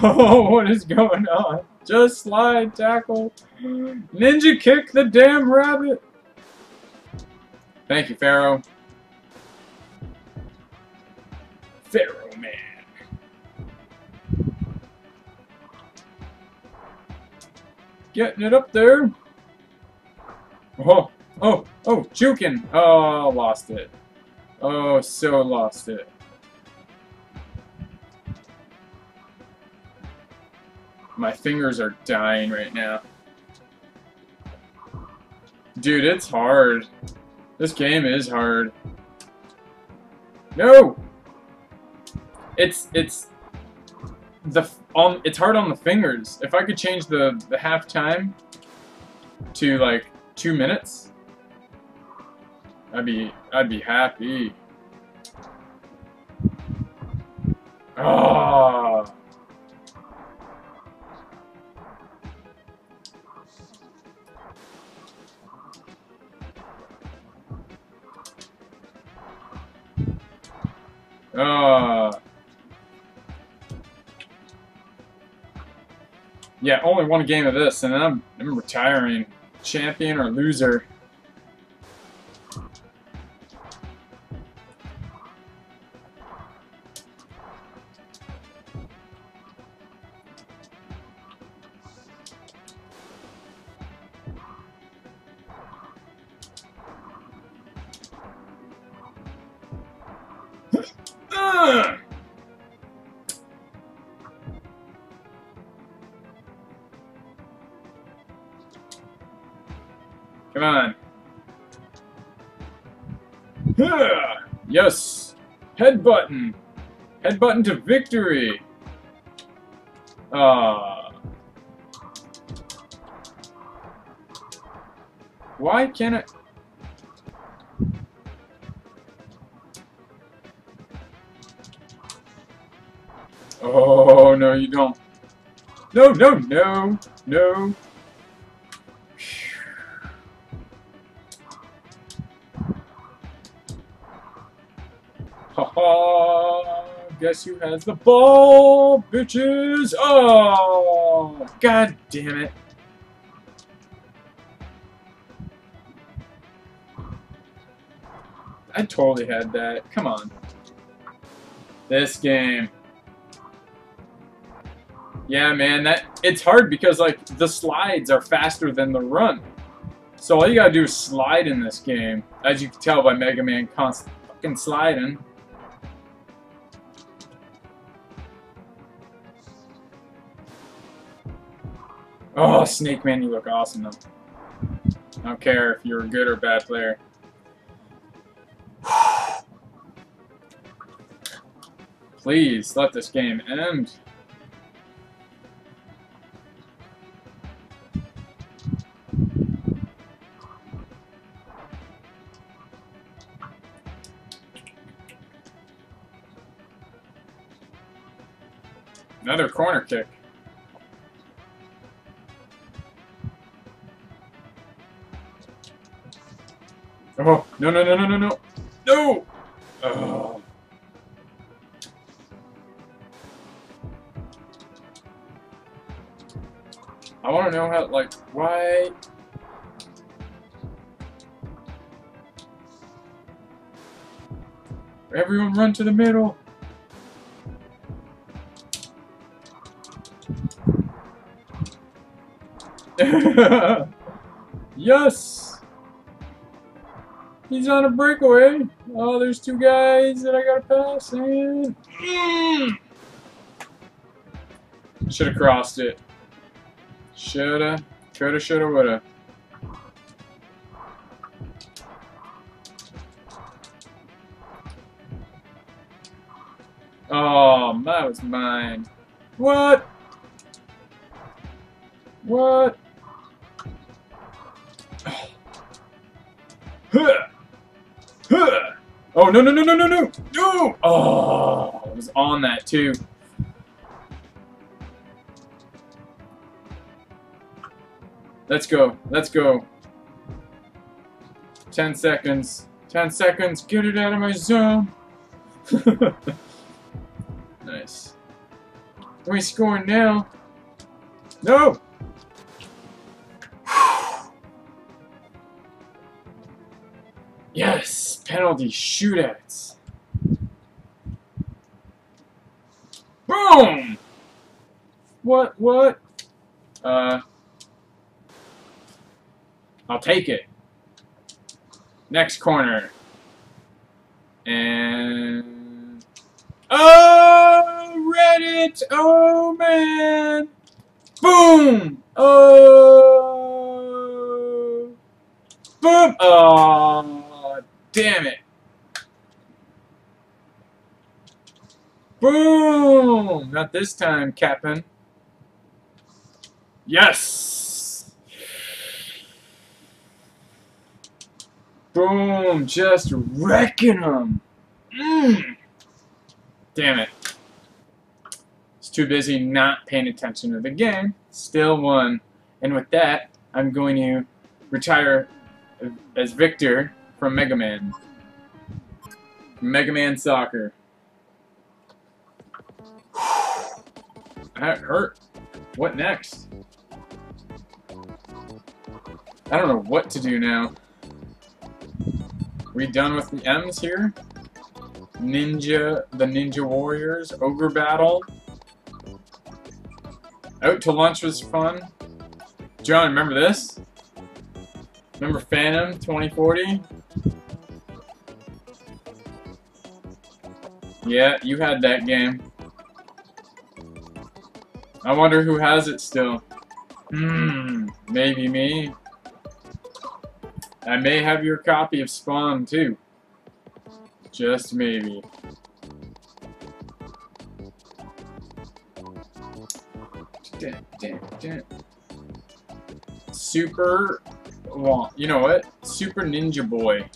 Oh, what is going on? Just slide, tackle, ninja kick the damn rabbit. Thank you, Pharaoh. Pharaoh Man. Getting it up there. Oh, oh, oh, juking. Oh, lost it. Oh, so lost it. My fingers are dying right now. Dude, it's hard. This game is hard. No! It's hard on the fingers. If I could change the half time to like 2 minutes, I'd be happy. Oh. Yeah, only one game of this, and I'm retiring. Champion or loser. Come on. Yes. Head button. Head button to victory. Why can't I? Oh no, you don't. No, no, no, no. Guess who has the ball, bitches? Oh, god damn it. I totally had that. Come on. This game. Yeah, man, that it's hard because, like, the slides are faster than the run. So all you gotta do is slide in this game. As you can tell by Mega Man constantly fucking sliding. Oh, Snake Man, you look awesome, though. I don't care if you're a good or bad player. Please, let this game end. Another corner kick. Oh, no, no, no, no, no, no. No! Oh. I want to know how, like, why... Everyone run to the middle! Yes! He's on a breakaway. Oh, there's two guys that I gotta pass, and should have crossed it. Shoulda, coulda, shoulda, woulda. Oh, that was mine. What? What? Oh, no, no, no, no, no, no! No! Oh, I was on that, too. Let's go. Let's go. 10 seconds. 10 seconds. Get it out of my zone. Nice. We're scoring now. No! Yes! Penalty shootouts! Boom! What? What? I'll take it. Next corner. And... Oh! Reddit! Oh, man! Boom! Oh! Boom! Oh! Damn it! Boom! Not this time, Captain. Yes! Boom! Just wrecking them. Damn it! I was too busy not paying attention to the game. Still won. And with that, I'm going to retire as victor. From Mega Man. Mega Man Soccer. That hurt. What next? I don't know what to do now. We done with the M's here? Ninja, the Ninja Warriors, Ogre Battle. Out to Lunch was fun. John, remember this? Remember Phantom 2040? Yeah, you had that game. I wonder who has it still. Maybe me. I may have your copy of Spawn too. Just maybe. Super... Well, you know what? Super Ninja Boy.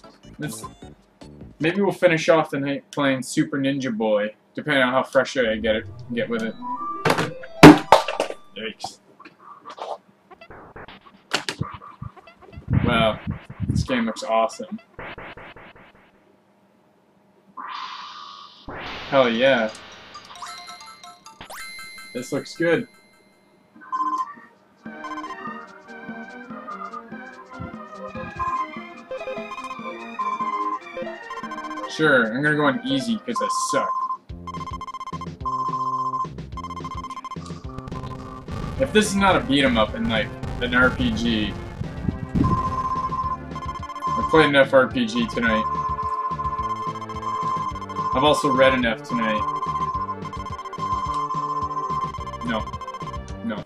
Maybe we'll finish off the night playing Super Ninja Boy, depending on how fresh I get with it. Yikes. Wow, this game looks awesome. Hell yeah. This looks good. Sure, I'm gonna go on easy because I suck. If this is not a beat 'em up in like an RPG, I've played enough RPG tonight. I've also read enough tonight. No. No.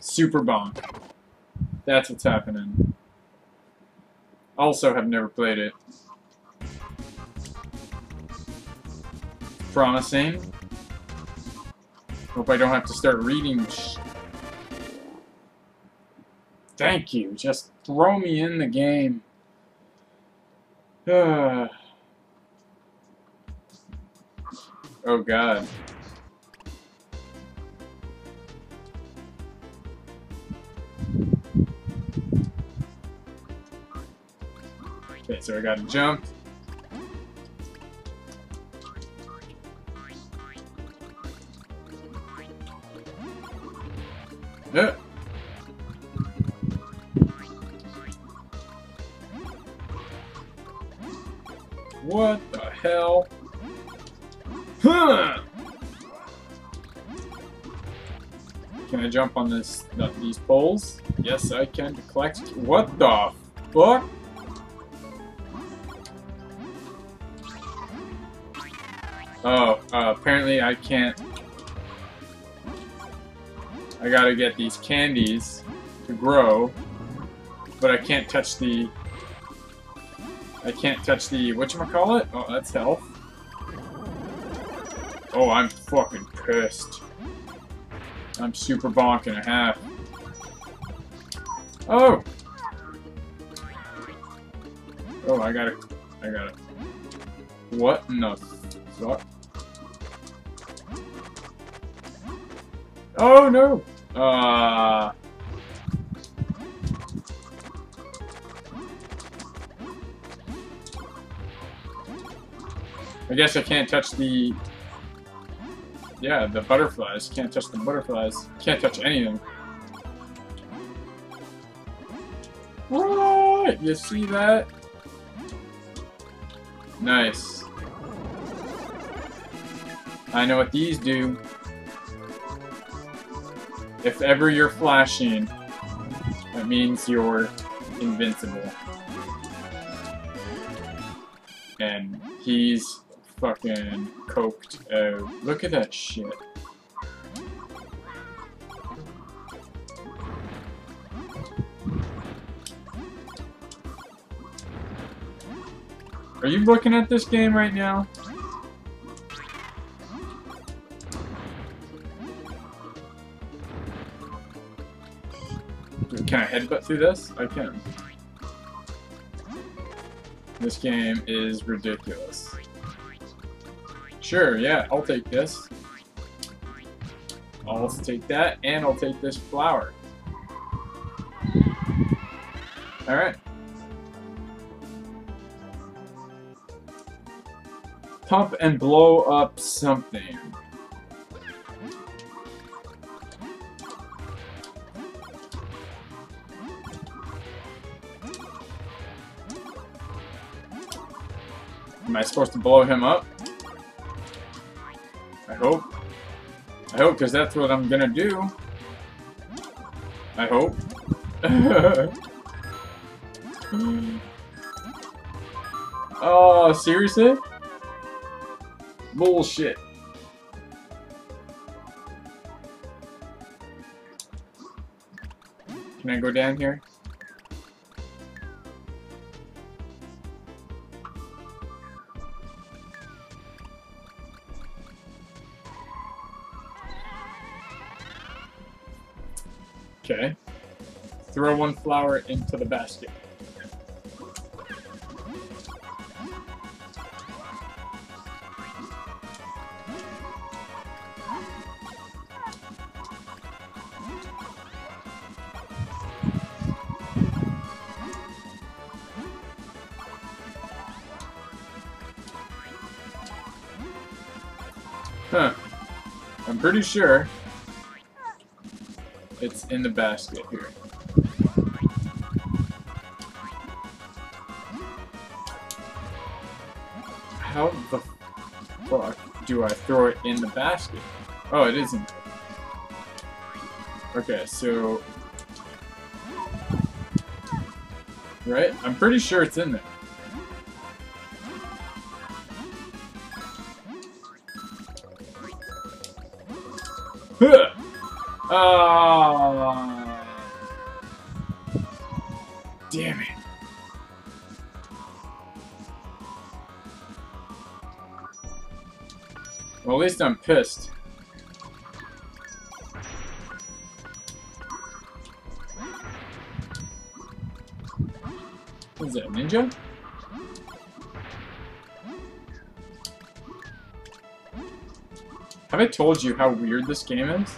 Super Bonk. That's what's happening. Also have never played it. Promising. Hope I don't have to start reading. Thank you. Just throw me in the game. Oh God. Okay, so I gotta jump. What the hell? Huh! Can I jump on this? These poles? Yes, I can. To collect. What the fuck? Oh, apparently I can't. I gotta get these candies to grow, but I can't touch the. I can't touch the whatchamacallit? Oh, that's health. Oh, I'm fucking pissed. I'm super bonk and a half. Oh. Oh, I gotta. What in the fuck? Oh no! I guess I can't touch the... Yeah, the butterflies. Can't touch the butterflies. Can't touch anything. Right! You see that? Nice. I know what these do. If ever you're flashing, that means you're invincible. And he's fucking coked out. Look at that shit. Are you looking at this game right now? Can I headbutt through this? I can. This game is ridiculous. Sure, yeah, I'll take this. I'll also take that, and I'll take this flower. Alright. Pump and blow up something. Am I supposed to blow him up? I hope. I hope, because that's what I'm gonna do. I hope. Oh, seriously? Bullshit. Can I go down here? Okay. Throw one flower into the basket. Huh. I'm pretty sure it's in the basket here. How the fuck do I throw it in the basket? Oh, it isn't. Okay, so... Right? I'm pretty sure it's in there. Huh! Damn it. Well, at least I'm pissed. What is that, ninja? Have I told you how weird this game is?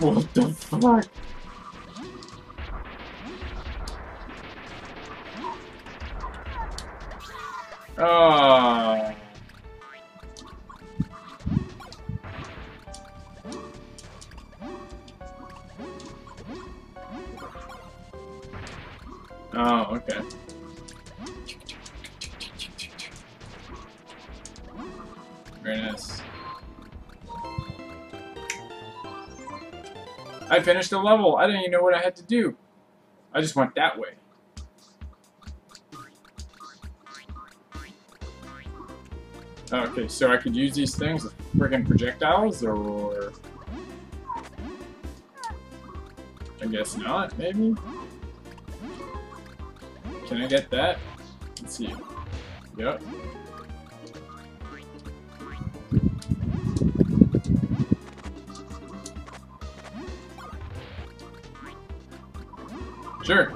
What the fuck? Oh. Oh, okay. Very nice. I finished the level. I didn't even know what I had to do. I just went that way. Okay, so I could use these things as friggin' projectiles, or... I guess not, maybe? Can I get that? Let's see. Yep. Sure.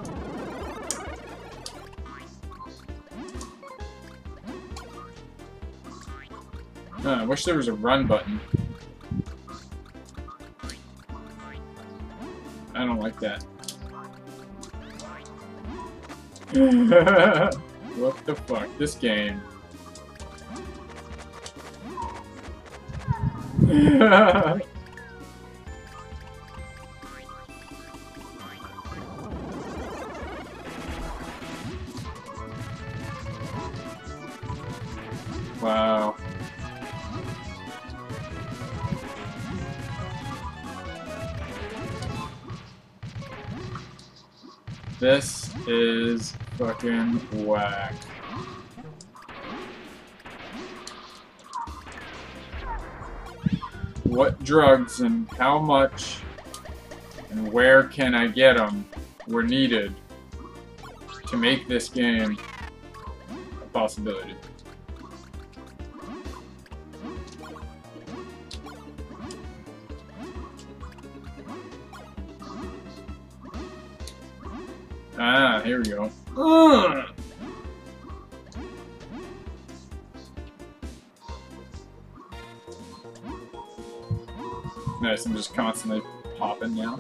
I wish there was a run button. I don't like that. What the fuck? This game. Wow. This is fucking whack. What drugs and how much and where can I get them were needed to make this game a possibility? Ah, here we go. Nice, I'm just constantly popping now.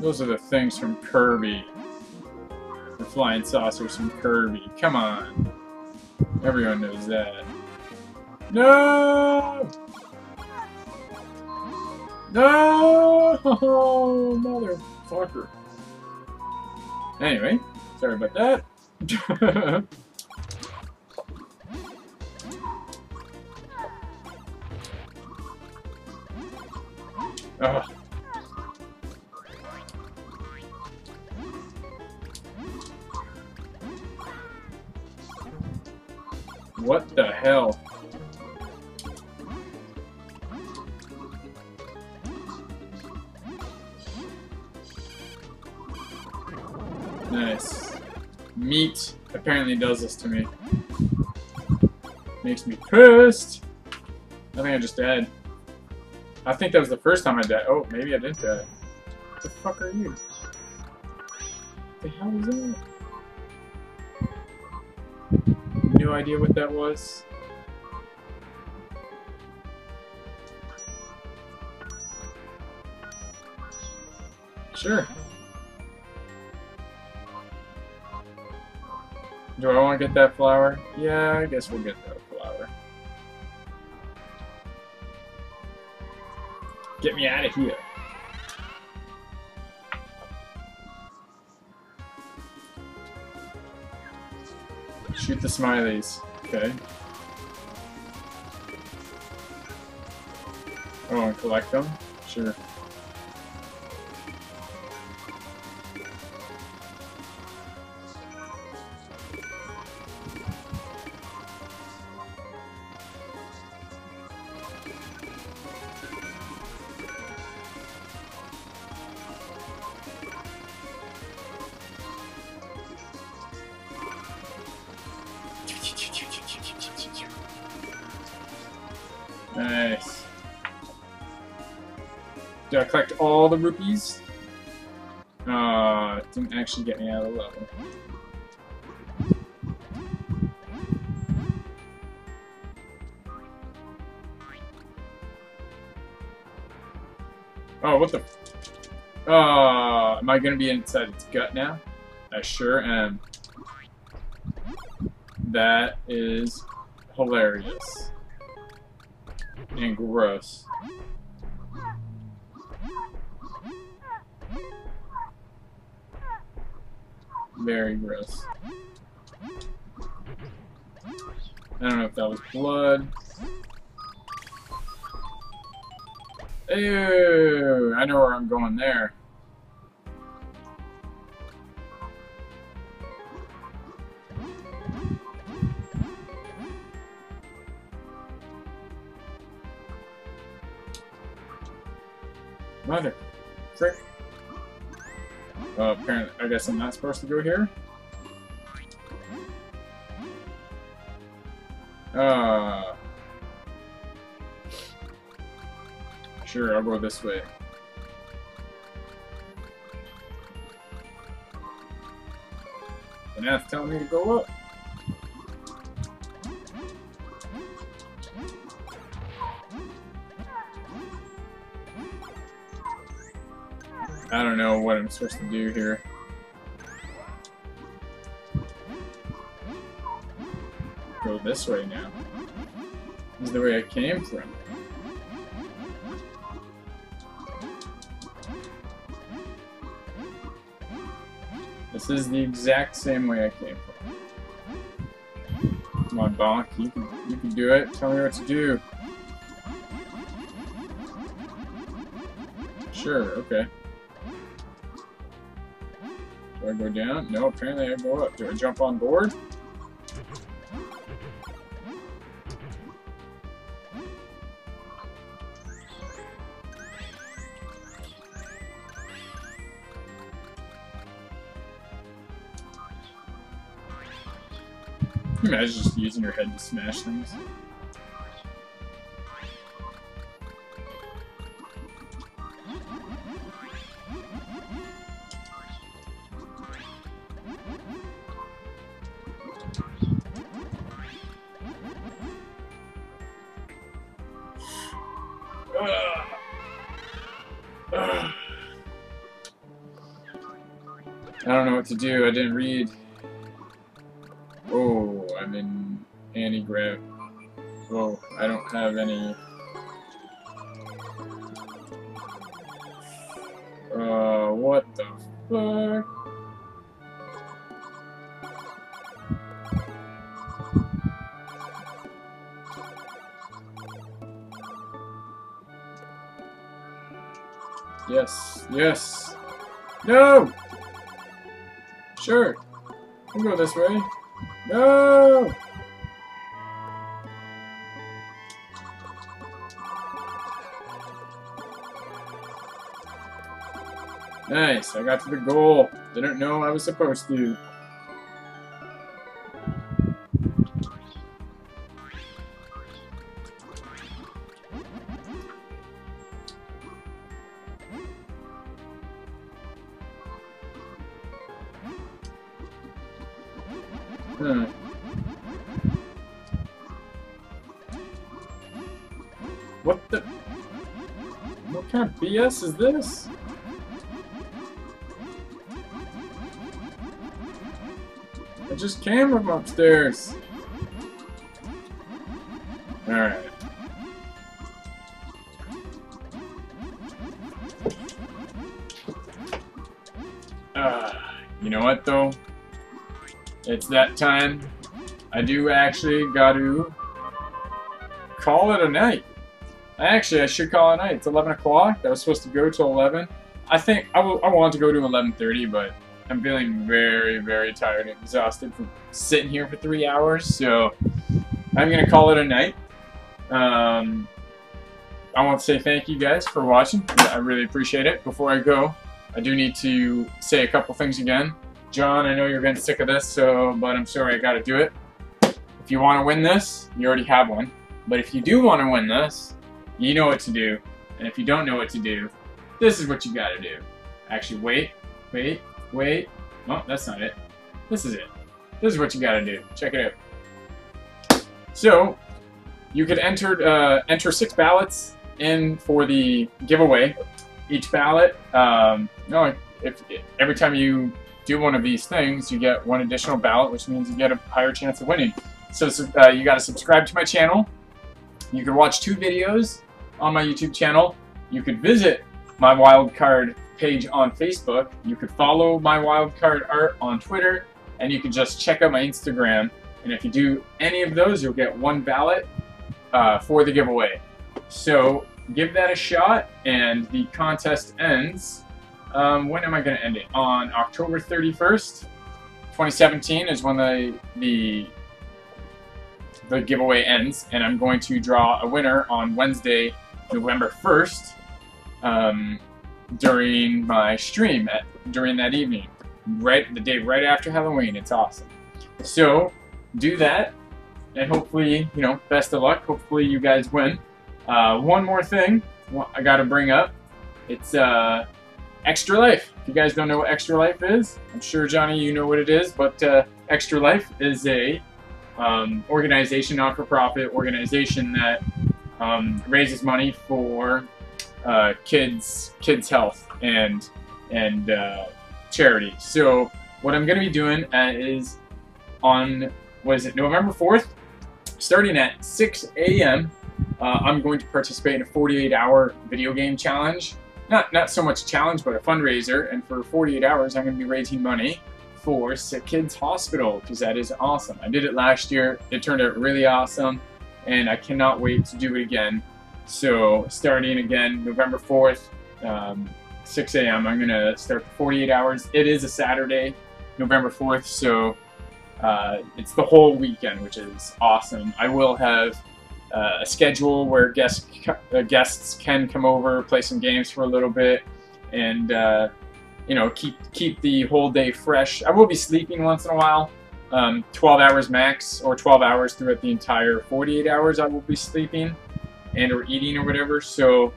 Those are the things from Kirby. The flying saucers from Kirby. Come on. Everyone knows that. No! No, motherfucker. Anyway, sorry about that. What the hell? Nice. Meat apparently does this to me. Makes me pissed. I think I just died. I think that was the first time I died. Oh, maybe I didn't die. What the fuck are you? What the hell is that? No idea what that was. Sure. Do I want to get that flower? Yeah, I guess we'll get that flower. Get me out of here. Shoot the smileys. Okay. I want to collect them? Sure. Nice. Did I collect all the rupees? Didn't actually get me out of the level. Oh, what the? Am I gonna be inside its gut now? I sure am. That is hilarious. And gross. Very gross. I don't know if that was blood. Ew, I know where I'm going there. Mother. Frick. Well, apparently, I guess I'm not supposed to go here. Sure, I'll go this way. And now it's telling me to go up. I don't know what I'm supposed to do here. Go this way now. This is the way I came from. This is the exact same way I came from. Come on, Bonk, you can do it. Tell me what to do. Sure, okay. Do I go down? No, apparently I go up. Do I jump on board? Can you imagine just using your head to smash things? I don't know what to do, I didn't read. Oh, I'm in anti-grav. Whoa, I don't have any. What the fuck? Yes, yes. No! Sure, we'll go this way. No! Nice, I got to the goal. Didn't know I was supposed to. Huh. What the? What kind of BS is this? just came from upstairs. Alright. You know what though? It's that time. I do actually gotta call it a night. Actually, I should call it a night. It's 11 o'clock. That was supposed to go till 11. I think I want to go to 11:30, but I'm feeling very, very tired and exhausted from sitting here for 3 hours. So I'm gonna call it a night. I want to say thank you guys for watching. I really appreciate it. Before I go, I do need to say a couple things again. John, I know you're getting sick of this, but I'm sorry I gotta do it. If you want to win this, you already have one. But if you do want to win this, you know what to do. And if you don't know what to do, this is what you gotta do. Actually, wait. Oh, that's not it. This is it. This is what you gotta do. Check it out. So, you could enter 6 ballots in for the giveaway. Each ballot, if every time you do one of these things, you get 1 additional ballot, which means you get a higher chance of winning. So you got to subscribe to my channel. You can watch 2 videos on my YouTube channel. You could visit my Wildcard page on Facebook. You could follow my Wildcard art on Twitter, and you can just check out my Instagram. And if you do any of those, you'll get 1 ballot for the giveaway. So give that a shot, and the contest ends. When am I going to end it? On October 31st, 2017 is when the giveaway ends, and I'm going to draw a winner on Wednesday, November 1st, during my stream during that evening, the day right after Halloween. It's awesome. So do that, and hopefully, you know, best of luck. Hopefully, you guys win. One more thing I gotta bring up, it's Extra Life. If you guys don't know what Extra Life is, I'm sure, Johnny, you know what it is, but Extra Life is a organization, not-for-profit organization that raises money for kids' health and charity. So what I'm gonna be doing is on, what is it, November 4th, starting at 6 a.m. I'm going to participate in a 48-hour video game challenge. Not so much challenge, but a fundraiser. And for 48 hours, I'm going to be raising money for Sick Kids Hospital, because that is awesome. I did it last year. It turned out really awesome, and I cannot wait to do it again. So starting again November 4th, 6 a.m., I'm going to start the 48 hours. It is a Saturday, November 4th, so it's the whole weekend, which is awesome. I will have a schedule where guests can come over, play some games for a little bit, and you know, keep the whole day fresh. I will be sleeping once in a while, 12 hours max, or 12 hours throughout the entire 48 hours. I will be sleeping and or eating or whatever. So,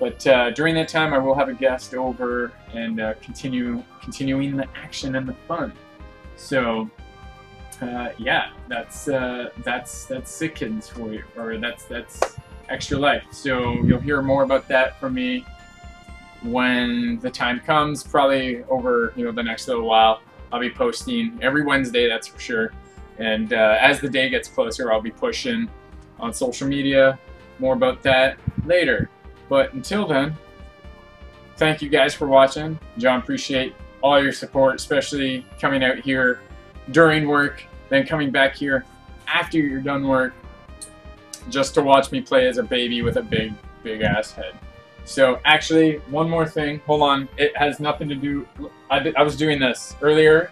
but during that time, I will have a guest over and continuing the action and the fun. So. Yeah, that's Sick Kids for you, or that's Extra Life. So you'll hear more about that from me when the time comes. Probably over, you know, the next little while. I'll be posting every Wednesday, that's for sure. And as the day gets closer, I'll be pushing on social media. More about that later. But until then, thank you guys for watching. John, appreciate all your support, especially coming out here during work, then coming back here after you're done work, just to watch me play as a baby with a big ass head. So actually, one more thing, hold on, it has nothing to do, I was doing this earlier.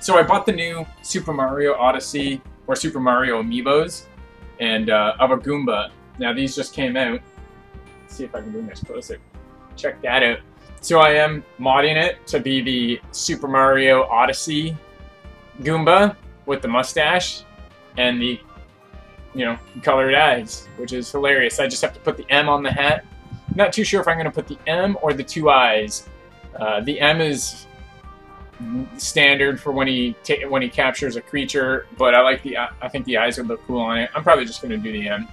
So I bought the new Super Mario Odyssey, or Super Mario Amiibos, and of a Goomba. Now these just came out. Let's see if I can bring this closer. Check that out. So I am modding it to be the Super Mario Odyssey Goomba with the mustache and the, you know, colored eyes, which is hilarious. I just have to put the M on the hat. Not too sure if I'm going to put the M or the 2 eyes. The M is standard for when he captures a creature, but I think the eyes would look cool on it. I'm probably just going to do the M.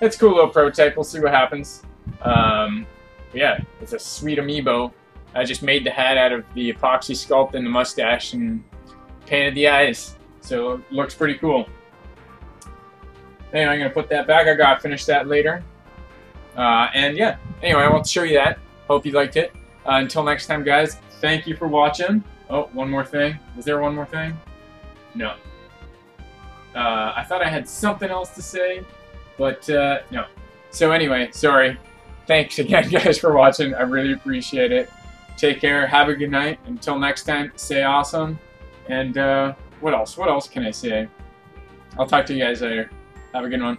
It's a cool little prototype. We'll see what happens. Yeah, it's a sweet amiibo. I just made the hat out of the epoxy sculpt and the mustache and painted the eyes. So it looks pretty cool. Anyway, I'm going to put that back. I got to finish that later. And yeah, anyway, I want to show you that. Hope you liked it. Until next time, guys, thank you for watching. Oh, one more thing. Is there one more thing? No. I thought I had something else to say, but no. So anyway, sorry. Thanks again, guys, for watching. I really appreciate it. Take care. Have a good night. Until next time, stay awesome. And what else? What else can I say? I'll talk to you guys later. Have a good one.